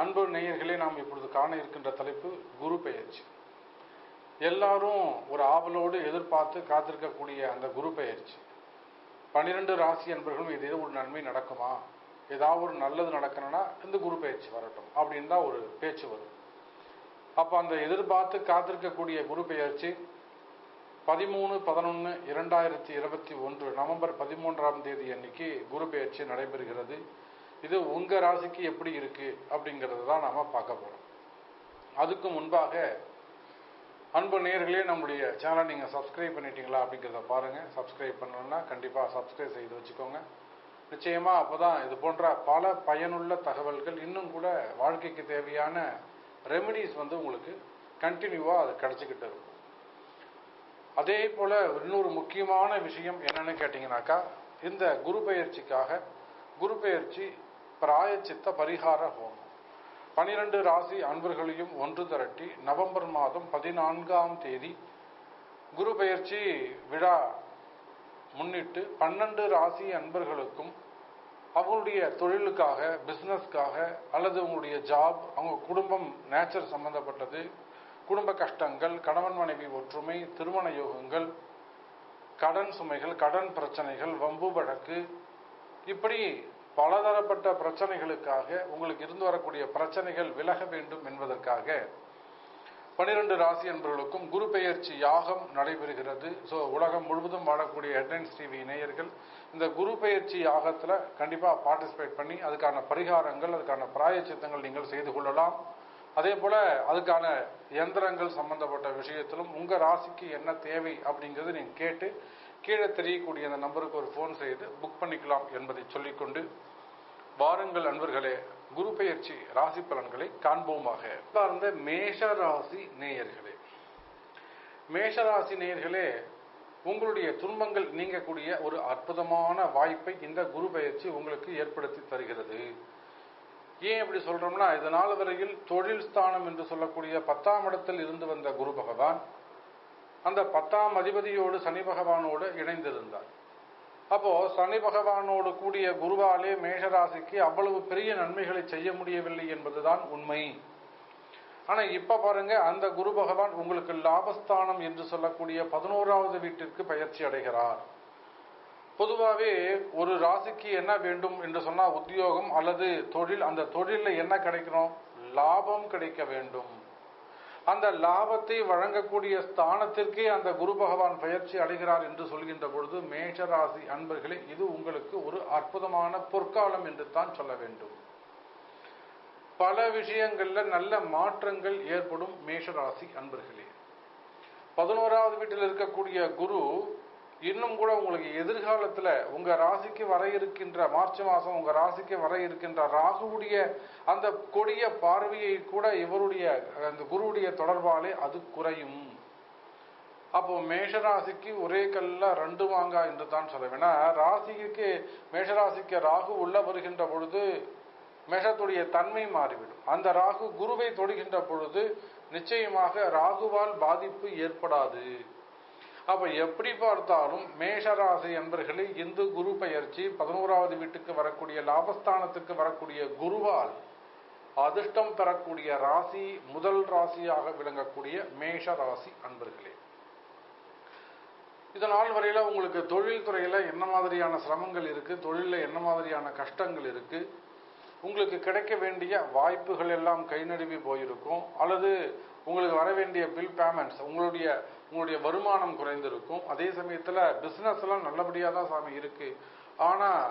அன்பு நேயர்களே, நாம் இப்பொழுது காண இருக்கின்ற தலைப்பு குரு பெயர்ச்சி. எல்லாரும் ஒரு ஆவலோடு எதிர்பார்த்து காத்திருக்கக்கூடிய அந்த குரு பெயர்ச்சி 12 ராசி அன்பர்களும் இது ஒரு நன்மை நடக்குமா, ஏதாவது ஒரு நல்லது நடக்கணும்னா இந்த குரு பெயர்ச்சி வரட்டும் அப்படின்னு தான் ஒரு பேச்சு வரும். அப்போ அந்த எதிர்பார்த்து காத்திருக்கக்கூடிய குரு பெயர்ச்சி 13-11-2021 நவம்பர் 13ஆம் தேதி அன்னைக்கு குரு பெயர்ச்சி நடைபெறுகிறது. இது உங்கள் ராசிக்கு எப்படி இருக்குது அப்படிங்கிறது தான் நாம் பார்க்க போகிறோம். அதுக்கு முன்பாக அன்பு நேயர்களே, நம்முடைய சேனலை நீங்கள் சப்ஸ்கிரைப் பண்ணிட்டீங்களா அப்படிங்கிறத பாருங்கள். சப்ஸ்கிரைப் பண்ணணும்னா கண்டிப்பாக சப்ஸ்கிரைப் செய்து வச்சுக்கோங்க. நிச்சயமாக அப்போ தான் இது போன்ற பல பயனுள்ள தகவல்கள், இன்னும் கூட வாழ்க்கைக்கு தேவையான ரெமிடிஸ் உங்களுக்கு கண்டினியூவாக அது கிடச்சிக்கிட்டு இருக்கும். அதே போல் இன்னொரு முக்கியமான விஷயம் என்னென்னு கேட்டிங்கனாக்கா, இந்த குரு பெயர்ச்சிக்காக குரு பெயர்ச்சி பிராயச்சித்த பரிகார ஹோமம் 12 ராசி அன்பர்களையும் ஒன்று திரட்டி நவம்பர் மாதம் 14ஆம் தேதி குரு பெயர்ச்சி விழா முன்னிட்டு 12 ராசி அன்பர்களுக்கும் அவங்களுடைய தொழிலுக்காக, பிஸ்னஸ்க்காக, அல்லது உங்களுடைய ஜாப், அவங்க குடும்பம், நேச்சர் சம்பந்தப்பட்டது, குடும்ப கஷ்டங்கள், கணவன் மனைவி ஒற்றுமை, திருமண யோகங்கள், கடன் சுமைகள், கடன் பிரச்சனைகள், வம்பு வழக்கு, இப்படி பலதரப்பட்ட பிரச்சனைகளுக்காக உங்களுக்கு இருந்து வரக்கூடிய பிரச்சனைகள் விலக வேண்டும் என்பதற்காக 12 ராசி என்பவர்களுக்கும் குரு பெயர்ச்சி யாகம் நடைபெறுகிறது. ஸோ உலகம் முழுவதும் வாழக்கூடிய ஹெட்லைன்ஸ் டிவி நேயர்கள் இந்த குரு பெயர்ச்சி யாகத்தில் கண்டிப்பாக பார்ட்டிசிபேட் பண்ணி அதுக்கான பரிகாரங்கள், அதுக்கான பிராயச்சித்தங்கள் நீங்கள் செய்து கொள்ளலாம். அதே போல் அதுக்கான இயந்திரங்கள் சம்பந்தப்பட்ட விஷயத்திலும் உங்கள் ராசிக்கு என்ன தேவை அப்படிங்கிறது நீங்கள் கேட்டு கீழே தெரியக்கூடிய அந்த நம்பருக்கு ஒரு ஃபோன் செய்து புக் பண்ணிக்கலாம் என்பதை சொல்லிக்கொண்டு வாருங்கள் அன்பர்களே, குரு பெயர்ச்சி ராசி பலன்களை காண்போமாக. சார்ந்த மேஷ ராசி நேயர்களே, உங்களுடைய துன்பங்கள் நீங்கக்கூடிய ஒரு அற்புதமான வாய்ப்பை இந்த குரு பெயர்ச்சி உங்களுக்கு ஏற்படுத்தி தருகிறது. ஏன் இப்படி சொல்றோம்னா, இதனால் வரையில் தொழில் ஸ்தானம் என்று சொல்லக்கூடிய 10ஆம் இடத்தில் இருந்து வந்த குரு பகவான் அந்த 10ஆம் அதிபதியோடு சனி பகவானோடு இணைந்திருந்தார். அப்போ சனி பகவானோடு கூடிய குருவாலே மேஷராசிக்கு அவ்வளவு பெரிய நன்மைகளை செய்ய முடியவில்லை என்பதுதான் உண்மை. ஆனா இப்ப பாருங்க, அந்த குரு பகவான் உங்களுக்கு லாபஸ்தானம் என்று சொல்லக்கூடிய 11ஆவது வீட்டிற்கு பயிற்சி அடைகிறார். பொதுவாகவே ஒரு ராசிக்கு என்ன வேண்டும் என்று சொன்னா, உத்தியோகம் அல்லது தொழில், அந்த தொழிலில் என்ன கிடைக்கணும், லாபம் கிடைக்க வேண்டும். அந்த லாபத்தை வழங்கக்கூடிய ஸ்தானத்திற்கே அந்த குரு பகவான் பயிற்சி அடைகிறார் என்று சொல்கின்ற பொழுது மேஷராசி அன்பர்களே, இது உங்களுக்கு ஒரு அற்புதமான பொற்காலம் என்று தான் சொல்ல வேண்டும். பல விஷயங்கள்ல நல்ல மாற்றங்கள் ஏற்படும் மேஷராசி அன்பர்களே. 11ஆவது வீட்டில் இருக்கக்கூடிய குரு இன்னும் கூட உங்களுக்கு எதிர்காலத்துல உங்க ராசிக்கு வர இருக்கின்ற மார்ச் மாதம் உங்க ராசிக்கு வர இருக்கின்ற ராகுவுடைய அந்த கொடிய பார்வையை கூட இவருடைய அந்த குருவுடைய தொடர்பாலே அது குறையும். அப்போ மேஷராசிக்கு ஒரே கல்ல 2 மாங்கா என்று தான் சொல்லுவேன். ஏன்னா மேஷராசிக்கு ராகு உள்ள வருகின்ற பொழுது மேஷத்துடைய தன்மை மாறிவிடும். அந்த ராகு குருவை தொடுகின்ற பொழுது நிச்சயமாக ராகுவால் பாதிப்பு ஏற்படாது. அப்ப எப்படி பார்த்தாலும் மேஷராசி என்பர்களே, இந்து குரு பெயர்ச்சி 11ஆவது வீட்டுக்கு வரக்கூடிய, லாபஸ்தானத்துக்கு வரக்கூடிய குருவால் அதிர்ஷ்டம் பெறக்கூடிய ராசி, முதல் ராசியாக விளங்கக்கூடிய மேஷராசி அன்பர்களே. இதனால் வரையில உங்களுக்கு தொழில் துறையில என்ன மாதிரியான சிரமங்கள் இருக்கு, தொழில என்ன மாதிரியான கஷ்டங்கள் இருக்கு, உங்களுக்கு கிடைக்க வேண்டிய வாய்ப்புகள் எல்லாம் கை நடுவி போயிருக்கும், அல்லது உங்களுக்கு வர வேண்டிய பில் பேமெண்ட்ஸ், உங்களுடைய வருமானம் குறைந்திருக்கும். அதே சமயத்தில் பிஸ்னஸ் எல்லாம் நல்லபடியாக தான் சாமி இருக்குது, ஆனால்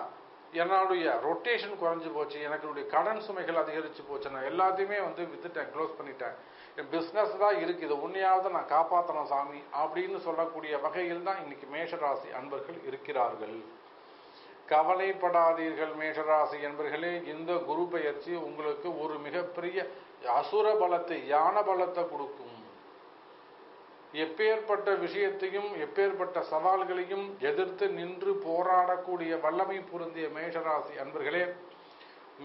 என்னுடைய ரொட்டேஷன் குறைஞ்சி போச்சு, எனக்கு கடன் சுமைகள் அதிகரித்து போச்சு, நான் எல்லாத்தையுமே விற்றுட்டேன், க்ளோஸ் பண்ணிட்டேன், என் பிஸ்னஸ் தான் இருக்குது, இது உன்னையாவது நான் காப்பாற்றணும் சாமி அப்படின்னு சொல்லக்கூடிய வகையில் தான் இன்னைக்கு மேஷராசி அன்பர்கள் இருக்கிறார்கள். கவலைப்படாதீர்கள் மேஷராசி என்பர்களே, இந்த குரு பெயர்ச்சி உங்களுக்கு ஒரு மிகப்பெரிய அசுர பலத்தை, யான பலத்தை கொடுக்கும். எப்பேற்பட்ட விஷயத்தையும் எப்பேற்பட்ட சவால்களையும் எதிர்த்து நின்று போராடக்கூடிய வல்லமை பொருந்திய மேஷராசி அன்பர்களே,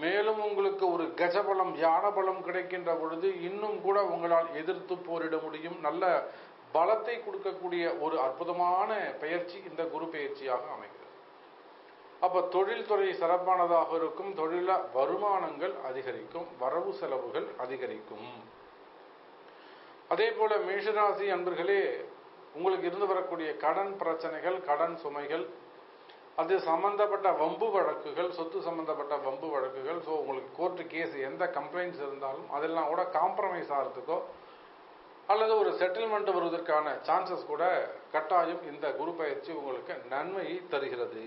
மேலும் உங்களுக்கு ஒரு கஜபலம், யான பலம் கிடைக்கின்ற பொழுது இன்னும் கூட உங்களால் எதிர்த்து போரிட முடியும். நல்ல பலத்தை கொடுக்கக்கூடிய ஒரு அற்புதமான பெயர்ச்சி இந்த குரு பெயர்ச்சியாக அமைகிறது. அப்ப தொழில்துறை சிறப்பானதாக இருக்கும், தொழில வருமானங்கள் அதிகரிக்கும், வரவு செலவுகள் அதிகரிக்கும். அதே போல மேஷராசி அன்பர்களே, உங்களுக்கு இருந்து வரக்கூடிய கடன் பிரச்சனைகள், கடன் சுமைகள், அது சம்பந்தப்பட்ட வம்பு வழக்குகள், சொத்து சம்பந்தப்பட்ட வம்பு வழக்குகள், ஸோ உங்களுக்கு கோர்ட்டு கேஸ் எந்த கம்ப்ளைண்ட்ஸ் இருந்தாலும் அதெல்லாம் கூட காம்ப்ரமைஸ் ஆகிறதுக்கோ அல்லது ஒரு செட்டில்மெண்ட் வருவதற்கான சான்சஸ் கூட கட்டாயம் இந்த குரு பயிற்சி உங்களுக்கு நன்மையை தருகிறது.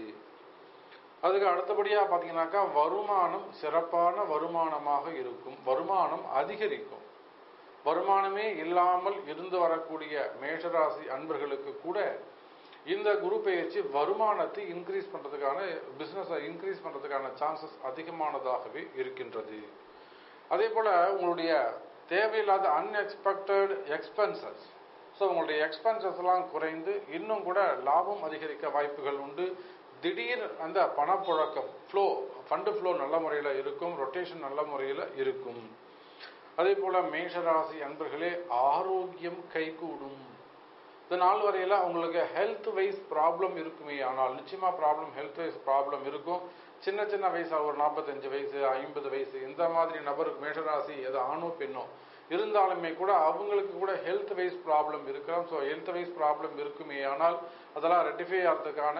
அதுக்கு அடுத்தபடியாக பார்த்தீங்கன்னாக்கா வருமானம் சிறப்பான வருமானமாக இருக்கும், வருமானம் அதிகரிக்கும். வருமானமே இல்லாமல் இருந்து வரக்கூடிய மேஷராசி அன்பர்களுக்கு கூட இந்த குரு பயிற்சி வருமானத்தை இன்க்ரீஸ் பண்ணுறதுக்கான, பிஸ்னஸை இன்க்ரீஸ் பண்ணுறதுக்கான சான்சஸ் அதிகமானதாகவே இருக்கின்றது. அதே போல் உங்களுடைய தேவையில்லாத அன்எக்ஸ்பெக்டட் எக்ஸ்பென்சஸ், ஸோ உங்களுடைய எக்ஸ்பென்சஸ்லாம் குறைந்து இன்னும் கூட லாபம் அதிகரிக்க வாய்ப்புகள் உண்டு. திடீர் அந்த பணப்புழக்கம், ஃப்ளோ, ஃபண்டு ஃப்ளோ நல்ல முறையில் இருக்கும், ரொட்டேஷன் நல்ல முறையில் இருக்கும். அதே போல் மேஷராசி அன்பர்களே, ஆரோக்கியம் கைகூடும். இந்த நாள் வரையில் அவங்களுக்கு ஹெல்த் வைஸ் ப்ராப்ளம் இருக்குமே, ஆனால் நிச்சயமாக ப்ராப்ளம், ஹெல்த் வைஸ் ப்ராப்ளம் இருக்கும். சின்ன சின்ன வயசாக ஒரு 45 வயசு 50 வயசு இந்த மாதிரி நபருக்கு மேஷராசி, அது ஆணோ பெண்ணோ இருந்தாலுமே கூட அவங்களுக்கு கூட ஹெல்த் வைஸ் ப்ராப்ளம் இருக்கலாம். ஸோ ஹெல்த் வைஸ் ப்ராப்ளம் இருக்குமே, ஆனால் அதெல்லாம் ரெட்டிஃபை ஆகிறதுக்கான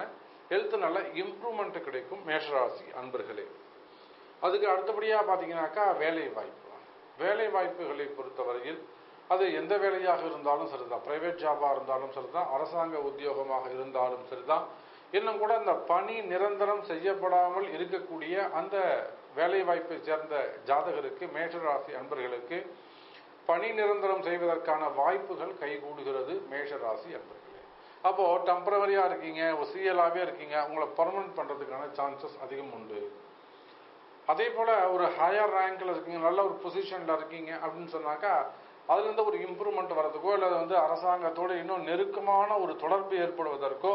ஹெல்த் நல்ல இம்ப்ரூவ்மெண்ட் கிடைக்கும் மேஷராசி அன்பர்களே. அதுக்கு அடுத்தபடியாக பார்த்தீங்கன்னாக்கா வேலை வாய்ப்பு, வேலை வாய்ப்புகளை பொறுத்தவரையில் அது எந்த வேலையாக இருந்தாலும் சரிதான், பிரைவேட் ஜாபாக இருந்தாலும் சரிதான், அரசாங்க உத்தியோகமாக இருந்தாலும் சரிதான், இன்னும் கூட அந்த பணி நிரந்தரம் செய்யப்படாமல் இருக்கக்கூடிய அந்த வேலை வாய்ப்பை சேர்ந்த ஜாதகருக்கு, மேஷராசி அன்பர்களுக்கு பணி நிரந்தரம் செய்வதற்கான வாய்ப்புகள் கைகூடுகிறது மேஷராசி அன்பர்களே. அப்போது டெம்பரவரியாக இருக்கீங்க, ஒரு சிஎலாகவே இருக்கீங்க, உங்களை பர்மனன்ட் பண்ணுறதுக்கான சான்சஸ் அதிகம் உண்டு. அதே போல் ஒரு ஹையர் ரேங்கில் இருக்கீங்க, நல்ல ஒரு பொசிஷனில் இருக்கீங்க அப்படின்னு சொன்னாக்கா அதுலேருந்து ஒரு இம்ப்ரூவ்மெண்ட் வர்றதுக்கோ அல்லது அரசாங்கத்தோடு இன்னும் நெருக்கமான ஒரு தொடர்பு ஏற்படுவதற்கோ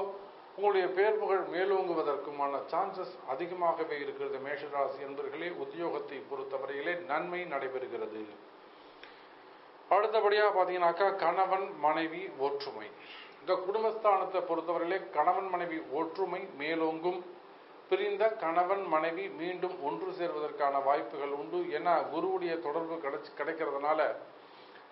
உங்களுடைய பேர் புகழ் மேலோங்குவதற்குமான சான்சஸ் அதிகமாகவே இருக்கிறது மேஷராசி என்பர்களே. உத்தியோகத்தை பொறுத்தவரையிலே நன்மை நடைபெறுகிறது. அடுத்தபடியாக பார்த்தீங்கன்னாக்கா கணவன் மனைவி ஒற்றுமை, இந்த குடும்பஸ்தானத்தை பொறுத்தவரையிலே கணவன் மனைவி ஒற்றுமை மேலோங்கும். பிரிந்த கணவன் மனைவி மீண்டும் ஒன்று சேர்வதற்கான வாய்ப்புகள் உண்டு. ஏன்னா குருவுடைய தொடர்பு கிடைக்கிறதுனால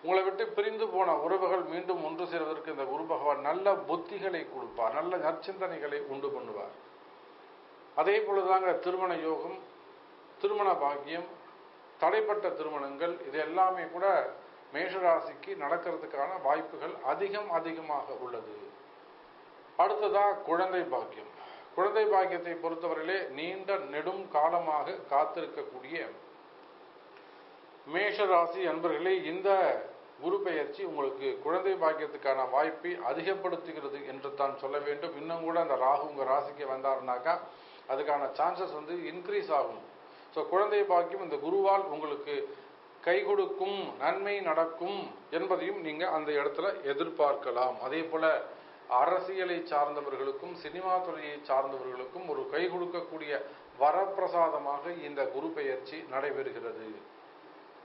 உங்களை விட்டு பிரிந்து போன உறவுகள் மீண்டும் ஒன்று சேர்வதற்கு இந்த குரு பகவான் நல்ல புத்திகளை கொடுப்பார், நல்ல நற்சிந்தனைகளை உண்டு பண்ணுவார். அதே போலதாங்க திருமண யோகம், திருமண பாக்கியம், தடைப்பட்ட திருமணங்கள், இது எல்லாமே கூட மேஷராசிக்கு நடக்கிறதுக்கான வாய்ப்புகள் அதிகமாக உள்ளது. அடுத்ததாக குழந்தை பாக்கியம், குழந்தை பாக்கியத்தை பொறுத்தவரையிலே நீண்ட நெடும் காலமாக காத்திருக்கக்கூடிய மேஷராசி அன்பர்களே இந்த குரு பெயர்ச்சி உங்களுக்கு குழந்தை பாக்கியத்துக்கான வாய்ப்பை அதிகப்படுத்துகிறது என்று தான் சொல்ல வேண்டும். இன்னும் கூட அந்த ராகு உங்கள் ராசிக்கு வந்தாருனாக்கா அதுக்கான சான்சஸ் இன்க்ரீஸ் ஆகும். ஸோ குழந்தை பாக்கியம் இந்த குருவால் உங்களுக்கு கை கொடுக்கும், நன்மை நடக்கும் என்பதையும் நீங்கள் அந்த இடத்துல எதிர்பார்க்கலாம். அதே போல் அரசியலை சார்ந்தவர்களுக்கும் சினிமா துறையை சார்ந்தவர்களுக்கும் ஒரு கை கொடுக்கக்கூடிய வரப்பிரசாதமாக இந்த குரு பெயர்ச்சி நடைபெறுகிறது.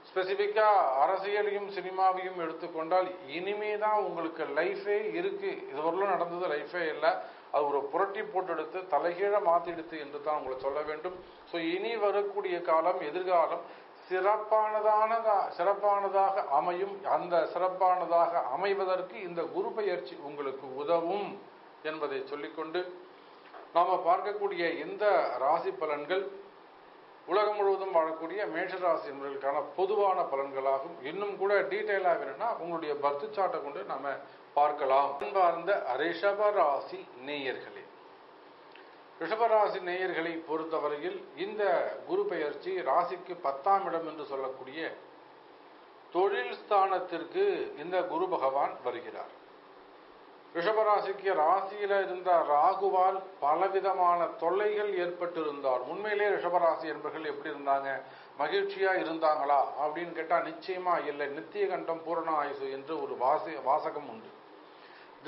ஸ்பெசிஃபிக்காக அரசியலையும் சினிமாவையும் எடுத்துக்கொண்டால் இனிமே தான் உங்களுக்கு லைஃபே இருக்குது, இதுவரையிலும் நடந்தது லைஃபே இல்லை, அது ஒரு புரட்டி போட்டு எடுத்து தலைகீழ மாற்றிடுத்து என்று தான் உங்களை சொல்ல வேண்டும். ஸோ இனி வரக்கூடிய காலம், எதிர்காலம் சிறப்பானதாக அமையும். அந்த சிறப்பானதாக அமைவதற்கு இந்த குரு பயிற்சி உங்களுக்கு உதவும் என்பதை சொல்லிக்கொண்டு நாம் பார்க்கக்கூடிய இந்த ராசி பலன்கள் உலகம் முழுவதும் வாழக்கூடிய மேஷராசி என்பதற்கான பொதுவான பலன்களாகும். இன்னும் கூட டீட்டெயிலாக வேணும்னா உங்களுடைய பர்த் சார்ட்டை கொண்டு நம்ம பார்க்கலாம். அன்பார்ந்த ரிஷபராசி நேயர்களே, ரிஷபராசி நேயர்களை பொறுத்தவரையில் இந்த குரு பெயர்ச்சி ராசிக்கு 10ஆம் இடம் என்று சொல்லக்கூடிய தொழில் ஸ்தானத்திற்கு இந்த குரு பகவான் வருகிறார். ரிஷபராசிக்கு ராசியில இருந்த ராகுவால் பலவிதமான தொல்லைகள் ஏற்பட்டிருந்தார். உண்மையிலே ரிஷபராசி என்பர்கள் எப்படி இருந்தாங்க, மகிழ்ச்சியா இருந்தாங்களா அப்படின்னு கேட்டா நிச்சயமா இல்லை. நித்திய கண்டம் பூரண ஆயுசு என்று ஒரு வாசகம் உண்டு.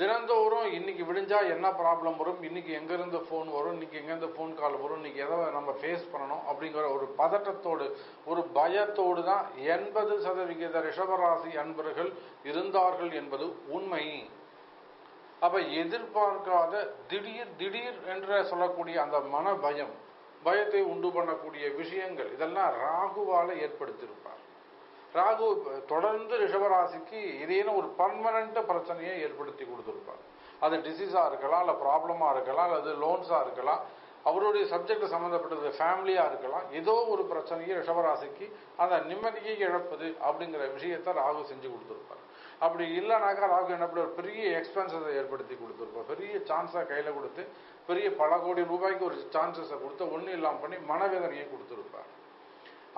தினந்தோறும் இன்னைக்கு விடிஞ்சா என்ன ப்ராப்ளம் வரும், இன்னைக்கு எங்கேருந்து ஃபோன் வரும், இன்னைக்கு எங்கேருந்து ஃபோன் கால் வரும், இன்னைக்கு எதை நம்ம ஃபேஸ் பண்ணணும் அப்படிங்கிற ஒரு பதட்டத்தோடு, ஒரு பயத்தோடு தான் 80% ரிஷபராசி அன்பர்கள் இருந்தார்கள் என்பது உண்மை. அப்ப எதிர்பார்க்காத திடீர் திடீர் என்று சொல்லக்கூடிய அந்த மன பயம், பயத்தை உண்டு பண்ணக்கூடிய விஷயங்கள் இதெல்லாம் ராகுவால ஏற்படுத்தியிருப்பார். ராகு தொடர்ந்து ரிஷபராசிக்கு ஏதேனும் ஒரு பர்மனன்ட் பிரச்சனையை ஏற்படுத்தி கொடுத்துருப்பார். அது டிசீஸாக இருக்கலாம், இல்லை ப்ராப்ளமாக இருக்கலாம், அல்லது லோன்ஸாக இருக்கலாம், அவருடைய சப்ஜெக்ட் சம்மந்தப்பட்டது ஃபேமிலியாக இருக்கலாம். ஏதோ ஒரு பிரச்சனையை ரிஷபராசிக்கு அந்த நிம்மதியை இழப்பது அப்படிங்கிற விஷயத்தை ராகு செஞ்சு கொடுத்துருப்பார். அப்படி இல்லைனாக்கா ராகு என்ன பண்ண ஒரு பெரிய எக்ஸ்பென்சஸை ஏற்படுத்தி கொடுத்துருப்பார். பெரிய சான்ஸாக கையில் கொடுத்து பெரிய பல கோடி ரூபாய்க்கு ஒரு சான்சஸை கொடுத்து ஒன்றும் இல்லாமல் பண்ணி மனவேதனையை கொடுத்துருப்பார்.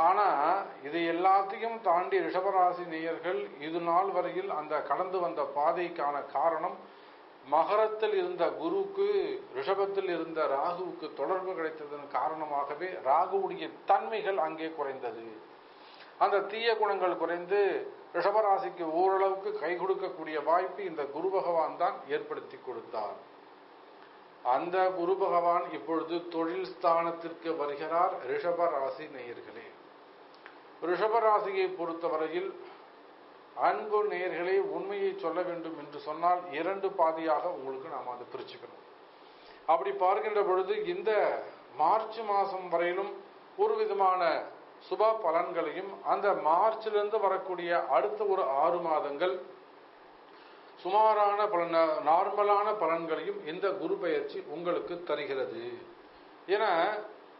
ஆனால் இது எல்லாத்தையும் தாண்டி ரிஷபராசி நேயர்கள் இது நாள் வரையில் அந்த கடந்து வந்த பாதைக்கான காரணம் மகரத்தில் இருந்த குருக்கு ரிஷபத்தில் இருந்த ராகுவுக்கு தொடர்பு கிடைத்ததன் காரணமாகவே ராகுவுடைய தன்மைகள் அங்கே குறைந்தது. அந்த தீய குணங்கள் குறைந்து ரிஷபராசிக்கு ஓரளவுக்கு கை கொடுக்கக்கூடிய வாய்ப்பு இந்த குரு பகவான் தான் ஏற்படுத்தி கொடுத்தார். அந்த குரு பகவான் இப்பொழுது தொழில் ஸ்தானத்திற்கு வருகிறார். ரிஷபராசி நேயர்களே, ரிஷபராசியை பொறுத்தவரையில் அன்பு நேயர்களே, உண்மையை சொல்ல வேண்டும் என்று சொன்னால் இரண்டு பாதியாக உங்களுக்கு நாம் அதை பிரிச்சுக்கணும். அப்படி பார்க்கின்ற பொழுது இந்த மார்ச் மாதம் வரையிலும் ஒரு விதமான சுப பலன்களையும், அந்த மார்ச்சிலிருந்து வரக்கூடிய அடுத்த ஒரு 6 மாதங்கள் சுமாரான பலன் நார்மலான பலன்களையும் இந்த குரு பயிற்சி உங்களுக்கு தருகிறது. ஏன்னா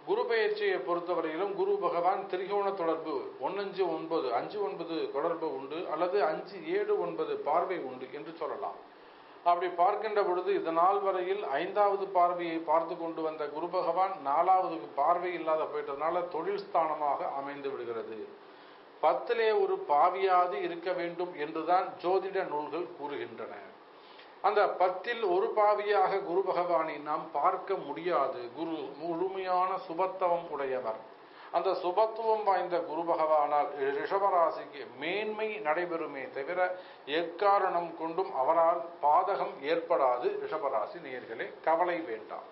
குரு பயிற்சியை பொறுத்தவரையிலும் குரு பகவான் திரிகோண தொடர்பு 1-9 5-9 தொடர்பு உண்டு, அல்லது 5-7-9 பார்வை உண்டு என்று சொல்லலாம். அப்படி பார்க்கின்ற பொழுது இது நாள் வரையில் 5வது பார்வையை பார்த்து கொண்டு வந்த குரு பகவான் 4வது பார்வை இல்லாத போயிட்டதுனால தொழில் ஸ்தானமாக அமைந்து விடுகிறது. 10லே ஒரு பாவியாவது இருக்க வேண்டும் என்றுதான் ஜோதிட நூல்கள் கூறுகின்றன. அந்த 10ல் ஒரு பாவியாக குரு பகவானை நாம் பார்க்க முடியாது. குரு முழுமையான சுபத்துவம் உடையவர். அந்த சுபத்துவம் வாய்ந்த குரு பகவானால் ரிஷபராசிக்கு மேன்மை நடைபெறுமே தவிர எக்காரணம் கொண்டும் அவரால் பாதகம் ஏற்படாது. ரிஷபராசி நேயர்களே, கவலை வேண்டாம்.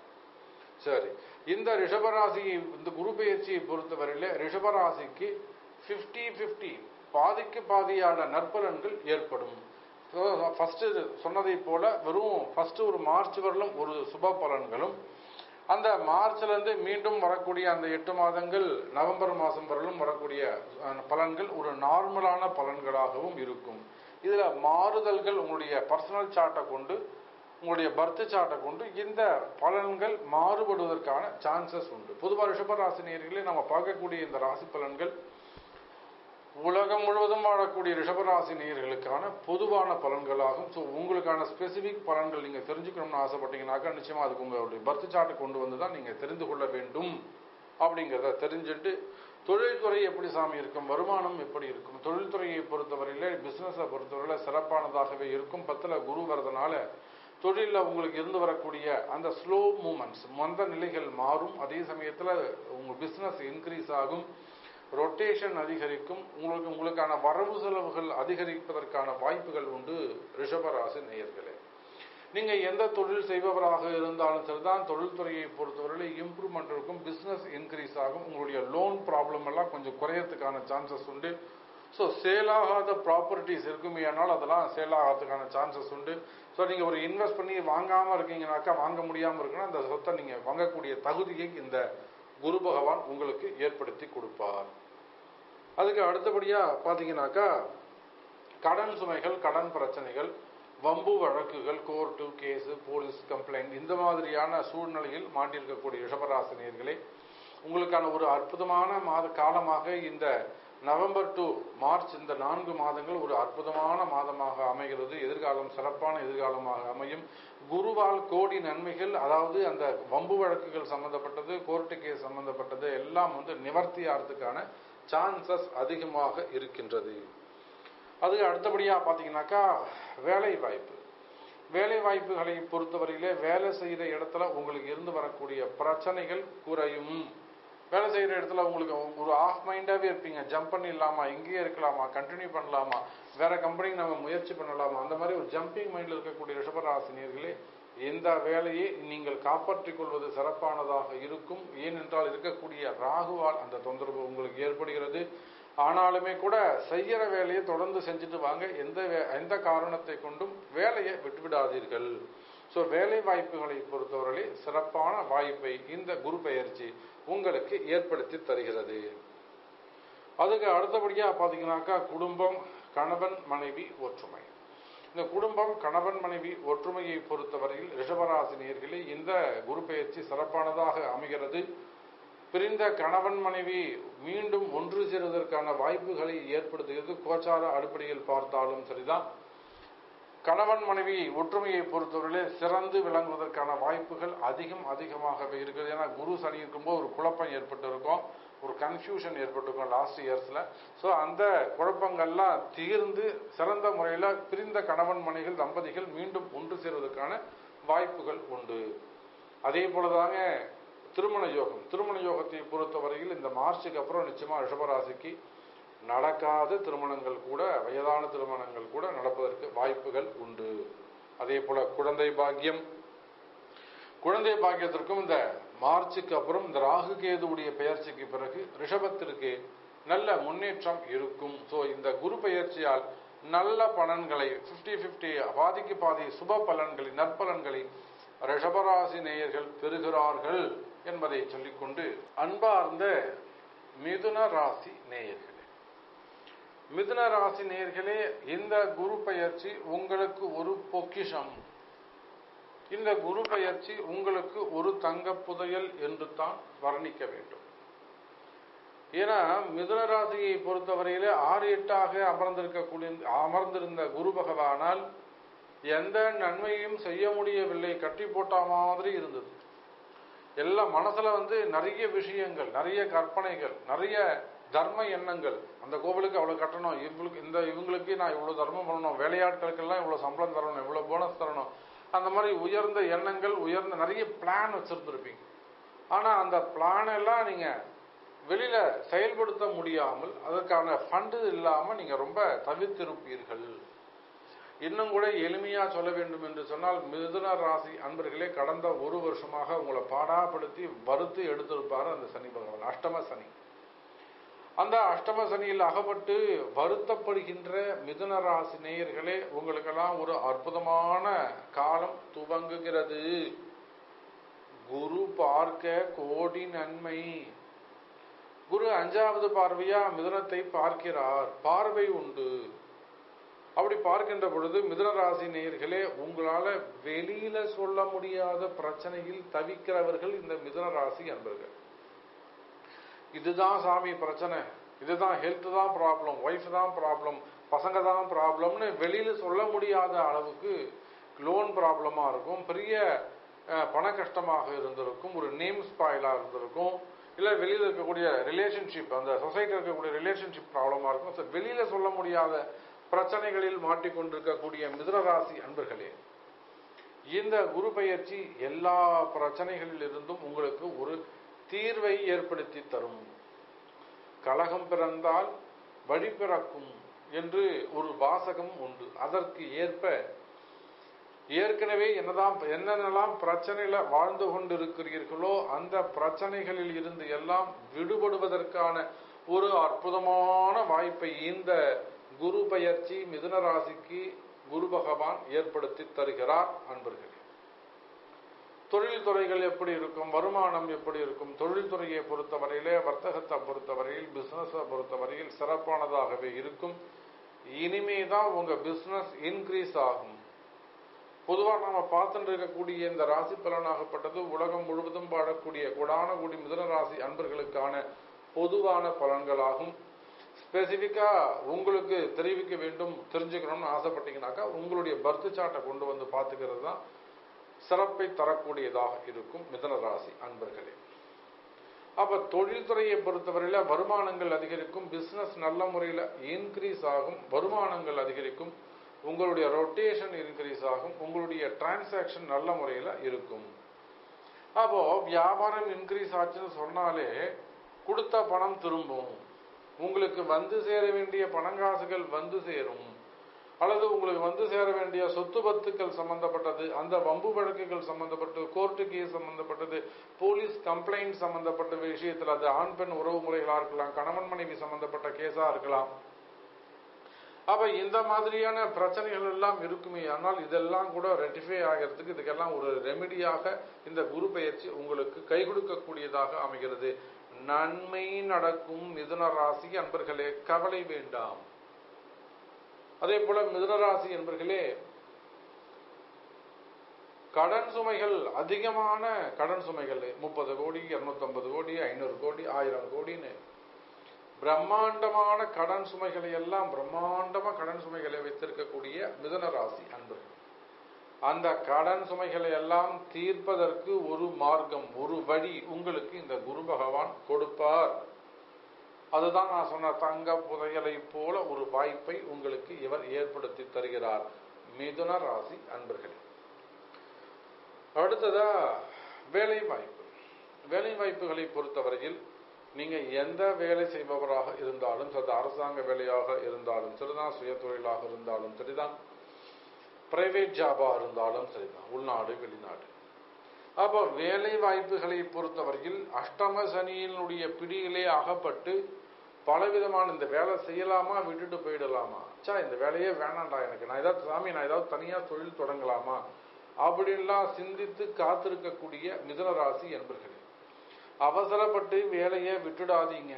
சரி, இந்த ரிஷபராசியை இந்த குரு பயிற்சியை பொறுத்தவரையில ரிஷபராசிக்கு 50-50 பாதிக்கு பாதியான நற்பலன்கள் ஏற்படும். ஃபர்ஸ்ட் சொன்னதை போல வெறும் ஃபர்ஸ்ட் ஒரு மார்ச் வரலும் ஒரு சுப பலன்களும், அந்த மார்ச்லேருந்து மீண்டும் வரக்கூடிய அந்த 8 மாதங்கள் நவம்பர் மாதம் வரலும் வரக்கூடிய பலன்கள் ஒரு நார்மலான பலன்களாகவும் இருக்கும். இதில் மாறுதல்கள் உங்களுடைய பர்சனல் சார்ட்டை கொண்டு, உங்களுடைய பர்த் சார்ட்டை கொண்டு இந்த பலன்கள் மாறுபடுவதற்கான சான்சஸ் உண்டு. பொதுவாக ரிஷபராசி நேயர்களே, நம்ம பார்க்கக்கூடிய இந்த ராசி பலன்கள் உலகம் முழுவதும் வாழக்கூடிய ரிஷபராசி நேயர்களுக்கான பொதுவான பலன்களாகும். ஸோ உங்களுக்கான ஸ்பெசிஃபிக் பலன்கள் நீங்கள் தெரிஞ்சுக்கணும்னு ஆசைப்பட்டீங்கன்னாக்கா நிச்சயமாக அதுக்கு உங்களுடைய பர்த் சார்ட்டை கொண்டு வந்து தான் நீங்கள் தெரிந்து கொள்ள வேண்டும். அப்படிங்கிறத தெரிஞ்சுட்டு தொழில்துறை எப்படி சாமி இருக்கும், வருமானம் எப்படி இருக்கும், தொழில்துறையை பொறுத்தவரையில பிஸ்னஸை பொறுத்தவரையில சிறப்பானதாகவே இருக்கும். 10ல் குரு வரதுனால தொழிலில் உங்களுக்கு இருந்து வரக்கூடிய அந்த ஸ்லோ மூமெண்ட்ஸ் மந்த நிலைகள் மாறும். அதே சமயத்தில் உங்கள் பிஸ்னஸ் இன்க்ரீஸ் ஆகும், ரொட்டேஷன் அதிகரிக்கும், உங்களுக்கான வரவு செலவுகள் அதிகரிப்பதற்கான வாய்ப்புகள் உண்டு. ரிஷபராசி நேயர்களே, நீங்கள் எந்த தொழில் செய்பவராக இருந்தாலும் சரிதான், தொழில்துறையை பொறுத்தவரையில இம்ப்ரூவ்மெண்ட் இருக்கும், பிஸ்னஸ் இன்க்ரீஸ் ஆகும், உங்களுடைய லோன் ப்ராப்ளம் எல்லாம் கொஞ்சம் குறையறதுக்கான சான்சஸ் உண்டு. ஸோ சேலாகாத ப்ராப்பர்ட்டிஸ் இருக்குமே, ஆனால் அதெல்லாம் சேலாகிறதுக்கான சான்சஸ் உண்டு. ஸோ நீங்கள் ஒரு இன்வெஸ்ட் பண்ணி வாங்காமல் இருக்கீங்கனாக்கா, வாங்க முடியாமல் இருக்குன்னா அந்த சொத்தை நீங்கள் வாங்கக்கூடிய தகுதியை இந்த குரு பகவான் உங்களுக்கு ஏற்படுத்தி கொடுப்பார். அதுக்கு அடுத்தபடியாக பார்த்தீங்கன்னாக்கா கடன் சுமைகள், கடன் பிரச்சனைகள், வம்பு வழக்குகள், கோர்ட்டு கேஸு, போலீஸ் கம்ப்ளைண்ட், இந்த மாதிரியான சூழ்நிலையில் மாட்டியிருக்கக்கூடிய ரிஷபராசி நேயர்களே, உங்களுக்கான ஒரு அற்புதமான காலமாக இந்த நவம்பர் to மார்ச் இந்த 4 மாதங்கள் ஒரு அற்புதமான மாதமாக அமைகிறது. எதிர்காலம் சிறப்பான எதிர்காலமாக அமையும். குருவால் கோடி நன்மைகள், அதாவது அந்த வம்பு வழக்குகள் சம்பந்தப்பட்டது, கோர்ட்டு கேஸ் சம்பந்தப்பட்டது எல்லாம் நிவர்த்தி ஆகிறதுக்கான சான்சஸ் அதிகமாக இருக்கின்றது. அதுக்கு அடுத்தபடியாக பார்த்தீங்கன்னாக்கா வேலை வாய்ப்புகளை பொறுத்தவரையிலே வேலை செய்கிற இடத்துல உங்களுக்கு இருந்து வரக்கூடிய பிரச்சனைகள் குறையும். வேலை செய்கிற இடத்துல உங்களுக்கு ஒரு ஆஃப் மைண்டாகவே இருப்பீங்க. ஜம்ப் பண்ணிடலாமா, இங்கேயே இருக்கலாமா, கண்டினியூ பண்ணலாமா, வேறு கம்பெனிக்கு நம்ம முயற்சி பண்ணலாமா, அந்த மாதிரி ஒரு ஜம்பிங் மைண்டில் இருக்கக்கூடிய ரிஷபராசினியர்களே, எந்த வேலையை நீங்கள் காப்பாற்றிக் கொள்வது சிறப்பானதாக இருக்கும். ஏனென்றால் இருக்கக்கூடிய ராகுவால் அந்த தொந்தரவு உங்களுக்கு ஏற்படுகிறது. ஆனாலுமே கூட செய்கிற வேலையை தொடர்ந்து செஞ்சுட்டு வாங்க. எந்த காரணத்தை கொண்டும் வேலையை விட்டுவிடாதீர்கள். ஸோ வேலை வாய்ப்புகளை பொறுத்தவரை சிறப்பான வாய்ப்பை இந்த குரு பெயர்ச்சி உங்களுக்கு ஏற்படுத்தி தருகிறது. அதுக்கு அடுத்தபடியாக பார்த்தீங்கன்னாக்கா குடும்பம், கணவன் மனைவி ஒற்றுமை. இந்த குடும்பம், கணவன் மனைவி ஒற்றுமையை பொறுத்தவரையில் ரிஷபராசினியர்களே இந்த குரு பெயர்ச்சி சிறப்பானதாக அமைகிறது. பிரிந்த கணவன் மனைவி மீண்டும் ஒன்று சேருவதற்கான வாய்ப்புகளை ஏற்படுத்துகிறது. கோச்சார அடிப்படையில் பார்த்தாலும் சரிதான், கணவன் மனைவி ஒற்றுமையை பொறுத்தவரையிலே சிறந்து விளங்குவதற்கான வாய்ப்புகள் அதிகமாகவே இருக்குது. ஏன்னா குரு சனி இருக்கும்போது ஒரு குழப்பம் ஏற்பட்டிருக்கும், ஒரு கன்ஃபியூஷன் ஏற்பட்டிருக்கும் லாஸ்ட் இயர்ஸில். ஸோ அந்த குழப்பங்கள்லாம் தீர்ந்து சிறந்த முறையில் பிரிந்த கணவன் மனைவிகள் தம்பதிகள் மீண்டும் ஒன்று சேருவதற்கான வாய்ப்புகள் உண்டு. அதே போல தாங்க திருமண யோகத்தை பொறுத்தவரையில் இந்த மார்ச்சுக்கு அப்புறம் நிச்சயமாக ரிஷபராசிக்கு நடக்காத திருமணங்கள் கூட, வயதான திருமணங்கள் கூட நடப்பதற்கு வாய்ப்புகள் உண்டு. அதே போல குழந்தை பாக்கியத்திற்கும் இந்த மார்ச்சுக்கு அப்புறம் இந்த ராகு கேதுவுடைய பெயர்ச்சிக்கு பிறகு ரிஷபத்திற்கு நல்ல முன்னேற்றம் இருக்கும். ஸோ இந்த குரு பெயர்ச்சியால் நல்ல பலன்களை 50-50 பாதிக்கு பாதி சுப பலன்களை, நற்பலன்களை ரிஷபராசி நேயர்கள் பெறுகிறார்கள் என்பதை சொல்லிக்கொண்டு அன்பார்ந்த மிதுன ராசி நேயர்கள், மிதுன ராசி நேயர்களே இந்த குரு பெயர்ச்சி உங்களுக்கு ஒரு பொக்கிஷம், இந்த குரு பெயர்ச்சி உங்களுக்கு ஒரு தங்க புதையல் என்று தான் வர்ணிக்க வேண்டும். ஏன்னா மிதுன ராசியை பொறுத்தவரையிலே 6-8 அமர்ந்திருந்த குரு பகவானால் எந்த நன்மையும் செய்ய முடியவில்லை, கட்டி போட்ட மாதிரி இருந்தது. எல்லாம் மனசுல நிறைய விஷயங்கள், நிறைய கற்பனைகள், நிறைய தர்ம எண்ணங்கள். அந்த கோவிலுக்கு அவ்வளோ கட்டணும், இவங்களுக்கு நான் இவ்வளோ தர்மம் பண்ணணும், வேலையாட்களுக்கெல்லாம் இவ்வளோ சம்பளம் தரணும், இவ்வளோ போனஸ் தரணும், அந்த மாதிரி உயர்ந்த எண்ணங்கள், உயர்ந்த நிறைய பிளான் வச்சுருந்துருப்பீங்க. ஆனால் அந்த பிளானெல்லாம் நீங்கள் வெளியில் செயல்படுத்த முடியாமல், அதற்கான ஃபண்டு இல்லாமல் நீங்கள் ரொம்ப தவிர்த்திருப்பீர்கள். இன்னும் கூட எளிமையாக சொல்ல வேண்டும் என்று சொன்னால், மிதுன ராசி அன்பர்களே கடந்த ஒரு வருஷமாக உங்களை பாடாப்படுத்தி வறுத்து எடுத்திருப்பார் அந்த சனி பகவான், அஷ்டம சனி. அந்த அஷ்டம சனியில் அகப்பட்டு வருத்தப்படுகின்ற மிதுன ராசி நேயர்களே உங்களுக்கெல்லாம் ஒரு அற்புதமான காலம் துவங்குகிறது. குரு பார்க்க கோடி நன்மை. குரு 5வது பார்வையா மிதுனத்தை பார்க்கிறார், பார்வை உண்டு. அப்படி பார்க்கின்ற பொழுது மிதுன ராசி நேயர்களே உங்களால வெளியில சொல்ல முடியாத பிரச்சனையில் தவிக்கிறவர்கள் இந்த மிதுன ராசி அன்பர்கள். இதுதான் சாமி பிரச்சனை, இதுதான் ஹெல்த் தான் ப்ராப்ளம், ஒய்ஃப் தான் ப்ராப்ளம், பசங்க தான் ப்ராப்ளம்னு வெளியில் சொல்ல முடியாத அளவுக்கு லோன் ப்ராப்ளமாக இருக்கும், பெரிய பண கஷ்டமாக இருந்திருக்கும், ஒரு நேம் ஸ்பாயிலாக இருந்திருக்கும், இல்லை வெளியில் இருக்கக்கூடிய ரிலேஷன்ஷிப், அந்த சொசைட்டியில் இருக்கக்கூடிய ரிலேஷன்ஷிப் ப்ராப்ளமாக இருக்கும். ஸோ வெளியில் சொல்ல முடியாத பிரச்சனைகளில் மாட்டிக்கொண்டிருக்கக்கூடிய மிதுன ராசி அன்பர்களே இந்த குரு பெயர்ச்சி எல்லா பிரச்சனைகளிலிருந்தும் உங்களுக்கு ஒரு தீர்வை ஏற்படுத்தி தரும். கலகம் பிறந்தால் வழி பிறக்கும் என்று ஒரு வாசகம் உண்டு. அதற்கு ஏற்ப ஏற்கனவே என்னென்னலாம் பிரச்சனையில வாழ்ந்து கொண்டிருக்கிறீர்களோ அந்த பிரச்சனைகளில் இருந்து எல்லாம் விடுபடுவதற்கான ஒரு அற்புதமான வாய்ப்பை இந்த குரு பெயர்ச்சி மிதுன ராசிக்கு குரு பகவான் ஏற்படுத்தி தருகிறார் அன்பர்களே. தொழில் துறைகள் எப்படி இருக்கும், வருமானம் எப்படி இருக்கும்? தொழில்துறையை பொறுத்தவரையிலே, வர்த்தகத்தை பொறுத்தவரையில், பிஸ்னஸை பொறுத்தவரையில் சிறப்பானதாகவே இருக்கும். இனிமேதான் உங்கள் பிஸ்னஸ் இன்க்ரீஸ் ஆகும். பொதுவாக நம்ம பார்த்துட்டு இருக்கக்கூடிய இந்த ராசி பலனாகப்பட்டது உலகம் முழுவதும் வாழக்கூடிய கோடான கோடி மிதுன ராசி அன்பர்களுக்கான பொதுவான பலன்களாகும். ஸ்பெசிஃபிக்காக உங்களுக்கு தெரிஞ்சுக்கணும்னு ஆசைப்பட்டீங்கன்னாக்கா உங்களுடைய பர்த் சார்ட்டை கொண்டு வந்து பார்த்துக்கிறது தான் சிறப்பை தரக்கூடியதாக இருக்கும் மிதுன ராசி அன்பர்களே. அப்போ தொழில்துறையை பொறுத்தவரையில் வருமானங்கள் அதிகரிக்கும், பிஸ்னஸ் நல்ல முறையில் இன்க்ரீஸ் ஆகும், வருமானங்கள் அதிகரிக்கும், உங்களுடைய ரொட்டேஷன் இன்க்ரீஸ் ஆகும், உங்களுடைய டிரான்சாக்ஷன் நல்ல முறையில் இருக்கும். அப்போது வியாபாரம் இன்க்ரீஸ் ஆச்சுன்னு சொன்னாலே கொடுத்த பணம் திரும்பும், உங்களுக்கு வந்து சேர வேண்டிய பணங்காசுகள் வந்து சேரும், அல்லது உங்களுக்கு வந்து சேர வேண்டிய சொத்து பத்துக்கள் சம்பந்தப்பட்டது, அந்த வம்பு வழக்குகள் சம்பந்தப்பட்டது, கோர்ட்டு கேஸ் சம்பந்தப்பட்டது, போலீஸ் கம்ப்ளைண்ட் சம்பந்தப்பட்ட விஷயத்தில், அது ஆண் பெண் உறவு முறைகளாக இருக்கலாம், கணவன் மனைவி சம்பந்தப்பட்ட கேஸாக இருக்கலாம், अब इंदा मादरियाना प्रच्चनिकल एल्लाम इरुक्कुमे आनाल इदेल्लाम कूड रेटिफाई आगरदुक्कु इदुक्केल्लाम ओरु रेमेडियागा इंदा गुरु पेयर्ची उंगलुक्कु कै कुडुक्ककूडियதாக அமைகிறது. நன்மை நடக்கும் மிதுன ராசி அன்பர்களே கவலை வேண்டாம். அதேபோல மிதுன ராசி அன்பர்களே கடன் சுமைகள் அதிகமான கடன் சுமைகள் 30 கோடி 250 கோடி 500 கோடி 1000 கோடினே பிரம்மாண்டமான கடன் சுமைகளை எல்லாம் பிரம்மாண்டமா கடன் சுமைகளை வைத்திருக்கக்கூடிய மிதுன ராசி அன்பர்கள் அந்த கடன் சுமைகளை எல்லாம் தீர்ப்பதற்கு ஒரு மார்க்கம் ஒரு வழி உங்களுக்கு இந்த குரு பகவான் கொடுப்பார். அதுதான் நான் சொன்ன தங்க புதையலை போல ஒரு வாய்ப்பை உங்களுக்கு இவர் ஏற்படுத்தி தருகிறார் மிதுன ராசி அன்பர்களே. அடுத்ததா வேலை வாய்ப்பு. வேலை வாய்ப்புகளை பொறுத்தவரையில் நீங்கள் எந்த வேலை செய்பவராக இருந்தாலும் சரி, அரசாங்க வேலையாக இருந்தாலும் சரிதான், சுய தொழிலாக இருந்தாலும் சரிதான், பிரைவேட் ஜாபாக இருந்தாலும் சரிதான், உள்நாடு வெளிநாடு. அப்போ வேலை வாய்ப்புகளை பொறுத்தவரையில் அஷ்டம சனியினுடைய பிடியிலே அகப்பட்டு பலவிதமான இந்த வேலை செய்யலாமா விட்டுட்டு போயிடலாமா, சா இந்த வேலையே வேணாண்டா எனக்கு, நான் ஏதாவது சாமி நான் ஏதாவது தனியாக தொழில் தொடங்கலாமா அப்படின்லாம் சிந்தித்து காத்திருக்கக்கூடிய மிதுன ராசி என்பர்களே அவசரப்பட்டு வேலையை விட்டுடாதீங்க.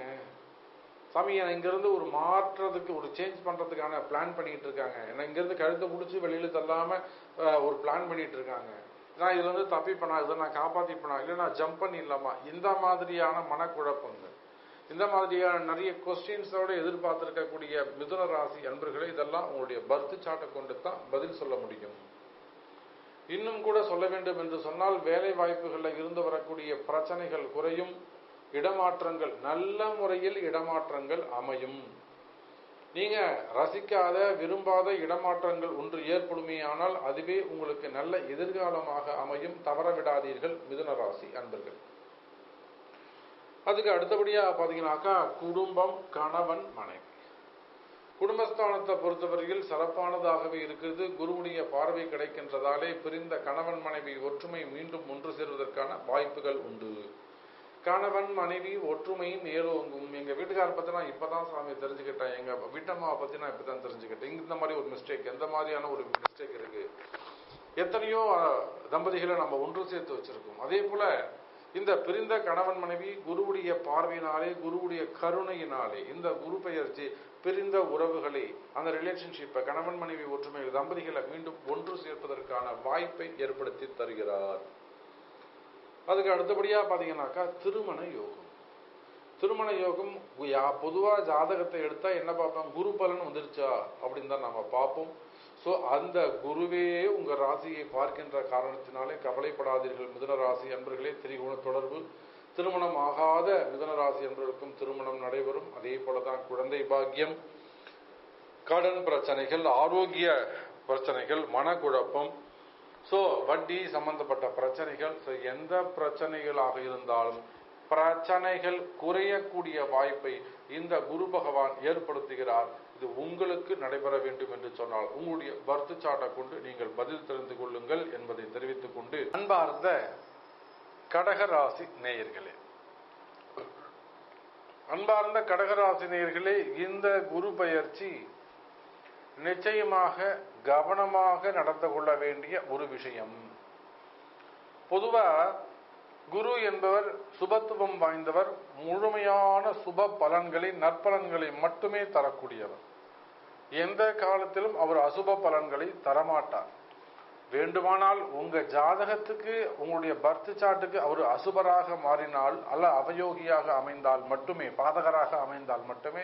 சாமி என்னை இங்கேருந்து ஒரு மாற்றுறதுக்கு ஒரு சேஞ்ச் பண்ணுறதுக்கான பிளான் பண்ணிகிட்டு இருக்காங்க, என்னை இங்கேருந்து கழுத்தை பிடிச்சி வெளியில் தள்ளாமல் ஒரு பிளான் பண்ணிகிட்டு இருக்காங்க, நான் இதில் வந்து தப்பிப்பேனா, இதை நான் காப்பாற்றிப்பேனா, இல்லை நான் ஜம்ப் பண்ணிடலாமா, இந்த மாதிரியான மனக்குழப்பங்கள் இந்த மாதிரியான நிறைய கொஸ்டின்ஸோடு எதிர்பார்த்துருக்கக்கூடிய மிதுன ராசி அன்பர்களே இதெல்லாம் உங்களுடைய பர்த் சார்ட்டை கொண்டு தான் பதில் சொல்ல முடியும். இன்னும் கூட சொல்ல வேண்டும் என்று சொன்னால் வேலை வாய்ப்புகளில் இருந்து வரக்கூடிய பிரச்சனைகள் குறையும், இடமாற்றங்கள் நல்ல முறையில் இடமாற்றங்கள் அமையும். நீங்க ரசிக்காத விரும்பாத இடமாற்றங்கள் ஒன்று ஏற்படுமேயானால் அதுவே உங்களுக்கு நல்ல எதிர்காலமாக அமையும். தவற விடாதீர்கள் மிதுன ராசி அன்பர்கள். அதுக்கு அடுத்தபடியாக பார்த்தீங்கன்னாக்கா குடும்பம், கணவன் மனைவி. குடும்பஸ்தானத்தை பொறுத்தவரையில் சிறப்பானதாகவே இருக்கிறது. குருவுடைய பார்வை கிடைக்கின்றதாலே பிரிந்த கணவன் மனைவி ஒற்றுமை மீண்டும் ஒன்று சேருவதற்கான வாய்ப்புகள் உண்டு. கணவன் மனைவி ஒற்றுமையும் மேலோங்கும். எங்கள் வீட்டுக்காரை பற்றி நான் இப்போ தான் சாமி தெரிஞ்சுக்கிட்டேன், எங்கள் வீட்டம்மாவை பற்றி நான் இப்போ தான் தெரிஞ்சுக்கிட்டேன், இந்த மாதிரி ஒரு மிஸ்டேக் எந்த மாதிரியான ஒரு மிஸ்டேக் இருக்குது, எத்தனையோ தம்பதிகளை நம்ம ஒன்று சேர்த்து வச்சுருக்கோம். அதே போல் இந்த பிரிந்த கணவன் மனைவி குருவுடைய பார்வையினாலே குருவுடைய கருணையினாலே இந்த குரு பெயர்ச்சி பிரிந்த உறவுகளை அந்த ரிலேஷன்ஷிப்பை கணவன் மனைவி ஒற்றுமை தம்பதிகளை மீண்டும் ஒன்று சேர்ப்பதற்கான வாய்ப்பை ஏற்படுத்தி தருகிறார். அதுக்கு அடுத்தபடியாக பார்த்தீங்கன்னாக்கா திருமண யோகம். திருமண யோகம் பொதுவாக ஜாதகத்தை எடுத்தால் என்ன பார்ப்போம், குரு பலன் வந்துருச்சா அப்படின்னு தான் நம்ம பார்ப்போம். ஸோ அந்த குருவே உங்கள் ராசியை பார்க்கின்ற காரணத்தினாலே கவலைப்படாதீர்கள் மிதுன ராசி அன்பர்களே. திரிகோண தொடர்பு, திருமணம் ஆகாத மிதுன ராசி அன்பர்களுக்கும் திருமணம் நடைபெறும். அதே போல தான் குழந்தை பாக்கியம், கடன் பிரச்சனைகள், ஆரோக்கிய பிரச்சனைகள், மனக்குழப்பம், ஸோ வட்டி சம்பந்தப்பட்ட பிரச்சனைகள், ஸோ எந்த பிரச்சனைகளாக இருந்தாலும் பிரச்சனைகள் குறையக்கூடிய வாய்ப்பை இந்த குரு பகவான் ஏற்படுத்துகிறார். இது உங்களுக்கு நடைபெற வேண்டும் என்று சொன்னால் உங்களுடைய பர்த் சார்ட்டை கொண்டு நீங்கள் பதில் தெரிந்து கொள்ளுங்கள் என்பதை தெரிவித்துக் கொண்டு அன்பார்ந்த கடகராசி நேயர்களே, அன்பார்ந்த கடகராசி நேயர்களே, இந்த குரு பெயர்ச்சி நிச்சயமாக கவனமாக நடந்து கொள்ள வேண்டிய ஒரு விஷயம். பொதுவா குரு என்பவர் சுபத்துவம் வாய்ந்தவர், முழுமையான சுப பலன்களை நற்பலன்களை மட்டுமே தரக்கூடியவர். எந்த காலத்திலும் அவர் அசுப பலன்களை தரமாட்டார். வேண்டுமானால் உங்கள் ஜாதகத்துக்கு உங்களுடைய பர்த் சார்ட்டுக்கு அவர் அசுபராக மாறினால் அல்ல அவயோகியாக அமைந்தால் மட்டுமே பாதகராக அமைந்தால் மட்டுமே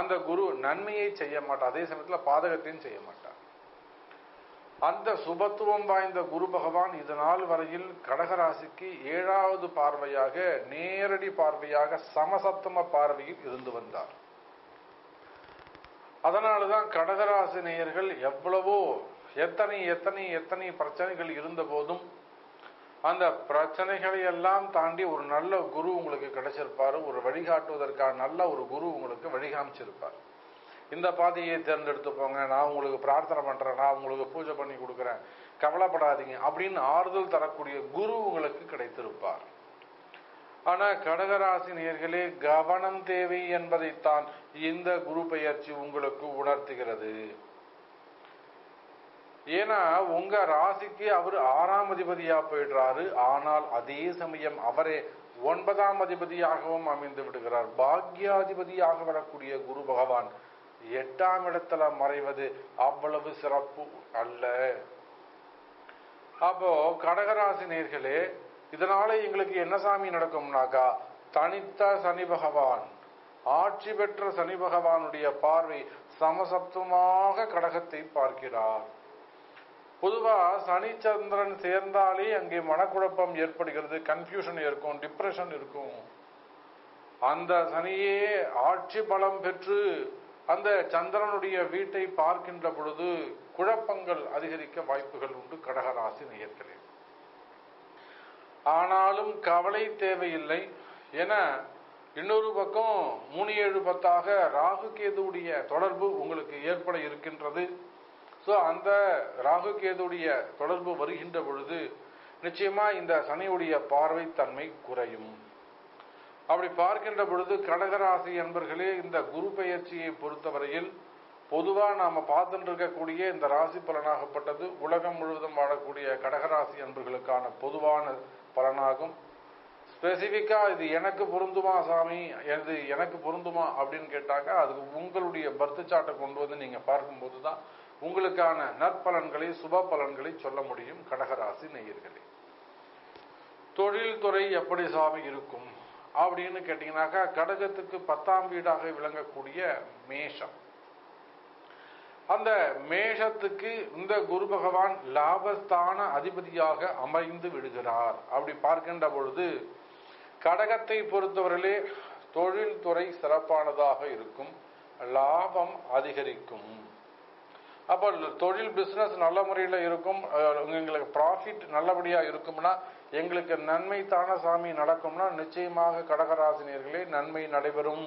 அந்த குரு நன்மையை செய்ய மாட்டார், அதே சமயத்தில் பாதகத்தையும் செய்ய மாட்டார். அந்த சுபத்துவம் வாய்ந்த குரு பகவான் இதனால் வரையில் கடகராசிக்கு 7வது பார்வையாக நேரடி பார்வையாக சமசப்தம பார்வையில் இருந்து வந்தார். அதனால்தான் கடகராசி நேயர்கள் எவ்வளவோ எத்தனை பிரச்சனைகள் இருந்த போதும் அந்த பிரச்சனைகளை எல்லாம் தாண்டி ஒரு நல்ல குரு உங்களுக்கு கிடைச்சிருப்பார். ஒரு வழிகாட்டுவதற்கான நல்ல ஒரு குரு உங்களுக்கு வழிகாமிச்சிருப்பார். இந்த பாதையை தேர்ந்தெடுத்து போங்க, நான் உங்களுக்கு பிரார்த்தனை பண்ணுறேன், நான் உங்களுக்கு பூஜை பண்ணி கொடுக்குறேன், கவலைப்படாதீங்க அப்படின்னு ஆறுதல் தரக்கூடிய குரு உங்களுக்கு கிடைத்திருப்பார். ஆனா கடகராசி நேயர்களே கவனம் தேவை என்பதைத்தான் இந்த குரு பெயர்ச்சி உங்களுக்கு உணர்த்துகிறது. ஏன்னா உங்க ராசிக்கு அவர் 6ஆம் அதிபதியா போயிடுறாரு, ஆனால் அதே சமயம் அவரே 9ஆம் அதிபதியாகவும் அமைந்து விடுகிறார். பாக்யாதிபதியாக வரக்கூடிய குரு பகவான் 8ஆம் இடத்துல மறைவது அவ்வளவு சிறப்பு அல்ல. அப்போ கடகராசி நேர்களே, இதனால எங்களுக்கு என்ன சாமி நடக்கும்னாக்கா, தனித்த சனி பகவான், ஆட்சி பெற்ற சனி பகவானுடைய பார்வை சமசப்தமாக கடகத்தை பார்க்கிறார். பொதுவா சனிச்சந்திரன் சேர்ந்தாலே அங்கே மனக்குழப்பம் ஏற்படுகிறது, கன்ஃபியூஷன் இருக்கும், டிப்ரெஷன் இருக்கும். அந்த சனியே ஆட்சி பலம் பெற்று அந்த சந்திரனுடைய வீட்டை பார்க்கின்ற பொழுது குழப்பங்கள் அதிகரிக்க வாய்ப்புகள் உண்டு கடகராசி நேயர்களே. ஆனாலும் கவலை தேவையில்லை. என இன்னொரு பக்கம் 3-7-10ஆக ராகு கேதுடைய தொடர்பு உங்களுக்கு ஏற்பட இருக்கின்றது. ஸோ அந்த ராகு கேதுடைய தொடர்பு வருகின்ற பொழுது நிச்சயமா இந்த சனியுடைய பார்வை தன்மை குறையும். அப்படி பார்க்கின்ற பொழுது கடகராசி அன்பர்களே, இந்த குரு பெயர்ச்சியை பொறுத்தவரையில் பொதுவாக நாம் பார்த்துட்டு இருக்கக்கூடிய இந்த ராசி பலனாகப்பட்டது உலகம் முழுவதும் வாழக்கூடிய கடகராசி அன்பர்களுக்கான பொதுவான பலனாகும். ஸ்பெசிஃபிக்கா இது எனக்கு பொருந்துமா சாமி, இது எனக்கு பொருந்துமா அப்படின்னு கேட்டாக்கா, அது உங்களுடைய பர்த் சார்ட்டை கொண்டு வந்து நீங்க பார்க்கும்போது தான் உங்களுக்கான நற்பலன்களை சுப பலன்களை சொல்ல முடியும். கடகராசி நேயர்களே, தொழில் துறை எப்படி சாமி இருக்கும் அப்படின்னு கேட்டீங்கன்னாக்கா, கடகத்துக்கு 10ஆம் வீடாக விளங்கக்கூடிய மேஷம், அந்த மேஷத்துக்கு இந்த குரு பகவான் லாபஸ்தான அதிபதியாக அமைந்து விடுகிறார். அப்படி பார்க்கின்ற பொழுது கடகத்தை பொறுத்தவரையிலே தொழில்துறை சிறப்பானதாக இருக்கும், லாபம் அதிகரிக்கும். அப்போ தொழில் பிஸ்னஸ் நல்ல முறையில் இருக்கும், எங்களுக்கு ப்ராஃபிட் நல்லபடியாக இருக்கும்னா, எங்களுக்கு நன்மை தான சாமி நடக்கும்னா நிச்சயமாக கடகராசினியர்களே நன்மை நடைபெறும்.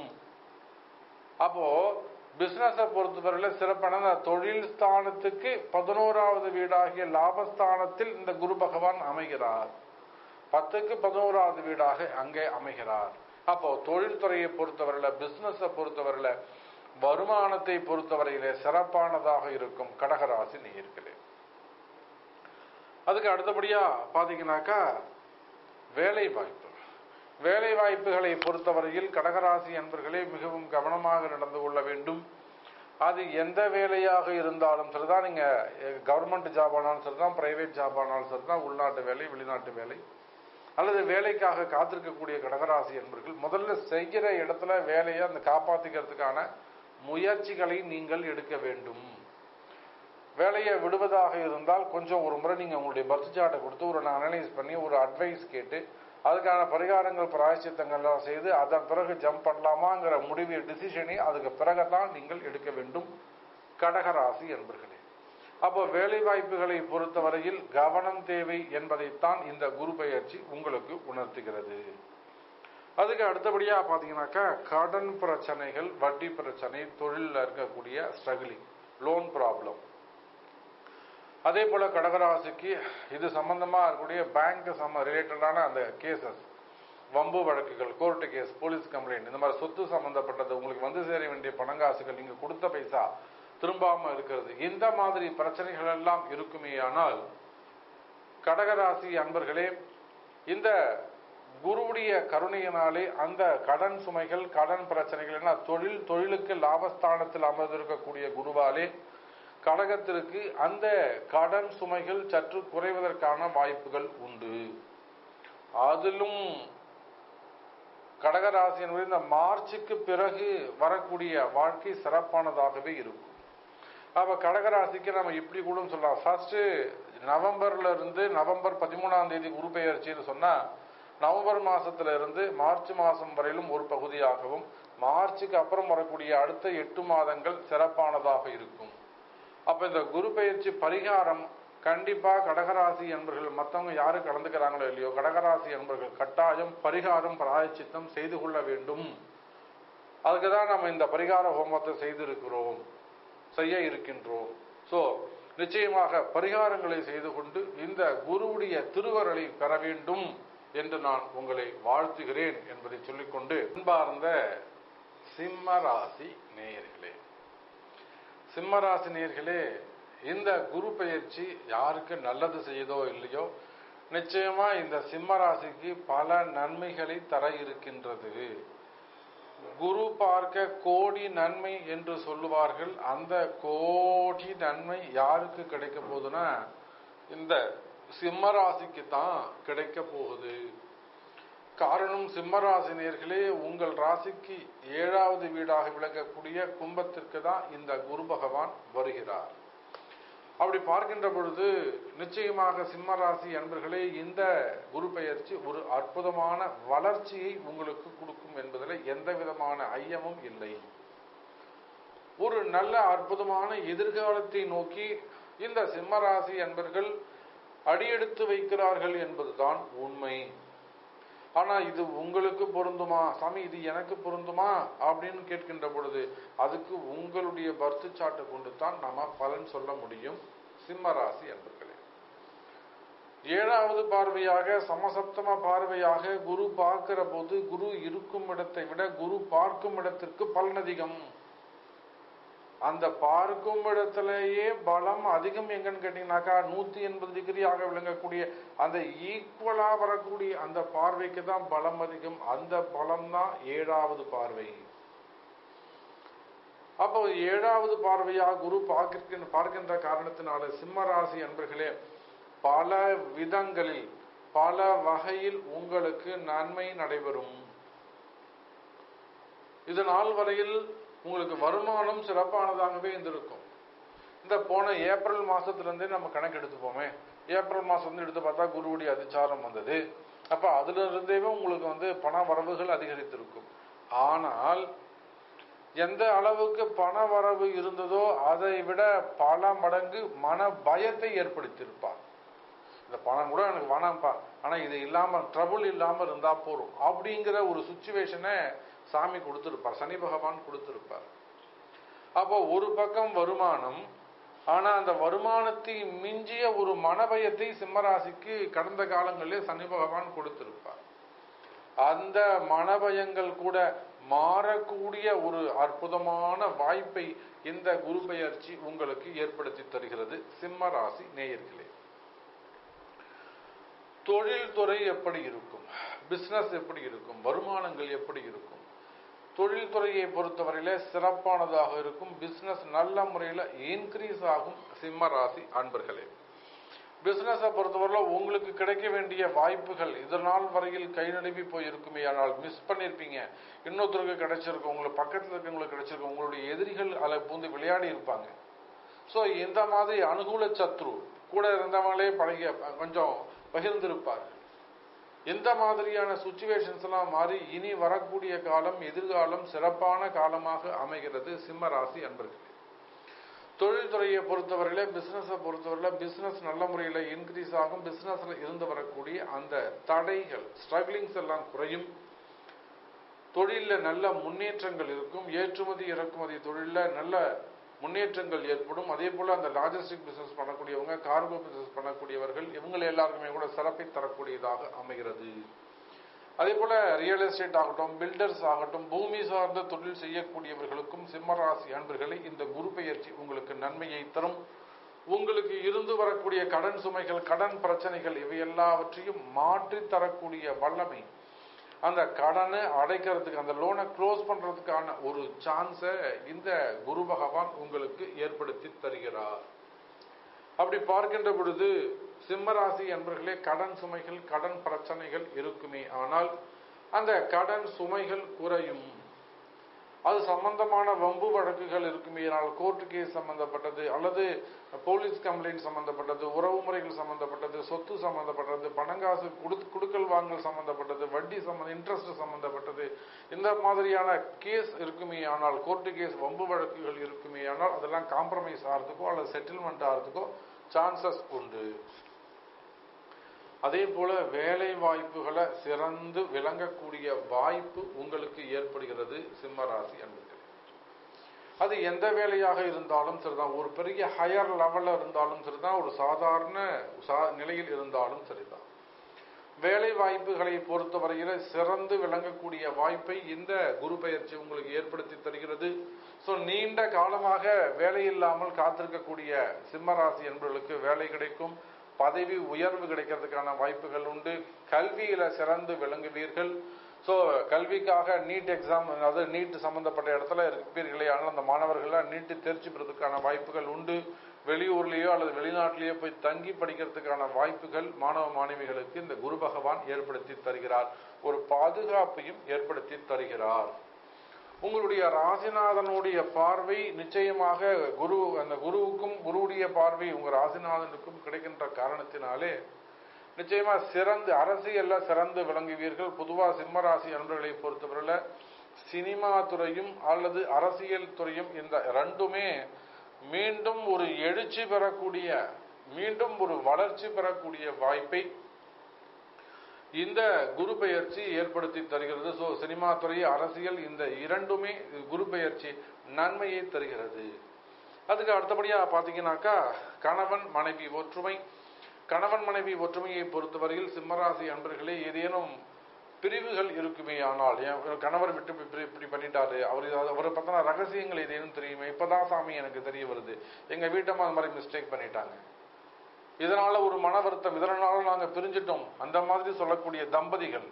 அப்போ பிஸ்னஸை பொறுத்தவரையில சிறப்பான தொழில் ஸ்தானத்துக்கு 11வது வீடாகிய லாபஸ்தானத்தில் இந்த குரு பகவான் அமைகிறார். 10க்கு 11வது வீடாக அங்கே அமைகிறார். அப்போ தொழில்துறையை பொறுத்தவரையில, பிஸ்னஸை பொறுத்தவரையில, வருமானத்தை பொறுத்தவரையிலே சிறப்பானதாக இருக்கும் கடகராசி நேயர்களே. அதுக்கு அடுத்தபடியா பாத்தீங்கன்னாக்கா வேலை வாய்ப்புகளை பொறுத்தவரையில் கடகராசி அன்பர்களே மிகவும் கவனமாக நடந்து கொள்ள வேண்டும். அது எந்த வேலையாக இருந்தாலும் சரிதான், நீங்க கவர்மெண்ட் ஜாப் ஆனாலும் சரிதான், பிரைவேட் ஜாப் ஆனாலும் சரிதான், உள்நாட்டு வேலை, வெளிநாட்டு வேலை, அல்லது வேலைக்காக காத்திருக்கக்கூடிய கடகராசி அன்பர்கள் முதல்ல செய்கிற இடத்துல வேலையை அந்த காப்பாத்திக்கிறதுக்கான முயற்சிகளை நீங்கள் எடுக்க வேண்டும். வேலையை விடுவதாக இருந்தால் கொஞ்சம் ஒரு முறை நீங்கள் உங்களுடைய பர்த் சார்ட்டை கொடுத்து ஒரு அனலைஸ் பண்ணி ஒரு அட்வைஸ் கேட்டு அதுக்கான பரிகாரங்கள் பிராயச்சித்தங்கள்லாம் செய்து அதன் பிறகு ஜம்ப் பண்ணலாமாங்கிற முடிவு டிசிஷனை அதுக்கு பிறகுதான் நீங்கள் எடுக்க வேண்டும் கடகராசி என்பர்களே. அப்போ வேலை வாய்ப்புகளை பொறுத்தவரையில் கவனம் தேவை என்பதைத்தான் இந்த குரு பயிற்சி உங்களுக்கு உணர்த்துகிறது. அதுக்கு அடுத்தபடியாக பார்த்தீங்கன்னாக்கா கடன் பிரச்சனைகள், வட்டி பிரச்சனை, தொழிலில் இருக்கக்கூடிய ஸ்ட்ரகிளிங், லோன் ப்ராப்ளம், அதே போல் கடகராசிக்கு இது சம்பந்தமாக இருக்கக்கூடிய பேங்க் ரிலேட்டடான அந்த கேசஸ், வம்பு வழக்குகள், கோர்ட்டு கேஸ், போலீஸ் கம்ப்ளைண்ட், இந்த மாதிரி சொத்து சம்பந்தப்பட்டது, உங்களுக்கு வந்து சேர வேண்டிய பணங்காசுகள், நீங்கள் கொடுத்த பைசா திரும்பாமல் இருக்கிறது, இந்த மாதிரி பிரச்சனைகள் எல்லாம் இருக்குமேயானால் கடகராசி அன்பர்களே இந்த குருவுடைய கருணையினாலே அந்த கடன் சுமைகள், கடன் பிரச்சனைகள் என தொழிலுக்கு லாபஸ்தானத்தில் அமர்ந்திருக்கக்கூடிய குருவாலே கடகத்திற்கு அந்த கடன் சுமைகள் சற்று குறைவதற்கான வாய்ப்புகள் உண்டு. அதிலும் கடகராசி என்பது இந்த மார்ச்சுக்கு பிறகு வரக்கூடிய வாழ்க்கை சிறப்பானதாகவே இருக்கும். அப்போ கடகராசிக்கு நம்ம இப்படி கூட சொல்லலாம், ஃபர்ஸ்ட் நவம்பர்லேருந்து நவம்பர் 13ஆம் தேதி குரு பெயர்ச்சின்னு சொன்னால், நவம்பர் மாசத்துல இருந்து மார்ச் மாசம் வரையிலும் ஒரு பகுதியாகவும், மார்ச்சுக்கு அப்புறம் வரக்கூடிய அடுத்த 8 மாதங்கள் சிறப்பானதாக இருக்கும். அப்ப இந்த குரு பெயர்ச்சி பரிகாரம் கண்டிப்பா கடகராசி என்பர்கள், மற்றவங்க யாரு கலந்துக்கிறாங்களோ இல்லையோ, கடகராசி என்பர்கள் கட்டாயம் பரிகாரம் பிராயச்சித்தம் செய்து கொள்ள வேண்டும். அதுக்குதான் நம்ம இந்த பரிகார ஹோமத்தை செய்ய இருக்கின்றோம். ஸோ நிச்சயமாக பரிகாரங்களை செய்து கொண்டு இந்த குருவுடைய திருவருளை பெற வேண்டும் என்று நான் உங்களை வாழ்த்துகிறேன் என்பதை சொல்லிக்கொண்டு அன்பார்ந்த சிம்மராசி நேயர்களே, சிம்மராசி நேயர்களே, இந்த குரு பெயர்ச்சி யாருக்கு நல்லது செய்தோ இல்லையோ, நிச்சயமா இந்த சிம்மராசிக்கு பல நன்மைகளை தர இருக்கின்றது. குரு பார்க்க கோடி நன்மை என்று சொல்லுவார்கள். அந்த கோடி நன்மை யாருக்கு கிடைக்க போகுதுன்னா இந்த சிம்மராசிக்கு தான் கிடைக்க போகுது. காரணம், சிம்மராசி நேயர்களே, உங்கள் ராசிக்கு 7வது வீடாக விளங்கக்கூடிய கும்பத்திற்கு தான் இந்த குரு பகவான் வருகிறார். அப்படி பார்க்கின்ற பொழுது நிச்சயமாக சிம்மராசி அன்பர்களே, இந்த குரு பெயர்ச்சி ஒரு அற்புதமான வளர்ச்சியை உங்களுக்கு கொடுக்கும் என்பதில் எந்த விதமான ஐயமும் இல்லை. ஒரு நல்ல அற்புதமான எதிர்காலத்தை நோக்கி இந்த சிம்மராசி அன்பர்கள் அடியெடுத்து வைக்கிறார்கள் என்பதுதான் உண்மை. ஆனா இது உங்களுக்கு பொருந்துமா சாமி, இது எனக்கு பொருந்துமா அப்படின்னு கேட்கின்ற பொழுது அதுக்கு உங்களுடைய பர்த் சார்ட்டை கொண்டு தான் நாம பலன் சொல்ல முடியும். சிம்மராசி அன்பர்களே, 7வது பார்வையாக சமசப்தம பார்வையாக குரு பார்க்கிற போது குரு இருக்கும் இடத்தை விட குரு பார்க்கும் இடத்திற்கு பலன் அதிகம். அந்த பார்க்கும் இடத்திலேயே பலம் அதிகம். எங்கன்னு கேட்டீங்கன்னாக்கா 180 டிகிரியாக விளங்கக்கூடிய அந்த ஈக்குவலா வரக்கூடிய அந்த பார்வைக்கு தான் பலம் அதிகம். அந்த பலம் தான் 7வது பார்வை. அப்போ 7வது பார்வையாக குரு பார்க்கின்ற காரணத்தினால சிம்மராசி அன்பர்களே, பல விதங்களில் பல வகையில் உங்களுக்கு நன்மை நடைபெறும். இதனால் வரையில் உங்களுக்கு வருமானம் சிறப்பானதாகவே இருந்திருக்கும். இந்த போன ஏப்ரல் மாசத்திலிருந்தே நம்ம கணக்கு எடுத்துப்போமே, ஏப்ரல் மாசம் வந்து எடுத்து பார்த்தா குருவுடைய அதிசாரம் வந்தது. அப்ப அதுல இருந்தே உங்களுக்கு வந்து பண வரவுகள் அதிகரித்திருக்கும். ஆனால் எந்த அளவுக்கு பண வரவு இருந்ததோ அதை விட பல மடங்கு மன பயத்தை ஏற்படுத்தியிருப்பார். இந்த பணம் கூட எனக்கு வேணாம்ப்பா, ஆனா இது இல்லாம ட்ரபுள் இல்லாம இருந்தா போறோம் அப்படிங்கிற ஒரு சுச்சுவேஷனை சாமி கொடுத்திருப்பார், சனி பகவான் கொடுத்திருப்பார். அப்போ ஒரு பக்கம் வருமானம், ஆனா அந்த வருமானத்தை மிஞ்சிய ஒரு மனபயத்தை சிம்மராசிக்கு கடந்த காலங்களிலே சனி பகவான் கொடுத்திருப்பார். அந்த மனபயங்கள் கூட மாறக்கூடிய ஒரு அற்புதமான வாய்ப்பை இந்த குரு பெயர்ச்சி உங்களுக்கு ஏற்படுத்தி தருகிறது. சிம்மராசி நேயர்களே, தொழில்துறை எப்படி இருக்கும், பிஸ்னஸ் எப்படி இருக்கும், வருமானங்கள் எப்படி இருக்கும்? தொழில்துறையை பொறுத்தவரையில சிறப்பானதாக இருக்கும். பிஸ்னஸ் நல்ல முறையில் இன்க்ரீஸ் ஆகும். சிம்மராசி அன்பர்களே, பிஸ்னஸை பொறுத்தவரையில் உங்களுக்கு கிடைக்க வேண்டிய வாய்ப்புகள் இதனால் வரையில் கை நழுவி போயிருக்குமே, ஆனால் மிஸ் பண்ணியிருப்பீங்க. இன்னொருத்தருக்கு கிடைச்சிருக்கும், உங்களுக்கு பக்கத்தில் இருக்கவங்களுக்கு கிடைச்சிருக்கும், உங்களுடைய எதிரிகள் அதில் பூந்து விளையாடி இருப்பாங்க. ஸோ இந்த மாதிரி அனுகூல சத்ரு கூட இருந்தவங்களே பழகிய கொஞ்சம் பகிர்ந்திருப்பார்கள். இந்த மாதிரியான சுச்சுவேஷன்ஸ் எல்லாம் மாறி இனி வரக்கூடிய காலம், எதிர்காலம் சிறப்பான காலமாக அமைகிறது. சிம்மராசி அன்பர்களே, தொழில்துறையை பொறுத்தவரையில பிசினஸை பொறுத்தவரையில பிசினஸ் நல்ல முறையில் இன்க்ரீஸ் ஆகும். பிசினஸ்ல இருந்து வரக்கூடிய அந்த தடைகள், ஸ்ட்ரகிளிங்ஸ் எல்லாம் குறையும். தொழிலில் நல்ல முன்னேற்றங்கள் இருக்கும். ஏற்றுமதி இறக்குமதி தொழிலில் நல்ல முன்னேற்றங்கள் ஏற்படும். அதே போல அந்த லாஜிஸ்டிக் பிசினஸ் பண்ணக்கூடியவங்க, கார்கோ பிசினஸ் பண்ணக்கூடியவர்கள், இவங்க எல்லாருக்குமே கூட சிறப்பை தரக்கூடியதாக அமைகிறது. அதே போல ரியல் எஸ்டேட் ஆகட்டும், பில்டர்ஸ் ஆகட்டும், பூமி சார்ந்த தொழில் செய்யக்கூடியவர்களுக்கும் சிம்மராசி அன்பர்களை இந்த குரு பெயர்ச்சி உங்களுக்கு நன்மையை தரும். உங்களுக்கு இருந்து வரக்கூடிய கடன் சுமைகள், கடன் பிரச்சனைகள் இவை எல்லாவற்றையும் மாற்றி தரக்கூடிய வல்லமை, அந்த கடனை அடைக்கிறதுக்கு, அந்த லோனை க்ளோஸ் பண்றதுக்கான ஒரு சான்ஸை இந்த குரு பகவான் உங்களுக்கு ஏற்படுத்தி தருகிறார். அப்படி பார்க்கின்ற பொழுது சிம்மராசி அன்பர்களே, கடன் சுமைகள், கடன் பிரச்சனைகள் இருக்குமே, ஆனால் அந்த கடன் சுமைகள் குறையும். அது சம்பந்தமான வம்பு வழக்குகள் இருக்குமே, ஆனால் கோர்ட் கேஸ் சம்பந்தப்பட்டது அல்லது போலீஸ் கம்ப்ளைண்ட் சம்பந்தப்பட்டது, உறவு முறைகள் சம்பந்தப்பட்டது, சொத்து சம்பந்தப்பட்டது, பணங்காசு கொடுக்கல் வாங்கல் சம்பந்தப்பட்டது, வட்டி இன்ட்ரெஸ்ட் சம்பந்தப்பட்டது, இந்த மாதிரியான கேஸ் இருக்குமே, ஆனால் கோர்ட் கேஸ் வம்பு வழக்குகள் இருக்குமே, ஆனால் அதெல்லாம் காம்ப்ரமைஸ் ஆகிறதுக்கோ அல்லது செட்டில்மெண்ட் ஆகிறதுக்கோ சான்சஸ் உண்டு. அதே போல வேலை வாய்ப்புகளை சிறந்து விளங்கக்கூடிய வாய்ப்பு உங்களுக்கு ஏற்படுகிறது. சிம்மராசி அன்பர்களே, அது எந்த வேலையாக இருந்தாலும் சரிதான், ஒரு பெரிய ஹையர் லெவல்ல இருந்தாலும் சரிதான், ஒரு சாதாரண நிலையில் இருந்தாலும் சரிதான், வேலை வாய்ப்புகளை பொறுத்தவரையில சிறந்து விளங்கக்கூடிய வாய்ப்பை இந்த குரு பெயர்ச்சி உங்களுக்கு ஏற்படுத்தி தருகிறது. ஸோ நீண்ட காலமாக வேலை இல்லாமல் காத்திருக்கக்கூடிய சிம்மராசி என்பவர்களுக்கு வேலை கிடைக்கும், பதவி உயர்வு கிடைக்கிறதுக்கான வாய்ப்புகள் உண்டு, கல்வியில சிறந்து விளங்குவீர்கள். ஸோ கல்விக்காக நீட் எக்ஸாம், அதாவது நீட் சம்பந்தப்பட்ட இடத்துல இருப்பீர்களே, ஆனால் அந்த மாணவர்களால் நீட்டு தேர்ச்சி பெறதுக்கான வாய்ப்புகள் உண்டு. வெளியூர்லேயோ அல்லது வெளிநாட்டிலேயோ போய் தங்கி படிக்கிறதுக்கான வாய்ப்புகள் மாணவ மாணவிகளுக்கு இந்த குரு பகவான் ஏற்படுத்தி தருகிறார். ஒரு பாதுகாப்பையும் ஏற்படுத்தி தருகிறார். உங்களுடைய ராசிநாதனுடைய பார்வை நிச்சயமாக குரு, அந்த குருவுக்கும் குருவுடைய பார்வை உங்கள் ராசிநாதனுக்கும் கிடைக்கின்ற காரணத்தினாலே நிச்சயமா சிறந்து அரசியல்ல சிறந்து விளங்குவீர்கள். பொதுவாக சிம்மராசி அன்பர்களை பொறுத்தவரையில சினிமா துறையும் அல்லது அரசியல் துறையும் இந்த ரெண்டுமே மீண்டும் ஒரு எழுச்சி பெறக்கூடிய, மீண்டும் ஒரு வளர்ச்சி பெறக்கூடிய வாய்ப்பை இந்த குரு பெயர்ச்சி ஏற்படுத்தி தருகிறது. ஸோ சினிமா துறை, அரசியல் இந்த இரண்டுமே குரு பெயர்ச்சி நன்மையை தருகிறது. அதுக்கு அடுத்தபடியாக பார்த்தீங்கன்னாக்கா கணவன் மனைவி ஒற்றுமை. கணவன் மனைவி ஒற்றுமையை பொறுத்தவரையில் சிம்மராசி அன்பர்களே ஏதேனும் பிரிவுகள் இருக்குமே, ஆனால் என் கணவர் விட்டு இப்படி பண்ணிட்டாரு, அவரை பார்த்தோன்னா ரகசியங்கள் ஏதேனும் தெரியுமே, இப்போதான் சாமி எனக்கு தெரிய வருது, எங்கள் வீட்டம்மா அந்த மாதிரி மிஸ்டேக் பண்ணிட்டாங்க, இதனால் ஒரு மன வருத்தம், இதனால நாங்கள் பிரிஞ்சிட்டோம், அந்த மாதிரி சொல்லக்கூடிய தம்பதிகள்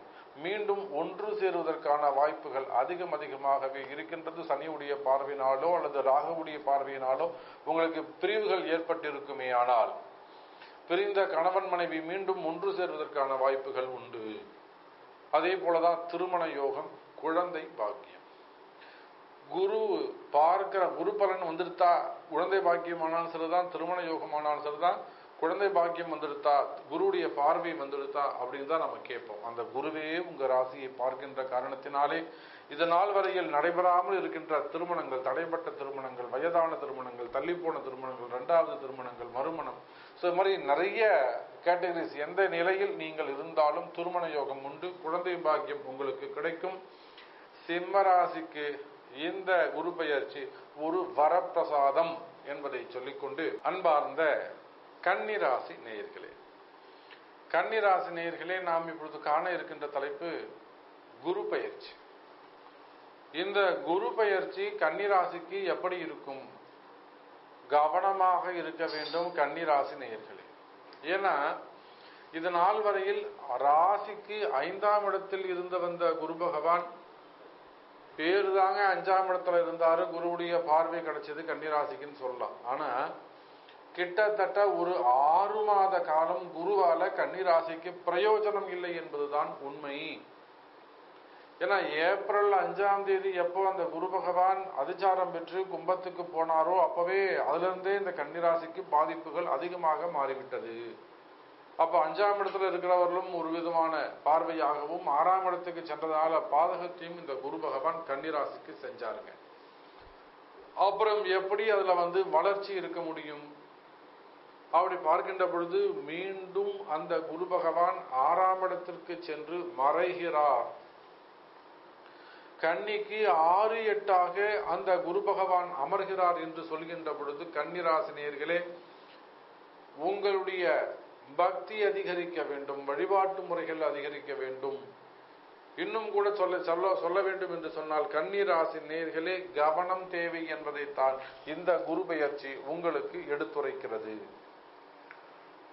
மீண்டும் ஒன்று சேருவதற்கான வாய்ப்புகள் அதிகம் அதிகமாகவே இருக்கின்றது. சனியுடைய பார்வையினாலோ அல்லது ராகுவுடைய பார்வையினாலோ உங்களுக்கு பிரிவுகள் ஏற்பட்டிருக்குமே, ஆனால் பிரிந்த கணவன் மனைவி மீண்டும் ஒன்று சேருவதற்கான வாய்ப்புகள் உண்டு. அதே போலதான் திருமண யோகம், குழந்தை பாக்கியம். குரு பார்க்கிற குரு பலன் வந்துடுத்தா குழந்தை பாக்கியமானாலும் சரிதான், திருமண யோகமானாலும் சரிதான், குழந்தை பாக்கியம் வந்துடுத்தா, குருவுடைய பார்வை வந்துடுத்தா அப்படின்னு தான் நம்ம கேட்போம். அந்த குருவே உங்க ராசியை பார்க்கின்ற காரணத்தினாலே இது நாள் வரையில் நடைபெறாமல் இருக்கின்ற திருமணங்கள், தடைப்பட்ட திருமணங்கள், வயதான திருமணங்கள், தள்ளிப்போன திருமணங்கள், இரண்டாவது திருமணங்கள், மறுமணம், ஸோ இது மாதிரி நிறைய கேட்டகரிஸ் எந்த நிலையில் நீங்கள் இருந்தாலும் திருமண யோகம் உண்டு, குழந்தை பாக்கியம் உங்களுக்கு கிடைக்கும். சிம்மராசிக்கு இந்த குரு பெயர்ச்சி ஒரு வரப்பிரசாதம் என்பதை சொல்லிக்கொண்டு அன்பார்ந்த கன்னிராசி நேயர்களே, கன்னிராசி நேயர்களே, நாம் இப்பொழுது காண இருக்கின்ற தலைப்பு குரு பெயர்ச்சி. இந்த குரு பெயர்ச்சி கன்னிராசிக்கு எப்படி இருக்கும்? கவனமாக இருக்க வேண்டும் கன்னிராசி நேயர்களே. ஏன்னா இது நாள் வரையில் ராசிக்கு 5ஆம் இடத்தில் இருந்து வந்த குரு பகவான் பேரு தாங்க 5ஆம் இடத்துல இருந்தாரு, குருவுடைய பார்வை கிடைச்சது கன்னிராசிக்குன்னு சொல்லலாம். ஆனா கிட்டத்தட்ட ஒரு 6 மாத காலம் குருவால கன்னிராசிக்கு பிரயோஜனம் இல்லை என்பதுதான் உண்மை. ஏன்னா ஏப்ரல் 5ஆம் தேதி எப்போ அந்த குரு பகவான் அதிசாரம் பெற்று கும்பத்துக்கு போனாரோ அப்பவே அதிலிருந்தே இந்த கன்னிராசிக்கு பாதிப்புகள் அதிகமாக மாறிவிட்டது. அப்போ 5ஆம் இடத்துல இருக்கிறவர்களும் ஒரு விதமான பார்வையாகவும் 6ஆம் இடத்துக்கு சென்றதால பாதகத்தையும் இந்த குரு பகவான் கன்னிராசிக்கு செஞ்சாருங்க. அப்புறம் எப்படி அதுல வளர்ச்சி இருக்க முடியும்? அப்படி பார்க்கின்ற பொழுது மீண்டும் அந்த குரு பகவான் 6ஆம் இடத்திற்கு சென்று மறைகிறார். கன்னிக்கு 6, 8ஆக அந்த குரு பகவான் அமர்கிறார் என்று சொல்கின்ற பொழுது கன்னிராசி நேயர்களே உங்களுடைய பக்தி அதிகரிக்க வேண்டும், வழிபாட்டு முறைகள் அதிகரிக்க வேண்டும். இன்னும் கூட சொல்ல வேண்டும் என்று சொன்னால் கன்னிராசி நேயர்களே கவனம் தேவை என்பதைத்தான் இந்த குரு பெயர்ச்சி உங்களுக்கு எடுத்துரைக்கிறது.